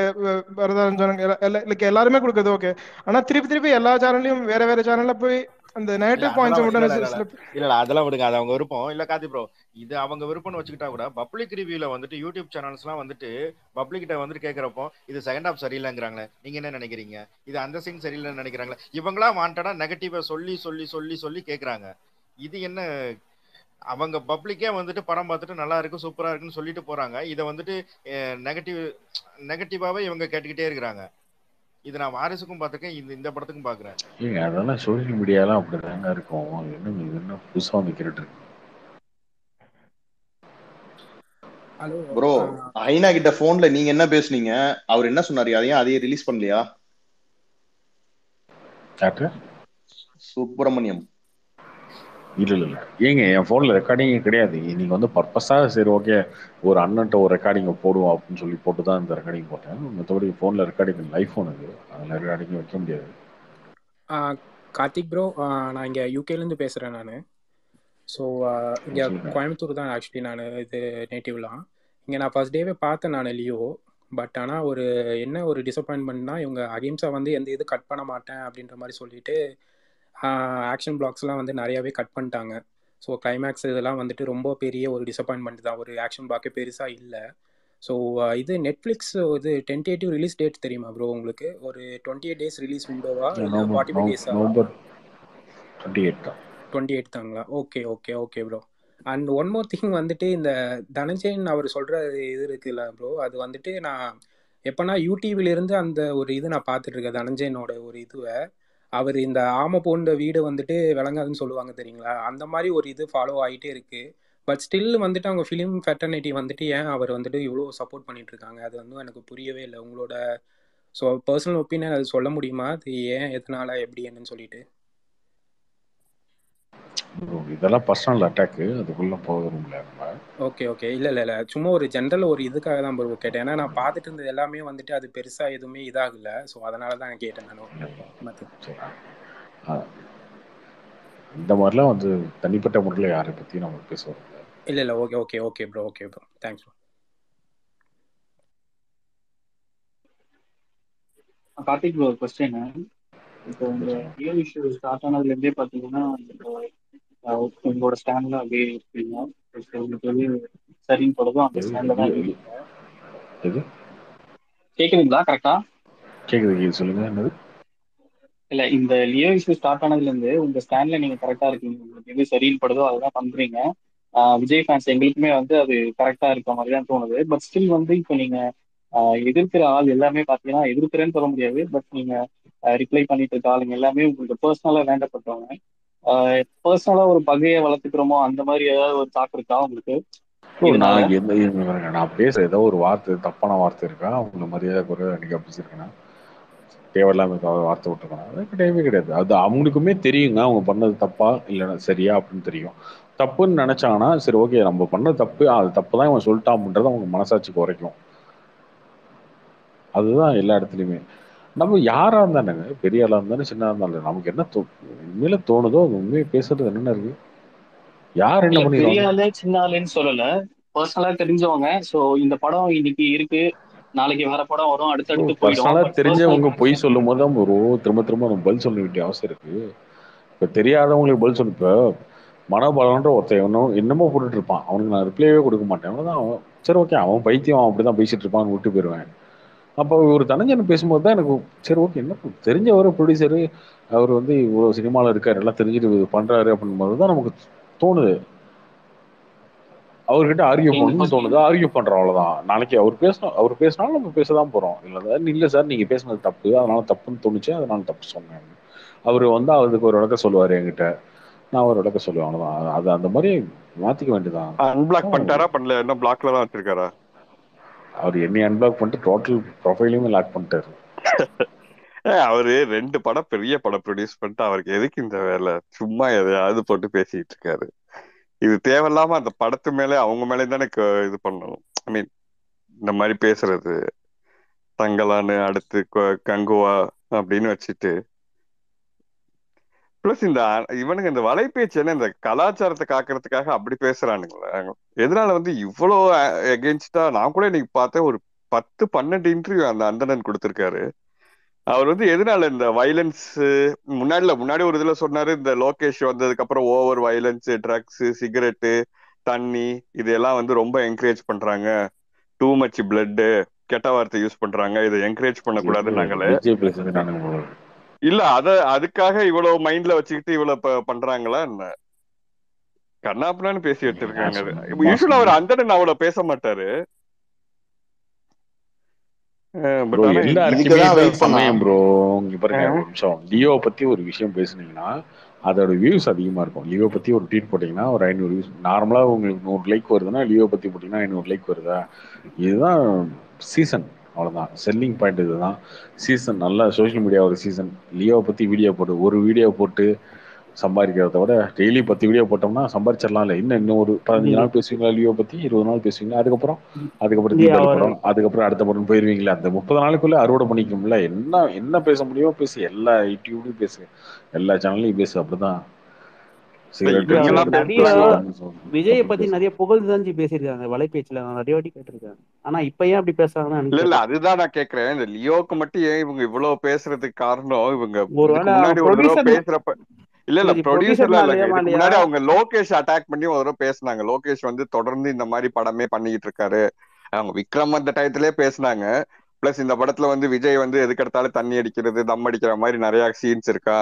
வரதராஜன் லைக் எல்லாருமே கொடுக்கறது ஓகே. ஆனா திருப்பி திருப்பி எல்லா சேனல்லையும் வேற வேற சேனல்ல போய் அந்த நெகட்டிவ் பாயிண்ட்ஸ் மட்டும் இல்ல, அதெல்லாம் விடுங்க, அது அவங்க விருப்பம் இல்ல. காதி ப்ரோ, இது அவங்க விருப்பம்னு வச்சுக்கிட்டா கூட பப்ளிக் ரிவ்யூல வந்துட்டு யூடியூப் சேனல்ஸ்லாம் வந்துட்டு பப்ளிக்கிட்ட வந்துட்டு கேட்கறப்போ இது செகண்ட் ஹாஃப் சரியில்லைங்கிறாங்களே, நீங்க என்ன நினைக்கிறீங்க, இது அந்த சீன் சரியில்லைன்னு நினைக்கிறாங்களே, இவங்களா வாண்டடா நெகட்டிவா சொல்லி சொல்லி சொல்லி சொல்லி கேட்கறாங்க. இது என்ன, அவங்க பப்ளிக்கே வந்துட்டு படம் பார்த்துட்டு நல்லா இருக்கு சூப்பரா இருக்குன்னு சொல்லிட்டு போறாங்க, இதை வந்துட்டு நெகட்டிவ் நெகட்டிவாவே இவங்க கேட்டுக்கிட்டே இருக்கிறாங்க. இது நான் வாரிசுக்கும் பார்த்துருக்கேன், இது இந்த படத்துக்கும் பார்க்குறேன். ஏங்க அதெல்லாம் சோசியல் மீடியாலாம் அப்படிதாங்க இருக்கும், என்ன என்ன புதுசாக வந்து கேட்டுருக்கு. ப்ரோ ஐனா கிட்ட போன்ல நீங்க என்ன பேசுனீங்க, அவர் என்ன சொன்னாரு, அதையும் அதையே ரிலீஸ் பண்ணலையா? டாக்டர் சுப்பிரமணியம் இல்ல இல்ல இல்ல ஏங்க என் போன்ல ரெக்கார்டிங் கிடையாது. நீங்க வந்து பர்பஸா சரி ஓகே ஒரு அண்ணன்ட்ட ஒரு ரெக்கார்டிங்க போடுவோம் அப்படின்னு சொல்லி போட்டுதான் இந்த ரெக்கார்டிங் போட்டேன். மற்றபடி போன்ல ரெக்கார்டிங் லைஃப் போன் அது, அதுல ரெக்கார்டிங் வைக்க முடியாது. கார்த்திக் ப்ரோ நான் இங்க யூகேல இருந்து பேசுறேன். நான் ஸோ இங்கே கோயம்புத்தூர் தான் ஆக்சுவலி நான் இது நேட்டிவ்லாம். இங்கே நான் ஃபர்ஸ்ட் டேவே பார்த்தேன் நான் லியோ. பட் ஆனால் ஒரு என்ன ஒரு டிசப்பாயின்மெண்ட்னா இவங்க அகிம்சா வந்து எந்த இது கட் பண்ண மாட்டேன் அப்படின்ற மாதிரி சொல்லிட்டு ஆக்ஷன் பிளாக்ஸ்லாம் வந்து நிறையாவே கட் பண்ணிட்டாங்க. ஸோ கிளைமேக்ஸ் இதெல்லாம் வந்துட்டு ரொம்ப பெரிய ஒரு டிசப்பாயின்மெண்ட் தான், ஒரு ஆக்ஷன் பிளாக்கே பெருசாக இல்லை. ஸோ இது நெட்ஃப்ளிக்ஸ் இது டென்டேட்டிவ் ரிலீஸ் டேட் தெரியுமா ப்ரோ உங்களுக்கு? ஒரு டுவெண்ட்டி எயிட் டேஸ் ரிலீஸ் விண்டோவா இல்லை ஃபார்ட்டி ஃபைவ் டேஸா? டுவெண்ட்டி எயிட் தான் டுவெண்ட்டி எயிட் தாங்களா? Okay okay okay bro. And one more thing வந்துட்டு இந்த தனஞ்சயன் அவர் சொல்கிற இது இருக்குல்ல ப்ரோ, அது வந்துட்டு நான் எப்போனா யூடியூப்லேருந்து அந்த ஒரு இது நான் பார்த்துட்ருக்கேன் தனஞ்சயனோட ஒரு இதுவை. அவர் இந்த ஆமை போன்ற வீடு வந்துட்டு விளங்காதுன்னு சொல்லுவாங்க தெரியுங்களா, அந்த மாதிரி ஒரு இது ஃபாலோ ஆகிட்டே இருக்குது. பட் ஸ்டில் வந்துட்டு அவங்க ஃபிலிம் ஃபெட்டர்னிட்டி வந்துட்டு ஏன் அவர் வந்துட்டு இவ்வளோ சப்போர்ட் பண்ணிகிட்ருக்காங்க அது வந்து எனக்கு புரியவே இல்லை. உங்களோட ஸோ பர்சனல் ஒப்பீனியன் அது சொல்ல முடியுமா, அது ஏன் எதனால் எப்படி என்னன்னு சொல்லிட்டு? இதெல்லாம் பர்சனல் அட்டாக்கு, அதுக்குள்ளே போகணும்ல. ஓகே ஓகே இல்லை இல்லை இல்லை சும்மா ஒரு ஜென்ரல் ஒரு இதுக்காக தான் ப்ரோ கேட்டேன். ஏன்னா நான் பார்த்துட்டு இருந்தது எல்லாமே வந்துட்டு அது பெருசாக எதுவுமே இதாகலை. ஸோ அதனால தான் நான் கேட்டேன். நான் இந்த மாதிரிலாம் வந்து தனிப்பட்ட முறையில் யாரை பற்றி நம்ம பேசுவோம் இல்லை இல்லை okay okay okay bro okay bro thanks bro. Karthik bro question, இப்போ இந்த ரியல் இஷ்யூ ஸ்டார்ட் ஆனதுலேருந்தே பார்த்தீங்கன்னா உங்களோட ஸ்டாண்ட்ல அப்படியே இருக்கீங்க, உங்களுக்கு வந்து சரின்னு போடுறதும் அந்த ஸ்டாண்ட்ல தான் இருக்கீங்க. கேக்குதுங்களா கரெக்டா? கேக்குது சொல்லுங்க. என்னது இல்ல இந்த லியோ இஷ்யூ ஸ்டார்ட் ஆனதுல இருந்து உங்க ஸ்டாண்ட்ல நீங்க கரெக்டா இருக்கீங்க, உங்களுக்கு எது சரின்னு படுதோ அதுதான் பண்றீங்க. விஜய் ஃபேன்ஸ் எங்களுக்குமே வந்து அது கரெக்டா இருக்க மாதிரி தான் தோணுது. பட் ஸ்டில் வந்து இப்போ நீங்க எதிர்க்கிற ஆள் எல்லாமே பாத்தீங்கன்னா எதிர்க்கிறேன்னு சொல்ல முடியாது, பட் நீங்க ரிப்ளை பண்ணிட்டு இருக்க ஆளுங்க எல்லாமே உங்களுக்கு பர்சனலா வேண்டப்பட்டவங்க. பர்சனலா ஒரு பகையை வளர்த்துக்கிறோமோ அந்த மாதிரி ஏதாவது ஒரு தாக்கம் இருக்கா உங்களுக்கு? நான் பேசுற ஏதாவது ஒரு வார்த்தை தப்பான வார்த்தை இருக்கா, அவங்கள மரியாதை குறைய அன்னைக்கு அப்படிச்சிருக்கேன்னா தேவையில்லாம வார்த்தை விட்டுருக்கேன், அதுக்கு தேவையே கிடையாது. அது அவங்களுக்குமே தெரியுங்க அவங்க பண்ணது தப்பா இல்லைன்னா சரியா அப்படின்னு தெரியும். தப்புன்னு நினைச்சாங்கன்னா சரி ஓகே நம்ம பண்ண தப்பு அது தப்பு தான் இவன் சொல்லிட்டான் அப்படின்றது அவங்க மனசாட்சி குறைக்கும். அதுதான் எல்லா இடத்துலையுமே. நம்ம யாராக இருந்தானுங்க பெரிய ஆளாக இருந்தாலும் சின்னதாக இருந்தாலும் நமக்கு என்ன தோ உண்மையில தோணுதோ அது உண்மையை பேசுறது என்னென்ன இருக்கு. யார் என்ன பண்ணி பெரிய ஆளு சின்ன ஆளுன்னு சொல்லல, பர்சனலா தெரிஞ்சவங்க. ஸோ இந்த படம் இன்னைக்கு இருக்கு நாளைக்கு வேற படம் வரும் அடுத்தடுத்து பர்சனலா தெரிஞ்சவங்க பொய் சொல்லும் போது தான் ஒரு திரும்ப திரும்ப நம்ம பதில் சொல்ல வேண்டிய அவசியம் இருக்கு. இப்போ தெரியாதவங்களுக்கு பதில் சொல்லு. இப்போ மனோபாலன்ற ஒருத்தன் இன்னும் என்னமோ போட்டுட்டு இருப்பான், அவனுக்கு நான் ரிப்ளைவே கொடுக்க மாட்டேன், அவ்வளோதான் அவன் சரி ஓகே அவன் பைத்தியம் அப்படிதான் பேசிட்டு இருப்பான்னு விட்டு போயிடுவேன். அப்போ ஒரு தனஞ்சன் பேசும்போது தான் எனக்கு சரி ஓகே என்ன தெரிஞ்சவர் ப்ரொடியூசரு அவர் வந்து இவ்வளோ சினிமாவில் இருக்காரு எல்லாம் தெரிஞ்சுட்டு பண்ணுறாரு அப்படின் போது தான் நமக்கு தோணுது. அவர்கிட்ட ஆர்கியூ பண்ணணும்னு தோணுது, ஆர்கியூ பண்ணுறோம் அவ்வளோதான். நாளைக்கு அவர் பேசணும், அவர் பேசினாலும் நம்ம பேச தான் போகிறோம். இல்லை இல்லை சார் நீங்கள் பேசுனது தப்பு அதனால தப்புன்னு தோணுச்சு அதனால தப்பு சொன்னேன். அவர் வந்து அதுக்கு ஒரு இடக்க சொல்லுவார் என்கிட்ட, நான் ஒரு இடக்க சொல்லுவேன், அவ்வளோதான். அது அந்த மாதிரி மாற்றிக்க வேண்டியதான். அன்பிளாக் பண்ணிட்டாரா பண்ணல, என்ன பிளாக்ல தான் வச்சிருக்காரா? அவர் என்னை அன்பிளாக் பண்ணிட்டு டோட்டல் ப்ரொஃபைலையும் லாக் பண்ணிட்டாரு. அவரு ரெண்டு படம் பெரிய படம் ப்ரொடியூஸ் பண்ணிட்டு அவருக்கு எதுக்கு இந்த வேலை, சும்மா எதையாவது போட்டு பேசிட்டு இருக்காரு. இது தேவையில்லாம அந்த படத்து மேலே அவங்க மேலே தானே இது பண்ணணும். ஐ மீன் இந்த மாதிரி பேசுறது தங்கலான்னு அடுத்து கங்குவா அப்படின்னு வச்சுட்டு பிளஸ் இந்த இவனுக்கு இந்த வலைபேச்சு என்ன இந்த கலாச்சாரத்தை காக்கிறதுக்காக அப்படி பேசுறானுங்களா? எதனால வந்து இவ்வளோ எகென்ஸ்டா? நான் கூட இன்னைக்கு பார்த்தேன் ஒரு பத்து பன்னெண்டு இன்டர்வியூ அந்த அந்தணன் கொடுத்துருக்காரு. அவர் வந்து எதனால இந்த வயலன்ஸ் முன்னாடில முன்னாடி ஒரு இதுல சொன்னாரு இந்த லோகேஷ் வந்ததுக்கு அப்புறம் ஓவர் வயலன்ஸ் ட்ரக்ஸ் சிகரெட்டு தண்ணி இதெல்லாம் வந்து ரொம்ப என்கரேஜ் பண்றாங்க, டூ மச் பிளட்டு கெட்ட வார்த்தை யூஸ் பண்றாங்க, இதை என்கரேஜ் பண்ணக்கூடாது நாங்களே இல்ல அத அதுக்காக இவ்வளவு மைண்ட்ல வச்சுக்கிட்டு இவ்வளவு பண்றாங்களா என்ன கண்ணாப்புனான்னு பேசி எடுத்திருக்காங்க. அவர் அந்த அவ்வளவு பேச மாட்டாரு. லியோ பத்தி ஒரு விஷயம் பேசுனீங்கன்னா அதோட வியூஸ் அதிகமாக இருக்கும். லியோ பற்றி ஒரு ட்வீட் போட்டிங்கன்னா ஒரு ஐநூறு வியூஸ். நார்மலாக உங்களுக்கு நூறு லைக் வருதுன்னா லியோ பற்றி போட்டிங்கன்னா ஐநூறு லைக் வருதா? இதுதான் சீசன், அவ்வளோதான். செல்லிங் பாயிண்ட் இதுதான். சீசன் நல்லா சோஷியல் மீடியாவோட சீசன். லியோவை பற்றி வீடியோ போட்டு ஒரு வீடியோ போட்டு சம்பாதிக்கிறத விட டெய்லி பத்து வீடியோ போட்டோம்னா சம்பாதிச்சிடலாம். இல்லை இன்னும் இன்னும் ஒரு பதினஞ்சு நாள் பேசுவீங்களா லியோ பற்றி, இருபது நாள் பேசுவீங்களா, அதுக்கப்புறம் அதுக்கப்புறம் தீபாவளி, அதுக்கப்புறம் அடுத்த படம் போயிடுவீங்களா? அந்த முப்பது நாளுக்குள்ளே அறுவடை பண்ணிக்கோம்ல. என்ன என்ன பேச முடியுமோ பேசு, எல்லா யூடியூப்லையும் பேசு, எல்லா சேனல்லையும் பேசு. அப்படிதான் விஜய பத்தி நிறைய புகழ்ந்து பேசிருக்காங்க, வலைபேச்சுல நிறைய வாட்டி கேட்டிருக்காங்க. ஆனா இப்ப ஏன் அப்படி பேசுறாங்க? இல்ல அதுதான் நான் கேக்குறேன். இந்த லியோக்கு மட்டும் ஏன் இவங்க இவ்வளவு பேசுறதுக்கு காரணம், இவங்க பேசுறப்ப இல்ல இல்ல ப்ரொடியூசர்ல முன்னாடி அவங்க லோகேஷ் அட்டாக் பண்ணி ஒரு தடவை பேசினாங்க. லோகேஷ் வந்து தொடர்ந்து இந்த மாதிரி படமே பண்ணிக்கிட்டு இருக்காரு. அவங்க விக்ரம் அந்த டயத்திலே பேசினாங்க. பிளஸ் இந்த படத்துல வந்து விஜய் வந்து எதுக்கெடுத்தாலும் தண்ணி அடிக்கிறது, தம் அடிக்கிற மாதிரி நிறைய சீன்ஸ் இருக்கா.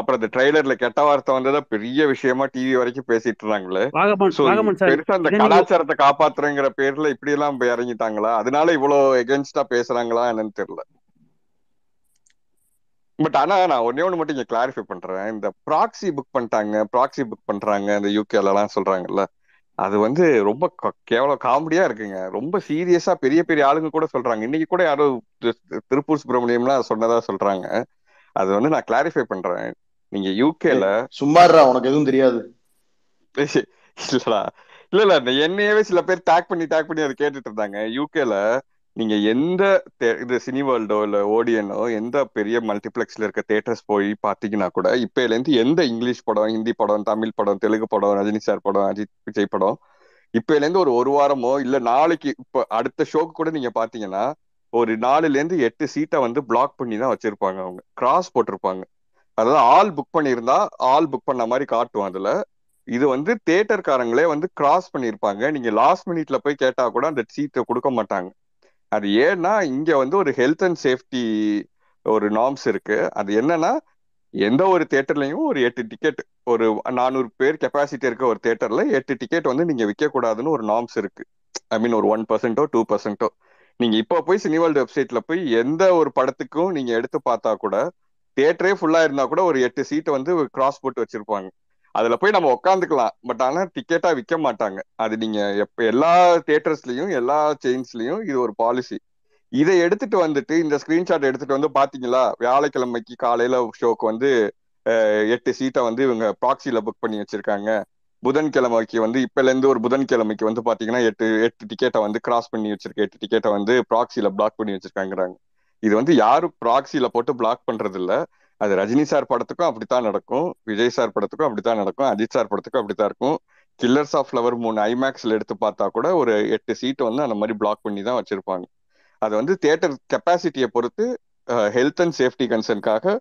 அப்புறம் இந்த ட்ரெய்லர்ல கெட்ட வார்த்தை வந்ததா பெரிய விஷயமா டிவி வரைக்கும் பேசிட்டு இருந்தாங்களே. பெருசா அந்த கலாச்சாரத்தை காப்பாத்துறங்கிற பேர்ல இப்படி எல்லாம் இறங்கிட்டாங்களா? அதனால இவ்வளவு எகென்ஸ்டா பேசுறாங்களா என்னன்னு தெரியல. பட் ஆனா நான் ஒன்னே ஒண்ணு மட்டும் இங்க கிளாரிஃபை பண்றேன். இந்த ப்ராக்சி புக் பண்ணிட்டாங்க, ப்ராக்சி புக் பண்றாங்க இந்த யூகேல எல்லாம் சொல்றாங்கல்ல, அது வந்து ரொம்ப கேவலம் காமெடியா இருக்குங்க. ரொம்ப சீரியஸா பெரிய பெரிய ஆளுங்க கூட சொல்றாங்க. இன்னைக்கு கூட யாரோ திருப்பூர் சுப்பிரமணியம்லாம் சொன்னதா சொல்றாங்க. அது வந்து நான் கிளாரிஃபை பண்றேன். நீங்க யூகேல சும்மாறா உனக்கு எதுவும் தெரியாது இல்லடா. இல்ல இல்ல என்னையவே சில பேர் டேக் பண்ணி டேக் பண்ணி அதை கேட்டுட்டு இருந்தாங்க. யூகேல நீங்க எந்த இது சினி வேர்ல்டோ இல்ல ஓடியனோ எந்த பெரிய மல்டிபிளெக்ஸ்ல இருக்க தியேட்டர்ஸ் போய் பாத்தீங்கன்னா கூட இப்பல இருந்து எந்த இங்கிலீஷ் படம், ஹிந்தி படம், தமிழ் படம், தெலுங்கு படம், ரஜினி சார் படம், அஜித் விஜய் படம் இப்பல இருந்து ஒரு ஒரு வாரமோ இல்ல நாளைக்கு இப்ப அடுத்த ஷோக்கு கூட நீங்க பாத்தீங்கன்னா ஒரு நாலுல இருந்து எட்டு சீட்டை வந்து பிளாக் பண்ணி தான் வச்சிருப்பாங்க. அவங்க கிராஸ் போட்டிருப்பாங்க. அதாவது ஆல் புக் பண்ணியிருந்தா ஆல் புக் பண்ண மாதிரி காட்டும். அதுல இது வந்து தியேட்டர்காரங்களே வந்து கிராஸ் பண்ணியிருப்பாங்க. நீங்க லாஸ்ட் மினிட்ல போய் கேட்டா கூட அந்த சீட்டை கொடுக்க மாட்டாங்க. அது ஏன்னா இங்க வந்து ஒரு ஹெல்த் அண்ட் சேஃப்டி ஒரு நார்ம்ஸ் இருக்கு. அது என்னன்னா எந்த ஒரு தியேட்டர்லயும் ஒரு எட்டு டிக்கெட், ஒரு நானூறு பேர் கெப்பாசிட்டி இருக்க ஒரு தியேட்டர்ல எட்டு டிக்கெட் வந்து நீங்க விற்க கூடாதுன்னு ஒரு நார்ம்ஸ் இருக்கு. ஐ மீன் ஒரு ஒன் பர்சன்டோ டூ பர்சன்டோ. நீங்க இப்ப போய் சினிவேர்ல்டு வெப்சைட்ல போய் எந்த ஒரு படத்துக்கும் நீங்க எடுத்து பார்த்தா கூட தியேட்டரே ஃபுல்லா இருந்தா கூட ஒரு எட்டு சீட்டை வந்து கிராஸ் போட்டு வச்சிருப்பாங்க. அதுல போய் நம்ம உக்காந்துக்கலாம். பட் ஆனா டிக்கெட்டா விற்க மாட்டாங்க. அது நீங்க எப்ப எல்லா தியேட்டர்ஸ்லயும் எல்லா செயின்ஸ்லயும் இது ஒரு பாலிசி. இதை எடுத்துட்டு வந்துட்டு இந்த ஸ்கிரீன்ஷாட் எடுத்துட்டு வந்து பாத்தீங்களா வியாழக்கிழமைக்கு காலையில ஷோக்கு வந்து எட்டு சீட்டை வந்து இவங்க ப்ராக்சில புக் பண்ணி வச்சிருக்காங்க. புதன்கிழமைக்கு வந்து இப்பல இருந்து ஒரு புதன்கிழமைக்கு வந்து பாத்தீங்கன்னா எட்டு எட்டு டிக்கெட்டை வந்து கிராஸ் பண்ணி வச்சிருக்க, எட்டு டிக்கெட்டை வந்து ப்ராக்சில பிளாக் பண்ணி வச்சிருக்காங்கிறாங்க. இது வந்து யாரும் ப்ராக்சில போட்டு பிளாக் பண்றது இல்ல. அது ரஜினி சார் படத்துக்கும் அப்படித்தான் நடக்கும், விஜய் சார் படத்துக்கும் அப்படித்தான் நடக்கும், அஜித் சார் படத்துக்கும் அப்படித்தான் இருக்கும். கில்லர்ஸ் ஆஃப் ஃப்ளவர் மூணு ஐமேக்ஸ்ல எடுத்து பார்த்தா கூட ஒரு எட்டு சீட்டு வந்து அந்த மாதிரி பிளாக் பண்ணி தான் வச்சிருப்பாங்க. அது வந்து தியேட்டர் கெப்பாசிட்டியை பொறுத்து ஹெல்த் அண்ட் சேஃப்டி கன்சர்னுக்காக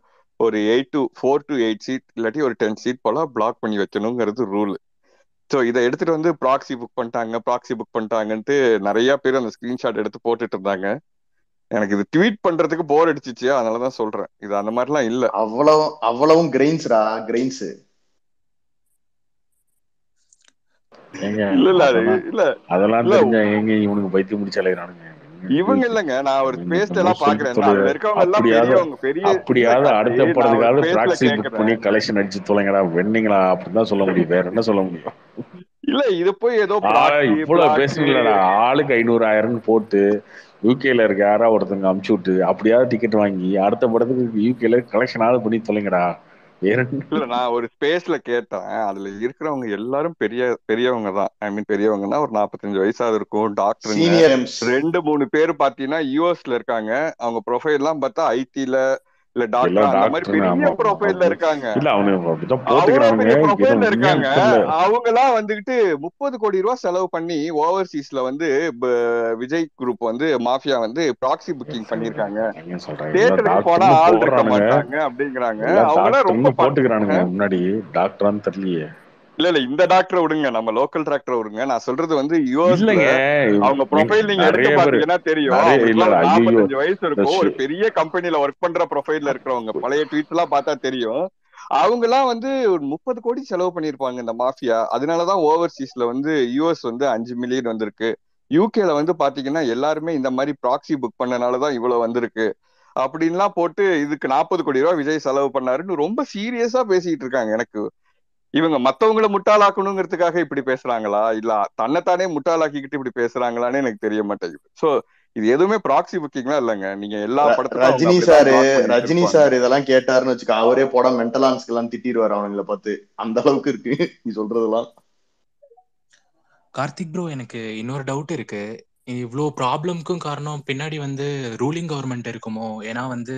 ஒரு eight to four to eight seat இல்லாட்டி ஒரு டென் சீட் போல பிளாக் பண்ணி வைக்கணுங்கிறது ரூல். ஸோ இதை எடுத்துட்டு வந்து ப்ராக்சி புக் பண்ணிட்டாங்க, ப்ராக்சி புக் பண்ணிட்டாங்கன்ட்டு நிறைய பேர் அந்த ஸ்கிரீன்ஷாட் எடுத்து போட்டுட்டு இருந்தாங்க. எனக்கு இது ட்வீட் பண்றதுக்கு போர் அடிச்சிச்சு, அதனாலதான் சொல்றேன். இது அந்த மாதிரிலாம் இல்ல. அவ்வளவு அவ்வளவும் கிரெயின்ஸ்ரா கிரெயின்ஸ் இல்ல இல்ல அதெல்லாம் எங்க இவனுக்கு பைத்தியம் பிடிச்ச அலையறானுங்க இவங்க. இல்லங்க நான் ஒரு ஸ்பேஸ்ல எல்லாம் பாக்குறேன். அதுல இருக்கவங்க எல்லாம் பெரியவங்க பெரிய அப்படியாவது அடுத்த படத்துக்காக ப்ராக்சி புக் பண்ணி கலெக்ஷன் அடிச்சு தொலைங்கடா வெண்ணிங்களா அப்படிதான் சொல்ல முடியும். வேற என்ன சொல்ல முடியும்? இல்ல இது போய் ஏதோ இவ்வளவு பேசுங்களா ஆளுக்கு ஐநூறு ஆயிரம் போட்டு யூகேல இருக்க யாராவது ஒருத்தங்க அமுச்சு விட்டு அப்படியாவது டிக்கெட் வாங்கி அடுத்த படத்துக்கு யூகேல கலெக்ஷனாவது பண்ணி தொலைங்கடா. இல்ல நான் ஒரு ஸ்பேஸ்ல கேட்டேன். அதுல இருக்கிறவங்க எல்லாரும் பெரிய பெரியவங்க தான். ஐ மீன் பெரியவங்கன்னா ஒரு நாப்பத்தஞ்சு வயசாவது இருக்கும். டாக்டர் ரெண்டு மூணு பேர் பாத்தீங்கன்னா யூஎஸ்ல இருக்காங்க. அவங்க ப்ரொஃபைல் எல்லாம் பார்த்தா ஐடில இல்ல டாக்டர் அந்த மாதிரி பெரிய ப்ரொஃபைல்ல இருக்காங்க. அவங்க எல்லாம் வந்துகிட்டு முப்பது கோடி ரூபாய் செலவு பண்ணி ஓவர்சீஸ்ல வந்து விஜய் குரூப் வந்து மாஃபியா வந்து ப்ராக்சி புக்கிங் பண்ணிருக்காங்க. தியேட்டருக்கு போனா ஆள் இருக்க மாட்டாங்க அப்படிங்கிறாங்க. அவங்கள ரொம்ப போட்டுக்கிறானுங்க முன்னாடி டாக்டரான்னு தெரியலையே. இல்ல இல்ல இந்த டாக்டரை விடுங்க, நம்ம லோக்கல் டாக்டரை விடுங்க. நான் சொல்றது வந்து யூஎஸ்ல அவங்க ப்ரொஃபைல் நீங்க எடுத்து பாத்தீங்கன்னா தெரியும். நாற்பத்தஞ்சு வயசு இருக்கும், ஒரு பெரிய கம்பெனில ஒர்க் பண்ற ப்ரொஃபைல்ல இருக்கிறவங்க. பழைய ட்வீட்ஸ் எல்லாம் பார்த்தா தெரியும். அவங்க எல்லாம் வந்து ஒரு முப்பது கோடி செலவு பண்ணிருப்பாங்க இந்த மாஃபியா. அதனாலதான் ஓவர்சீஸ்ல வந்து யூஎஸ் வந்து அஞ்சு மில்லியன் வந்திருக்கு. யூகேல வந்து பாத்தீங்கன்னா எல்லாருமே இந்த மாதிரி ப்ராக்சி புக் பண்ணனாலதான் இவ்வளவு வந்திருக்கு. அப்படின்லாம் போட்டு இதுக்கு நாற்பது கோடி ரூபாய் விஜய் செலவு பண்ணாருன்னு ரொம்ப சீரியஸா பேசிட்டு இருக்காங்க. எனக்கு இவங்க மத்தவங்களை முட்டாளாக்கணுங்கிறதுக்காக இப்படி பேசுறாங்களா இல்ல தன்னைத்தானே முட்டாளாக்கிக்கிட்டு இப்படி பேசுறாங்களான்னு எனக்கு தெரிய மாட்டேங்குது. சோ இது எதுவுமே ப்ராக்சி புக்கிங்லாம் இல்லைங்க. நீங்க எல்லா படத்துல ரஜினி சாரு ரஜினி சார் இதெல்லாம் கேட்டாருன்னு வச்சுக்க அவரே போட மென்டலான்ஸ்க்கு எல்லாம் திட்டிடுவாரு அவனுங்களை பார்த்து. அந்த அளவுக்கு இருக்கு நீ சொல்றதெல்லாம். கார்த்திக் ப்ரோ, எனக்கு இன்னொரு டவுட் இருக்கு. இவ்வளோ ப்ராப்ளம்க்கும் காரணம் பின்னாடி வந்து ரூலிங் கவர்மெண்ட் இருக்குமோ? ஏன்னா வந்து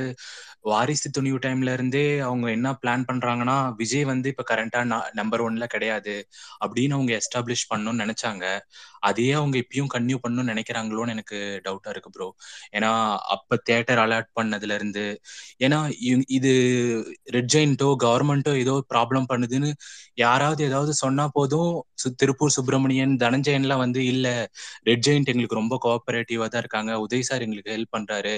வாரிசு துணிவு டைம்ல இருந்தே அவங்க என்ன பிளான் பண்றாங்கன்னா, விஜய் வந்து இப்ப கரண்டா நம்பர் ஒன்ல கிடையாது அப்படின்னு அவங்க எஸ்டாப்ளிஷ் பண்ணணும்னு நினைச்சாங்க. அதையே அவங்க இப்பயும் கன்டினியூ பண்ணணும்னு நினைக்கிறாங்களோன்னு எனக்கு டவுட்டா இருக்கு ப்ரோ. ஏன்னா அப்ப தியேட்டர் அலாட் பண்ணதுல இருந்து, ஏன்னா இது ரெட் ஜெயின்ட்டோ கவர்மெண்ட்டோ ஏதோ ப்ராப்ளம் பண்ணுதுன்னு யாராவது ஏதாவது சொன்னா போதும் திருப்பூர் சுப்பிரமணியன் தனஞ்சயன்லாம் வந்து இல்ல ரெட் ஜெயின்ட் எங்களுக்கு ரொம்ப கோஆபரேட்டிவா தான் இருக்காங்க, உதய் சார் எங்களுக்கு ஹெல்ப் பண்றாரு,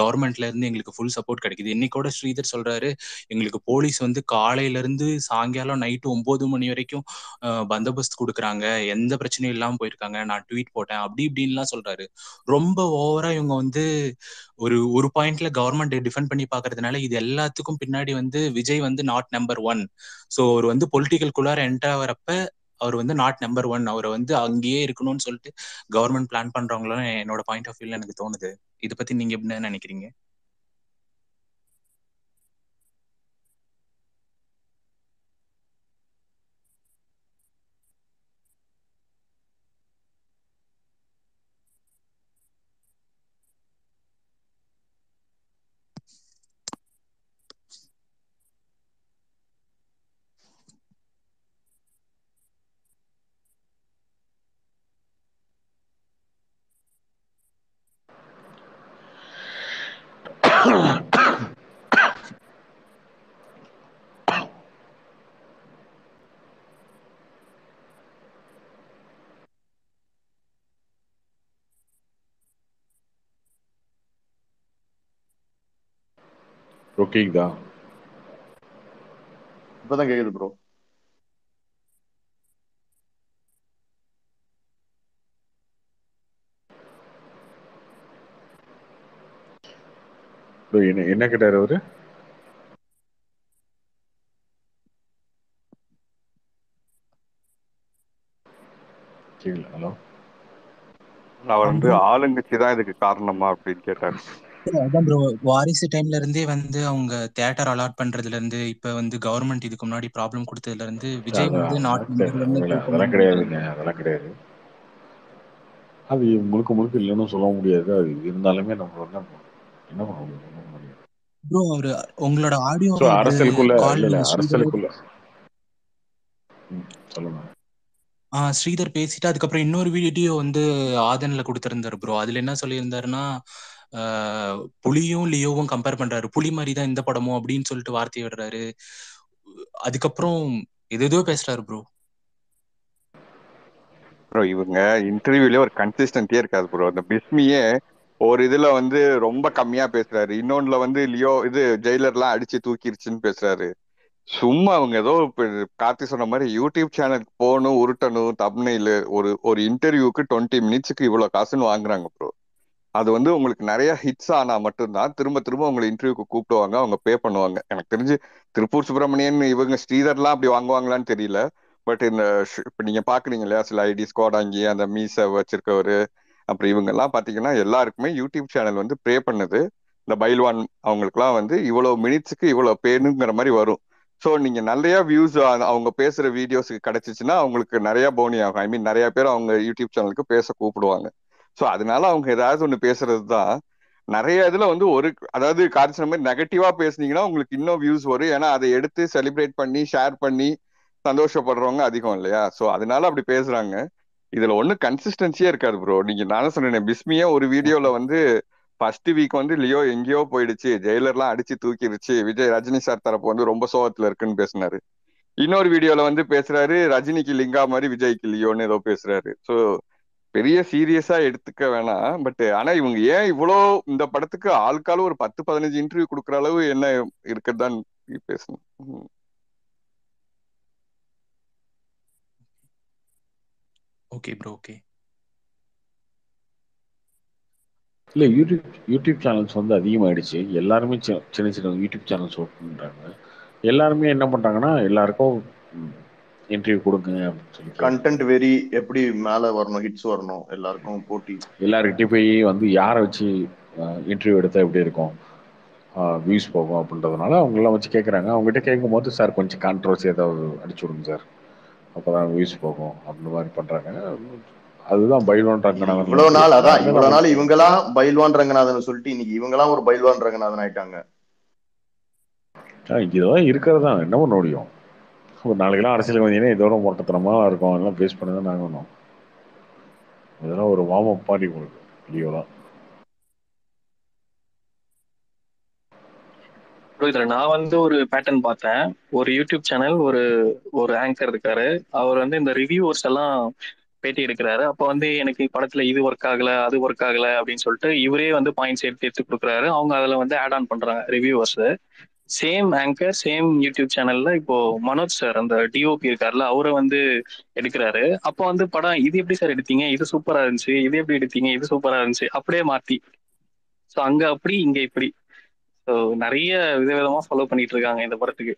கவர்மெண்ட்ல இருந்து எங்களுக்கு ஃபுல் சப்போர்ட் கிடைக்குது. இன்னைக்கோட ஸ்ரீதர் சொல்றாரு எங்களுக்கு போலீஸ் வந்து காலையில இருந்து சாயங்காலம் நைட்டு ஒன்பது மணி வரைக்கும் பந்தோபஸ்து கொடுக்குறாங்க, எந்த பிரச்சனையும் இல்லாம போயிருக்காங்க, நான் ட்வீட் போட்டேன் அப்படி இப்படின்லாம் சொல்றாரு. ரொம்ப ஓவரா இவங்க வந்து ஒரு ஒரு பாயிண்ட்ல கவர்மெண்ட் டிஃபெண்ட் பண்ணி பாக்குறதுனால இது எல்லாத்துக்கும் பின்னாடி வந்து விஜய் வந்து நாட் நம்பர் ஒன். சோ ஒரு வந்து பொலிட்டிக்கல் குள்ளார என்டர் ஆகிறப்ப அவர் வந்து நாட் நம்பர் ஒன், அவரை வந்து அங்கேயே இருக்கணும்னு சொல்லிட்டு கவர்மெண்ட் பிளான் பண்றவங்களோ என்னோட பாயிண்ட் ஆஃப் வியூல எனக்கு தோணுது. இதை பத்தி நீங்க எப்படின்னு நினைக்கிறீங்க? கேக்குதா? இப்பதான் கேக்குது ப்ரோ. என்ன என்ன கேட்டாரு அவரு? ஹலோ, அவர் வந்து ஆளுங்கட்சிதான் இதுக்கு காரணமா அப்படின்னு கேட்டாரு. அதான் ப்ரோ, வாரிசு டைம்ல இருந்தே வந்து அவங்க தியேட்டர் அலாட் பண்றதுல இருந்து இப்ப வந்து கவர்மெண்ட் இதுக்கு முன்னாடி ப்ராப்ளம் கொடுத்ததுல இருந்து விஜய் வந்து நாட் அதெல்லாம் கிடையாதுங்க. அதெல்லாம் கிடையாது, அது முழுக்க முழுக்க இல்லைன்னு சொல்ல முடியாது. அது இருந்தாலுமே நம்ம என்ன பண்ண முடியும் ப்ரோ? அவரு உங்களோட ஆடியோ அரசியலுக்குள்ள இல்ல அரசியலுக்குள்ள சொல்லுங்க. ஆஹ் ஸ்ரீதர் பேசிட்டு அதுக்கப்புறம் இன்னொரு வீடியோ வந்து ஆதன்ல கொடுத்திருந்தாரு ப்ரோ. அதுல என்ன சொல்லியிருந்தாருன்னா புலியும் லியோவும் கம்பேர் பண்றாரு, புலி மாதிரிதான் இந்த படமும் அப்படின்னு சொல்லிட்டு வார்த்தை விடுறாரு. அதுக்கப்புறம் எதோ பேசுறாரு ப்ரோ. ப்ரோ இவங்க இன்டர்வியூல ஒரு கன்சிஸ்டன்டே இருக்காது ப்ரோ. அந்த பிஸ்மியே ஒரு இதுல வந்து ரொம்ப கம்மியா பேசுறாரு, இன்னொன்னுல வந்து லியோ இது ஜெயிலர் எல்லாம் அடிச்சு தூக்கிருச்சுன்னு பேசுறாரு. சும்மா அவங்க ஏதோ கார்த்தி சொன்ன மாதிரி யூடியூப் சேனலுக்கு போகணும், உருட்டணும், தம்ப்நெயில். ஒரு ஒரு இன்டர்வியூக்கு டுவெண்ட்டி மினிட்ஸுக்கு இவ்வளோ காசுன்னு வாங்குறாங்க ப்ரோ. அது வந்து உங்களுக்கு நிறைய ஹிட்ஸ் ஆனால் மட்டும்தான் திரும்ப திரும்ப உங்களை இன்டர்வியூக்கு கூப்பிடுவாங்க, அவங்க பே பண்ணுவாங்க. எனக்கு தெரிஞ்சு திருப்பூர் சுப்பிரமணியன் இவங்க ஸ்ரீதர்லாம் அப்படி வாங்குவாங்களான்னு தெரியல. பட் இந்த இப்போ நீங்கள் பார்க்குறீங்க இல்லையா, சில ஐடிஸ் கோடாங்கி அந்த மீசை வச்சிருக்கவர் அப்புறம் இவங்கெல்லாம் பார்த்தீங்கன்னா எல்லாருக்குமே யூடியூப் சேனல் வந்து பே பண்ணுது. இந்த பைல்வான் அவங்களுக்குலாம் வந்து இவ்வளோ மினிட்ஸுக்கு இவ்வளோ பேனுங்கிற மாதிரி வரும். ஸோ நீங்க நிறைய வியூஸ் அவங்க பேசுற வீடியோஸுக்கு கிடைச்சிச்சுன்னா அவங்களுக்கு நிறைய போனி ஆகும். ஐ மீன் நிறைய பேர் அவங்க யூடியூப் சேனலுக்கு பேச கூப்பிடுவாங்க. ஸோ அதனால அவங்க ஏதாவது ஒன்று பேசுறது தான். நிறைய இதுல வந்து ஒரு அதாவது காரணம் மாதிரி நெகட்டிவா பேசுனீங்கன்னா உங்களுக்கு இன்னும் வியூஸ் வரும். ஏன்னா அதை எடுத்து செலிப்ரேட் பண்ணி ஷேர் பண்ணி சந்தோஷப்படுறவங்க அதிகம் இல்லையா? ஸோ அதனால அப்படி பேசுறாங்க. இதுல ஒன்றும் கன்சிஸ்டன்சியே இருக்காது ப்ரோ. நீங்க நானும் சொன்னேன், பிஸ்மியே ஒரு வீடியோல வந்து ஃபர்ஸ்ட் வீக் வந்து லியோ எங்கேயோ போயிடுச்சு, ஜெயிலர்லாம் அடிச்சு தூக்கிடுச்சு, விஜய் ரஜினி சார் தரப்பு வந்து ரொம்ப சோகத்துல இருக்குன்னு பேசினாரு. இன்னொரு வீடியோல வந்து பேசுறாரு ரஜினிக்கு லிங்கா மாதிரி விஜய்க்கு லியோன்னு ஏதோ பேசுறாரு. ஸோ பெரிய சீரியஸா எடுத்துக்க வேணாம். பட் ஆனா இவங்க ஏன் இவ்வளோ இந்த படத்துக்கு ஆளுக்காலும் ஒரு பத்து பதினஞ்சு இன்டர்வியூ கொடுக்குற அளவு என்ன இருக்குதான் பேசணும். Okay bro, okay. இல்லை யூடியூப் யூடியூப் சேனல்ஸ் வந்து அதிகமாகிடுச்சு. எல்லாருமே சி சின்ன சின்ன யூடியூப் சேனல்ஸ் ஓப்பன் பண்ணுறாங்க. எல்லாருமே என்ன பண்ணுறாங்கன்னா எல்லாருக்கும் இன்டர்வியூ கொடுங்க அப்படின்னு சொல்லி கண்டென்ட் வெரி எப்படி மேலே வரணும், ஹிட்ஸ் வரணும், எல்லாருக்கும் போட்டி, எல்லார்கிட்டையும் போய் வந்து யாரை வச்சு இன்டர்வியூ எடுத்தால் எப்படி இருக்கும், வியூஸ் போகும் அப்படின்றதுனால அவங்களாம் வச்சு கேட்குறாங்க. அவங்ககிட்ட கேட்கும்போது சார் கொஞ்சம் கான்ட்ரவர்சி ஏதாவது அடிச்சு விடுங்க சார், அப்போ தான் வியூஸ் போகும் அப்படின்ற மாதிரி பண்ணுறாங்க. அதுதான் பைல்வான் ரங்கநாதன். இவ்வளவு நாள் அதான் இவ்வளவு நாள் இவங்கெல்லாம் பைல்வான் ரங்கநாதன் சொல்லிட்டு இன்னைக்கு இவங்கெல்லாம் ஒரு பைல்வான் ரங்கநாதன் ஆயிட்டாங்க. இதுதான் இருக்கிறதா, என்ன பண்ண முடியும். ஒரு நாளைக்கெல்லாம் அரசியல் வந்தீங்கன்னா இதோட மொட்டத்தனமா இருக்கும், அதெல்லாம் பேஸ் பண்ணி தான் நாங்கணும். இதெல்லாம் ஒரு வார்ம் அப் பாடி உங்களுக்கு வீடியோலாம். இதுல நான் வந்து ஒரு பேட்டர்ன் பார்த்தேன். ஒரு யூடியூப் சேனல், ஒரு ஒரு ஆங்கர் இருக்காரு, அவர் வந்து இந்த ரிவ்யூவர்ஸ் எல்லாம் பேட்டி எடுக்கிறாரு. அப்போ வந்து எனக்கு படத்துல இது ஒர்க் ஆகல, அது ஒர்க் ஆகல அப்படின்னு சொல்லிட்டு இவரே வந்து பாயிண்ட்ஸ் எடுத்து எடுத்து கொடுக்குறாரு. அவங்க அதில் வந்து ஆட் ஆன் பண்றாங்க reviewers. Same anchor same YouTube சேனல்ல இப்போ மனோஜ் சார் அந்த டிஓபி இருக்காருல, அவரை வந்து எடுக்கிறாரு. அப்போ வந்து படம் இது எப்படி சார் எடுத்தீங்க, இது சூப்பரா இருந்துச்சு, இது எப்படி எடுத்தீங்க, இது சூப்பரா இருந்துச்சு, அப்படியே மாத்தி, ஸோ அங்க அப்படி இங்க இப்படி, ஸோ நிறைய விதவிதமா ஃபாலோ பண்ணிட்டு இருக்காங்க இந்த படத்துக்கு.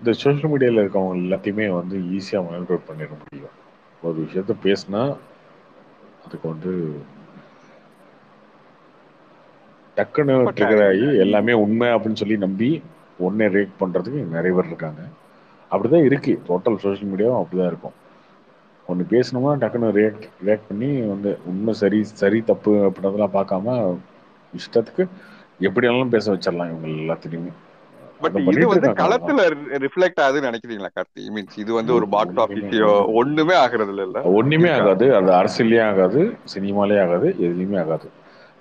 இந்த சோஷியல் மீடியாவில் இருக்கவங்க எல்லாத்தையுமே வந்து ஈஸியாக மானிட்டர் பண்ணிட முடியும். ஒரு விஷயத்த பேசினா அதுக்கு வந்து டக்குன்னு ட்ரிகர் ஆகி எல்லாமே உண்மை அப்படின்னு சொல்லி நம்பி ஒன்னே ரியாக்ட் பண்ணுறதுக்கு நிறைய பேர் இருக்காங்க. அப்படிதான் இருக்கு டோட்டல் சோஷியல் மீடியாவும் அப்படிதான் இருக்கும். ஒன்று பேசணும்னா டக்குன்னு ரியாக்ட் ரியாக்ட் பண்ணி வந்து உண்மை சரி சரி தப்பு அப்படின்றதெல்லாம் பார்க்காம இஷ்டத்துக்கு எப்படியாலும் பேச வச்சிடலாம் இவங்க எல்லாத்திலையுமே. பட் இது வந்து களத்துல ரிஃப்ளெக்ட் ஆகுதுன்னு நினைக்கிறீங்களா கார்த்தி? மீன்ஸ் இது வந்து ஒரு பாக்ஸ் ஆபீஸியோ ஒண்ணுமே ஆகுறதுல இல்ல, ஒண்ணுமே ஆகாது. அது அரசியலே ஆகாது, சினிமாலே ஆகாது, எதுலையுமே ஆகாது.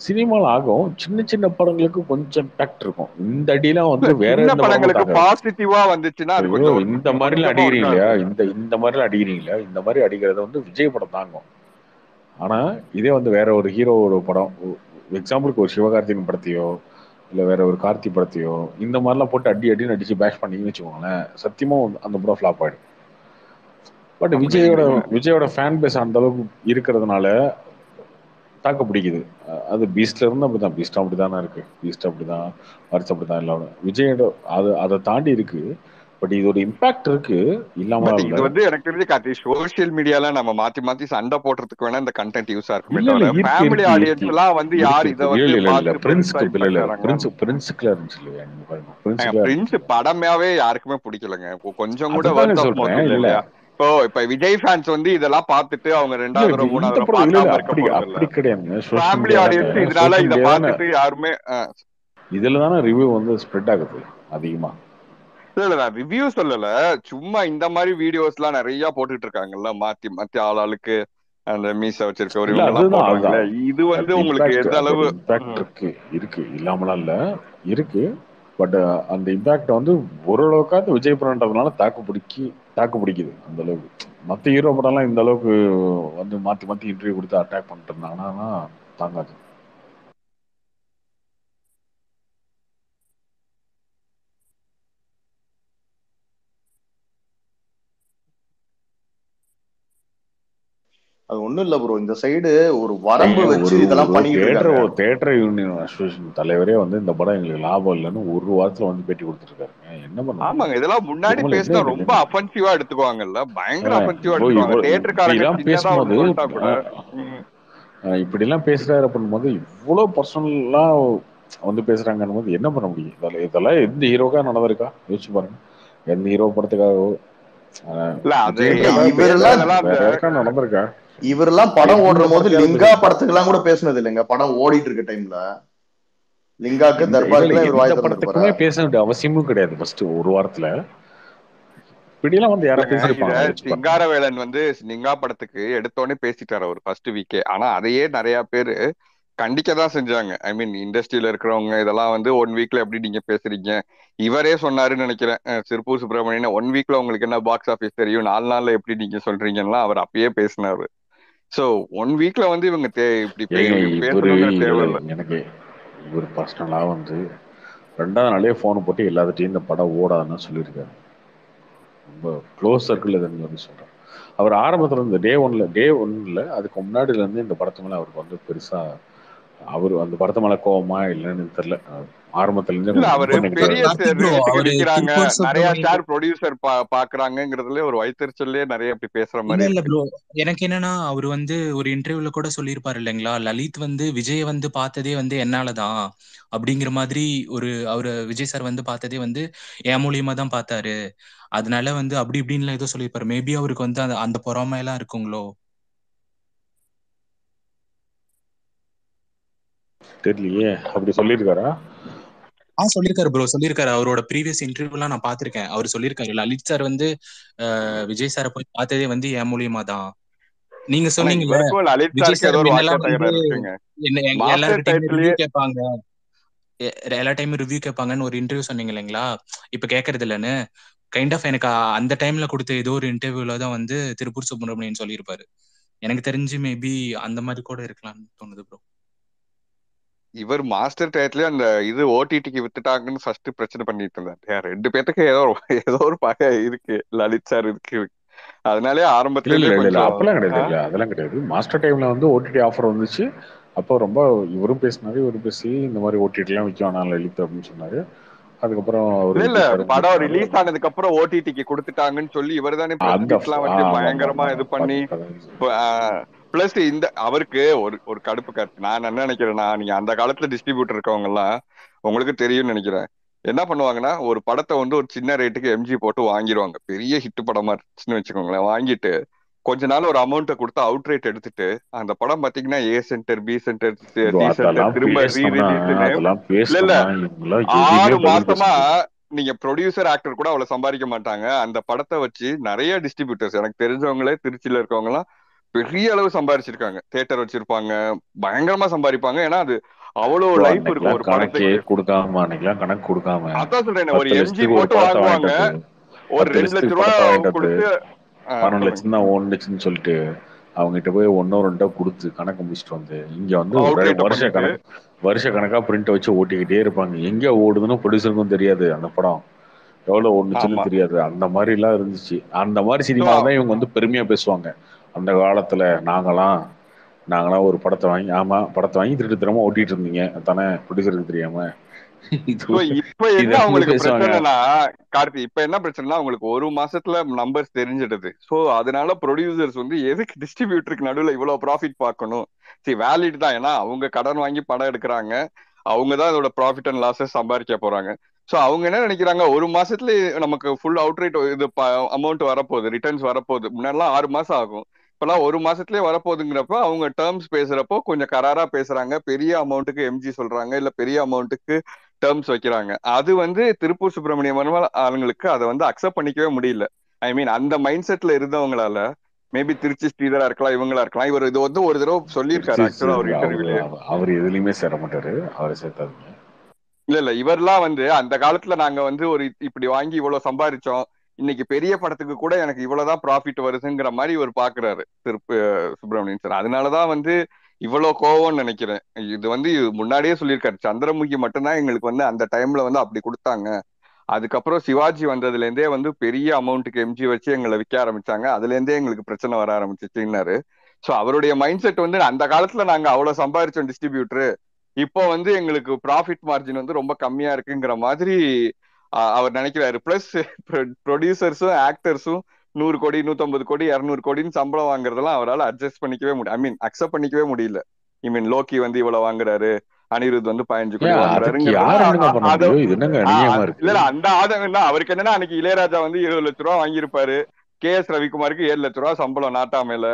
சினிமால ஆகும் சின்ன சின்ன படங்களுக்கு கொஞ்சம் இம்பாக்ட் இருக்கும். இந்த அடியெல்லாம் வந்து வேற என்ன படங்களுக்கு பாசிட்டிவா வந்துச்சுன்னா அது கொஞ்சம் இந்த மாதிரிலாம் அடிக்கிறீங்களா, இந்த இந்த மாதிரிலாம் அடிக்கிறீங்களா, இந்த மாதிரி அடிக்கிறத வந்து விஜய் படம் தாங்கும். ஆனா இதே வந்து வேற ஒரு ஹீரோவோட படம், எக்ஸாம்பிளுக்கு ஒரு சிவகார்த்திகேயன் படத்தையோ இல்லை வேற ஒரு கார்த்தி படத்தையோ இந்த மாதிரிலாம் போட்டு அடி அடின்னு அடிச்சு பேஷ் பண்ணிங்கன்னு வச்சுக்கோங்களேன், சத்தியமாக அந்த படம் ஃப்ளாப் ஆகிடும். பட் விஜயோட விஜயோட ஃபேன் பேஸ் அந்த அளவுக்கு இருக்கிறதுனால தாக்க பிடிக்குது. அது பீஸ்ட்ல இருந்து அப்படி தான், பீஸ்ட் அப்படி தானே இருக்கு, பீஸ்ட் அப்படி தான், வரிசை அப்படி தான், எல்லாரும் விஜயோட அது அதை தாண்டி இருக்கு. பட் இதோட இம்பாக்ட் இருக்கு இல்லாம வந்து எனக்கு தெரிஞ்சு கார்த்தி சோஷியல் மீடியால நம்ம மாத்தி மாத்தி சண்டை போடுறதுக்கு வேணா இந்த கண்டென்ட் யூஸா இருக்கும். ஃபேமிலி ஆடியன்ஸ் எல்லாம் வந்து யார் இத வந்து பாத்து பிரின்சிபிள் இல்ல பிரின்சிபிள் பிரின்சிபிள் இருந்துச்சுல, பிரின்சிபிள் படமாவே யாருக்குமே பிடிக்கலங்க. கொஞ்சம் கூட வருது இல்ல. இப்போ இப்ப விஜய் ஃபேன்ஸ் வந்து இதெல்லாம் பார்த்துட்டு அவங்க ரெண்டாயிரம் மூணாயிரம் பார்க்காம இருக்க கூடாது. ஃபேமிலி ஆடியன்ஸ் இதனால இத பார்த்துட்டு யாருமே இதுல தான ரிவ்யூ வந்து ஸ்ப்ரெட் ஆகுது அதிகமா. இல்ல ரிவ்யூ சொல்லல, சும்மா இந்த மாதிரி வீடியோஸ் எல்லாம் நிறைய போட்டுட்டு இருக்காங்கல்ல, மாத்தி மாத்தி ஆளாளுக்கு அந்த மீச வச்சிருக்க. இது வந்து உங்களுக்கு எந்த அளவு இருக்கு இருக்கு இல்லாமலாம் இல்ல இருக்கு. பட் அந்த இம்பாக்ட் வந்து ஓரளவுக்காவது விஜய் படம்ன்றதுனால தாக்கு பிடிக்கி தாக்கு பிடிக்குது அந்த அளவுக்கு. மற்ற ஹீரோ படம்லாம் இந்த அளவுக்கு வந்து மாத்தி மாத்தி இன்டர்வியூ கொடுத்து அட்டாக் பண்ணிட்டு இருந்தாங்கன்னா தாங்காது. அது ஒண்ணும் இல்ல ப்ரோ, இந்த சைடு ஒரு வரம்பு வச்சு இதெல்லாம் பண்ணிட்டு இருக்காங்க. தியேட்டர் யூனியன் அசோசியேஷன் தலைவரே வந்து இந்த படம் எங்களுக்கு லாபம் இல்லன்னு ஒரு வாரத்துல வந்து பேட்டி கொடுத்துருக்காங்க. என்ன பண்ணுவாங்க? ஆமாங்க, இதெல்லாம் முன்னாடி பேசினா ரொம்ப அஃபென்சிவா எடுத்துக்குவாங்கல்ல, பயங்கர அஃபென்சிவா எடுத்துக்குவாங்க. தியேட்டர்காரங்க பேசும்போது இப்படி எல்லாம் பேசுறாரு அப்படின்னும் போது இவ்வளவு பர்சனலா வந்து பேசுறாங்கன்னு போது என்ன பண்ண முடியும்? இதெல்லாம் எந்த ஹீரோக்கா நடந்திருக்கா யோசிச்சு பாருங்க, எந்த ஹீரோ படத்துக்காகவோ நடந்திருக்கா. இவரெல்லாம் படம் ஓடுற போது லிங்கா படத்துக்கு எல்லாம் கூட பேசினது இல்லைங்க. படம் ஓடிட்டு இருக்க டைம்ல லிங்காக்கு தர்பாருக்குமே பேச வேண்டிய அவசியமும் கிடையாது. ஃபர்ஸ்ட் ஒரு வாரத்துல பிடிலாம் வந்து யாரா பேசிருப்பாங்க. சிங்காரவேலன் வந்து லிங்கா படத்துக்கு எடுத்தோடனே பேசிட்டாரு அவர் ஃபர்ஸ்ட் வீக்கே. ஆனா அதையே நிறைய பேரு கண்டிக்கதான் செஞ்சாங்க. ஐ மீன் இண்டஸ்ட்ரியில இருக்கிறவங்க இதெல்லாம் வந்து ஒன் வீக்ல எப்படி நீங்க பேசுறீங்க, இவரே சொன்னாருன்னு நினைக்கிறேன் சிற்பூர் சுப்பிரமணியன், ஒன் வீக்ல உங்களுக்கு என்ன பாக்ஸ் ஆஃபீஸ் தெரியும், நாலு நாள்ல எப்படி நீங்க சொல்றீங்கன்னா அவர் அப்பயே பேசினாரு. ஸோ ஒன் வீக்ல வந்து இவங்க எனக்கு இவர் பர்சனலாக வந்து ரெண்டாவது நாளே ஃபோன் போட்டு எல்லாத்துட்டையும் இந்த படம் ஓடாதுன்னு சொல்லியிருக்காரு. ரொம்ப க்ளோஸ் சர்க்கிள் இதுன்னு வந்து சொல்கிறார். அவர் ஆரம்பத்தில் இருந்து டே ஒன்ல டே ஒன்ல அதுக்கு முன்னாடியிலேருந்து இந்த படத்து மேலே அவருக்கு வந்து பெருசாக அவர் அந்த படத்து மேலே கோவமா இல்லைன்னு தெரியல. ஆரம்பத்துலேருந்து ஒரு வைத்தறிச்சல்லே நிறைய பேசுற மாதிரி. எனக்கு என்னன்னா அவர் வந்து ஒரு இன்டர்வியூல கூட சொல்லியிருப்பாரு இல்லைங்களா, லலித் வந்து விஜய் வந்து பார்த்ததே வந்து என்னாலதான் அப்படிங்கிற மாதிரி. ஒரு அவரு விஜய் சார் வந்து பார்த்ததே வந்து என் மூலியமா தான் பார்த்தாரு, அதனால வந்து அப்படி இப்படின்லாம் ஏதோ சொல்லியிருப்பாரு. மேபி அவருக்கு வந்து அந்த பொறாமையெல்லாம் இருக்குங்களோ தெரியலையே. அப்படி சொல்லியிருக்காரா? ஆ சொல்லியிருக்காரு ப்ரோ, சொல்லியிருக்காரு. அவரோட ப்ரீவியஸ் இன்டர்வியூலாம் நான் பார்த்திருக்கேன். அவர் சொல்லியிருக்காரு லலித் சார் வந்து விஜய் சாரை போய் பார்த்ததே வந்து என் மூலியமா தான். நீங்க சொன்னீங்க விஜய் சார் எல்லாரும் கேட்பாங்க, எல்லா டைமும் ரிவ்யூ கேட்பாங்கன்னு ஒரு இன்டர்வியூ சொன்னீங்க இல்லைங்களா, இப்ப கேட்கறது இல்லைன்னு கைண்ட் ஆஃப் எனக்கு அந்த டைம்ல கொடுத்த ஏதோ ஒரு இன்டர்வியூல தான் வந்து திருப்பூர் சுப்பிரமணியன் சொல்லியிருப்பாரு. எனக்கு தெரிஞ்சு மேபி அந்த மாதிரி கூட இருக்கலாம்னு தோணுது ப்ரோ. இவர் மாஸ்டர் டயட்லயும் அந்த இது ஓடிடிக்கு வித்துட்டாங்கன்னு ஃபர்ஸ்ட் பிரச்சனை பண்ணிட்டு இருந்தார். ரெண்டு பேத்துக்கு ஏதோ ஏதோ ஒரு பகை இருக்கு, லலித் சார் இருக்கு. அதனாலே ஆரம்பத்துல அப்பெல்லாம் கிடையாது, அதெல்லாம் கிடையாது. மாஸ்டர் டைம்ல வந்து ஓடிடி ஆஃபர் வந்துச்சு. அப்போ ரொம்ப இவரும் பேசினாரு, இவரும் பேசி இந்த மாதிரி ஓடிடி எல்லாம் விற்க வேணாம் லலித் அப்படின்னு சொன்னாரு. அதுக்கப்புறம் இல்ல படம் ரிலீஸ் ஆனதுக்கு அப்புறம் ஓடிடிக்கு கொடுத்துட்டாங்கன்னு சொல்லி இவர் தானே பயங்கரமா இது பண்ணி. பிளஸ் இந்த அவருக்கு ஒரு ஒரு கடுப்பு கருத்து நான் என்ன நினைக்கிறேன்னா, நீங்க அந்த காலத்துல டிஸ்ட்ரிபியூட்டர் இருக்கவங்க எல்லாம் உங்களுக்கு தெரியும்னு நினைக்கிறேன். என்ன பண்ணுவாங்கன்னா ஒரு படத்தை வந்து ஒரு சின்ன ரேட்டுக்கு எம்ஜி போட்டு வாங்கிடுவாங்க. பெரிய ஹிட் படமா இருந்துச்சுன்னு வச்சுக்கோங்களேன், வாங்கிட்டு கொஞ்ச நாள் ஒரு அமௌண்ட்டை கொடுத்து அவுட் ரேட் எடுத்துட்டு அந்த படம் பாத்தீங்கன்னா ஏ சென்டர் பி சென்டர் திரும்ப ஆறு மாசமா நீங்க ப்ரொடியூசர் ஆக்டர் கூட அவ்வளவு சம்பாதிக்க மாட்டாங்க. அந்த படத்தை வச்சு நிறைய டிஸ்ட்ரிபியூட்டர்ஸ் எனக்கு தெரிஞ்சவங்களே திருச்சியில இருக்கவங்க எல்லாம் பெரிய அளவு சம்பாதிச்சிருக்காங்க. தியேட்டர் வச்சிருப்பாங்க, பயங்கரமா சம்பாதிப்பாங்க. ஏன்னா அது அவ்வளவு லைஃப் இருக்கும் ஒரு படத்துக்கு. அதான் சொல்றேன், ஒரு எம்ஜி போட்டு வாங்குவாங்க, ஒரு ரெண்டு லட்சம் ரூபாய் கொடுத்து பன்னெண்டு லட்சம் தான் ஓடுச்சுன்னு சொல்லிட்டு அவங்ககிட்ட போய் ஒன்னோ ரெண்டோ கொடுத்து கணக்கு முடிச்சுட்டு வந்து இங்க வந்து வருஷ கணக்கு வருஷ கணக்கா பிரிண்ட் வச்சு ஓட்டிக்கிட்டே இருப்பாங்க. எங்க ஓடுதுன்னு ப்ரொடியூசருக்கும் தெரியாது, அந்த படம் எவ்வளவு ஓடுச்சுன்னு தெரியாது. அந்த மாதிரி எல்லாம் இருந்துச்சு. அந்த மாதிரி சினிமாதான் இவங்க வந்து பெருமையா பேசுவாங்க. அந்த காலத்துல நாங்களாம் நாங்களாம் ஒரு படத்தை வாங்கி ஆமா படத்தை வாங்கி திருட்டு திறமா ஓட்டிட்டு இருந்தீங்க தானே ப்ரொடியூசருக்கு தெரியாம. இப்ப என்ன அவங்களுக்கு பிரச்சனைனா கார்த்தி, இப்ப என்ன பிரச்சனைனா அவங்களுக்கு ஒரு மாசத்துல நம்பர்ஸ் தெரிஞ்சிடுது. சோ அதனால ப்ரொடியூசர்ஸ் வந்து எதுக்கு டிஸ்ட்ரிபியூட்டருக்கு நடுவில் இவ்வளவு ப்ராஃபிட் பார்க்கணும். சரி வேலிட் தான், ஏன்னா அவங்க கடன் வாங்கி படம் எடுக்கிறாங்க, அவங்கதான் அதோட ப்ராஃபிட் அண்ட் லாஸஸ் சம்பாதிக்க போறாங்க. ஸோ அவங்க என்ன நினைக்கிறாங்க, ஒரு மாசத்துல நமக்கு ஃபுல் அவுட் ரேட் இது அமௌண்ட் வரப்போகுது, ரிட்டர்ன்ஸ் வரப்போகுது. முன்னாடிலாம் ஆறு மாசம் ஆகும், இப்பெல்லாம் ஒரு மாசத்துலயே வரப்போகுதுங்கிறப்ப அவங்க டேர்ம்ஸ் பேசுறப்போ கொஞ்சம் கராரா பேசுறாங்க. பெரிய அமௌண்ட்டுக்கு எம்ஜி சொல்றாங்க, இல்ல பெரிய அமௌண்ட்டுக்கு டேர்ம்ஸ் வைக்கிறாங்க. அது வந்து திருப்பூர் சுப்பிரமணியம் ஆளுங்களுக்கு அதை வந்து அக்செப்ட் பண்ணிக்கவே முடியல. ஐ மீன் அந்த மைண்ட் செட்ல இருந்தவங்களால மேபி திருச்சி ஸ்ரீதரா இருக்கலாம், இவங்களா இருக்கலாம். இவர் இது வந்து ஒரு தடவை சொல்லியிருக்காரு, அவர் எதுலையுமே சேர மாட்டாரு, அவரை சேர்த்தாரு. இல்ல இல்ல இவரெல்லாம் வந்து அந்த காலத்துல நாங்க வந்து ஒரு இப்படி வாங்கி இவ்வளவு சம்பாதிச்சோம், இன்னைக்கு பெரிய படத்துக்கு கூட எனக்கு இவ்வளவுதான் ப்ராஃபிட் வருதுங்கிற மாதிரி இவர் பாக்குறாரு திருப்பு சுப்பிரமணியன் சார். அதனாலதான் வந்து இவ்வளவு கோவம்னு நினைக்கிறேன். இது வந்து முன்னாடியே சொல்லியிருக்காரு, சந்திரமுகி மட்டும்தான் எங்களுக்கு வந்து அந்த டைம்ல வந்து அப்படி கொடுத்தாங்க. அதுக்கப்புறம் சிவாஜி வந்ததுல இருந்தே வந்து பெரிய அமௌண்ட்டுக்கு எம்ஜி வச்சு எங்களை விற்க ஆரம்பிச்சாங்க, அதுல இருந்தே எங்களுக்கு பிரச்சனை வர ஆரம்பிச்சிச்சுன்னாரு. சோ அவருடைய மைண்ட் செட் வந்து அந்த காலத்துல நாங்க அவ்வளவு சம்பாதிச்சோம் டிஸ்ட்ரிபியூட்டரு, இப்போ வந்து எங்களுக்கு ப்ராஃபிட் மார்ஜின் வந்து ரொம்ப கம்மியா இருக்குங்கிற மாதிரி அவர் நினைக்கிறாரு. பிளஸ் ப்ரொடியூசர்ஸும் ஆக்டர்ஸும் நூறு கோடி நூத்தம்பது கோடி இருநூறு கோடின்னு சம்பளம் வாங்குறதெல்லாம் அவரால் அட்ஜஸ்ட் பண்ணிக்கவே முடியும், ஐ மீன் அக்செப்ட் பண்ணிக்கவே முடியல. ஐ மீன் லோக்கி வந்து இவ்வளவு வாங்குறாரு, அனிருத் வந்து பதினஞ்சு கோடி வாங்குறாருங்கிறது இல்ல அந்த ஆதங்கம் தான் அவருக்கு. என்னன்னா அன்னைக்கு இளையராஜா வந்து இருபது லட்ச ரூபா வாங்கியிருப்பாரு, கே எஸ் ரவிக்குமாருக்கு ஏழு லட்ச ரூபா சம்பளம் நாட்டாமையில,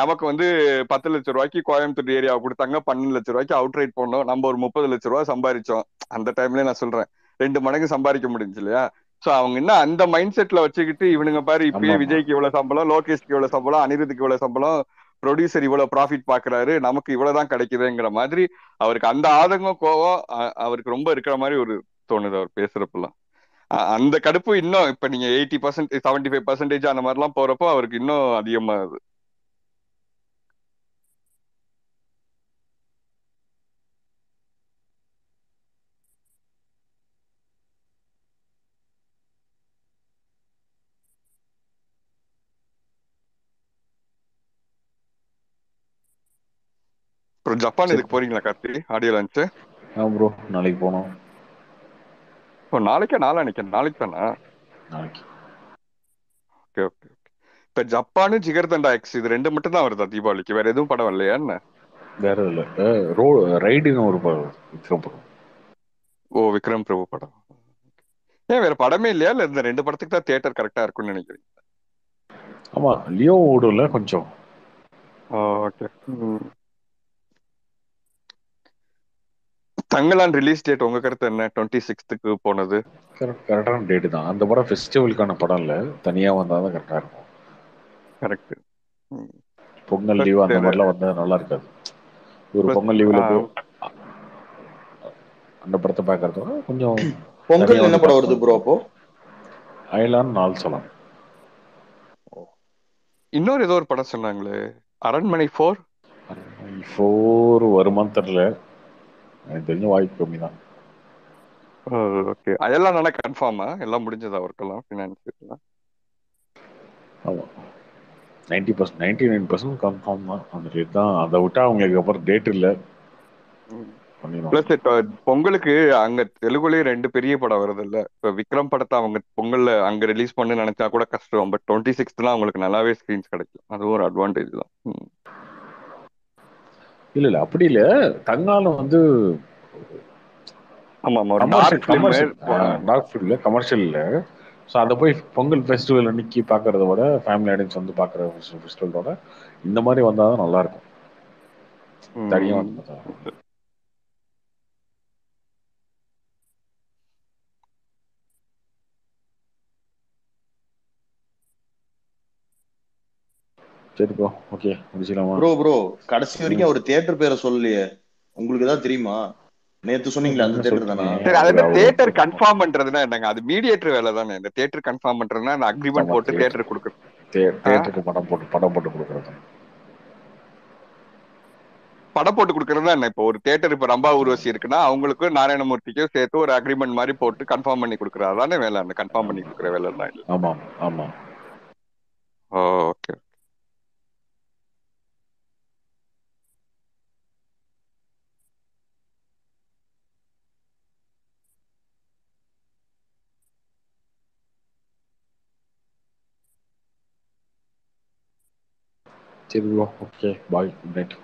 நமக்கு வந்து பத்து லட்ச ரூபாய்க்கு கோயம்புத்தூர் ஏரியாவை கொடுத்தாங்க, பன்னெண்டு லட்ச ரூபாய்க்கு அவுட் ரைட் போனோம், நம்ம ஒரு முப்பது லட்ச ரூபா சம்பாதிச்சோம். அந்த டைம்ல நான் சொல்றேன் ரெண்டு மடங்கு சம்பாதிக்க முடிஞ்சு இல்லையா. சோ அவங்க என்ன அந்த மைண்ட் செட்ல வச்சுக்கிட்டு இவனுங்க பாரு இப்பயே விஜய்க்கு இவ்வளவு சம்பளம், லோகேஷ்க்கு இவ்வளவு சம்பளம், அனிருத்துக்கு இவ்வளவு சம்பளம், ப்ரொடியூசர் இவ்வளவு ப்ராஃபிட் பாக்குறாரு, நமக்கு இவ்வளவுதான் கிடைக்குதுங்கிற மாதிரி அவருக்கு அந்த ஆதங்கம் கோவம் அவருக்கு ரொம்ப இருக்கிற மாதிரி ஒரு தோணுது அவர் பேசுறப்பெல்லாம். அந்த கடுப்பு இன்னும் இப்ப நீங்க eighty percent seventy five percentage அந்த மாதிரிலாம் போறப்போ அவருக்கு இன்னும் அதிகமாகுது. அப்புறம் ஜப்பான் இதுக்கு போறீங்களா கார்த்தி? Audio launch? ஆ ப்ரோ, நாளைக்கு போறோம். இப்போ நாளைக்கே நாளா நினைக்கிறேன். நாளைக்கு தானா? நாளைக்கு. Okay okay. இப்போ ஜப்பானு ஜிகர்தண்டா எக்ஸ் இது ரெண்டு மட்டும் தான் வருதா தீபாவளிக்கு? வேற எதுவும் படம் வரலையா என்ன? வேற இல்ல, ரோட் ரைடுன்னு ஒரு படம் விக்ரம் பிரபு. ஓ, விக்ரம் பிரபு படம். ஏன் வேற படமே இல்லையா? இல்லை இந்த ரெண்டு படத்துக்கு தான் தியேட்டர் கரெக்டா இருக்கும்னு நினைக்கிறீங்க? ஆமா, லியோ ஓடும்ல கொஞ்சம். ஓகே. தங்களான் ரிலீஸ் டேட் உங்க கருத்து என்ன? இருபத்தி ஆறுக்கு போனது கரெக்டான டேட் தான். அந்த படம் ஃபெஸ்டிவலுக்கான படம் இல்ல, தனியா வந்தாதான் கரெக்டா இருக்கும். கரெக்ட். பொங்கல் லீவ் அந்த மாதிரிலாம் வந்தா நல்லா இருக்காது. ஒரு பொங்கல் லீவ்ல அந்த படத்தை பாக்குறதுக்கு கொஞ்சம். பொங்கல் என்ன படம் வருது ப்ரோ? அப்போ ஐலான் நால்சலாம், இன்னொரு ஏதோ ஒரு படம் சொன்னாங்களே, அரண்மனை ஃபோர். அரண்மனை ஃபோர் வருமானு தெரியல, எனக்கு தெரிஞ்ச வாய்ப்பு கம்மி தான். ஓகே. அதெல்லாம் நல்லா கன்ஃபார்மா எல்லாம் முடிஞ்சதா? ஒர்க்கெல்லாம் ஃபினான்ஸ்? ஆமாம், ninety percent ninety nine percent confirm தான். அந்த டேட் தான், அதை விட்டால் அவங்களுக்கு அப்புறம் டேட் இல்லை. பொங்கலுக்கு அங்க தெலுங்குலயே ரெண்டு பெரிய படம் வருது இல்ல, இப்ப விக்ரம் படத்தை அவங்க பொங்கல்ல அங்க ரிலீஸ் பண்ண நினைச்சா கூட கஷ்டம். பட் டுவெண்ட்டி சிக்ஸ்த்லாம் அவங்களுக்கு நல்லாவே ஸ்கிரீன்ஸ் கிடைக்கும், அது ஒரு அட்வான்டேஜ் தான். இல்ல இல்ல அப்படி இல்ல, தங்காலம் வந்து ஆமா ஆமா கமர்ஷியல் இல்ல. ஸோ அதை போய் பொங்கல் ஃபெஸ்டிவல் அன்னைக்கு பாக்குறத விட ஃபேமிலி ஆடியன்ஸ் வந்து பாக்குற ஃபெஸ்டிவலோட இந்த மாதிரி வந்தாதான் நல்லா இருக்கும். தனியா வந்து படம் போட்டு குடுக்கறதா என்ன? இப்போ ஒரு தியேட்டர், இப்ப ரம்பா ஊர்வசி இருக்குன்னா அவங்களுக்கு நாராயணமூர்த்திக்கும் சேர்த்து ஒரு அக்ரிமெண்ட் மாதிரி போட்டு கன்ஃபார்ம் பண்ணி குடுக்கறதானே வேலை. அந்த கன்ஃபார்ம் பண்ணி குடுக்கற வேலை தான். Okay. Till we walk, okay, bye, good night.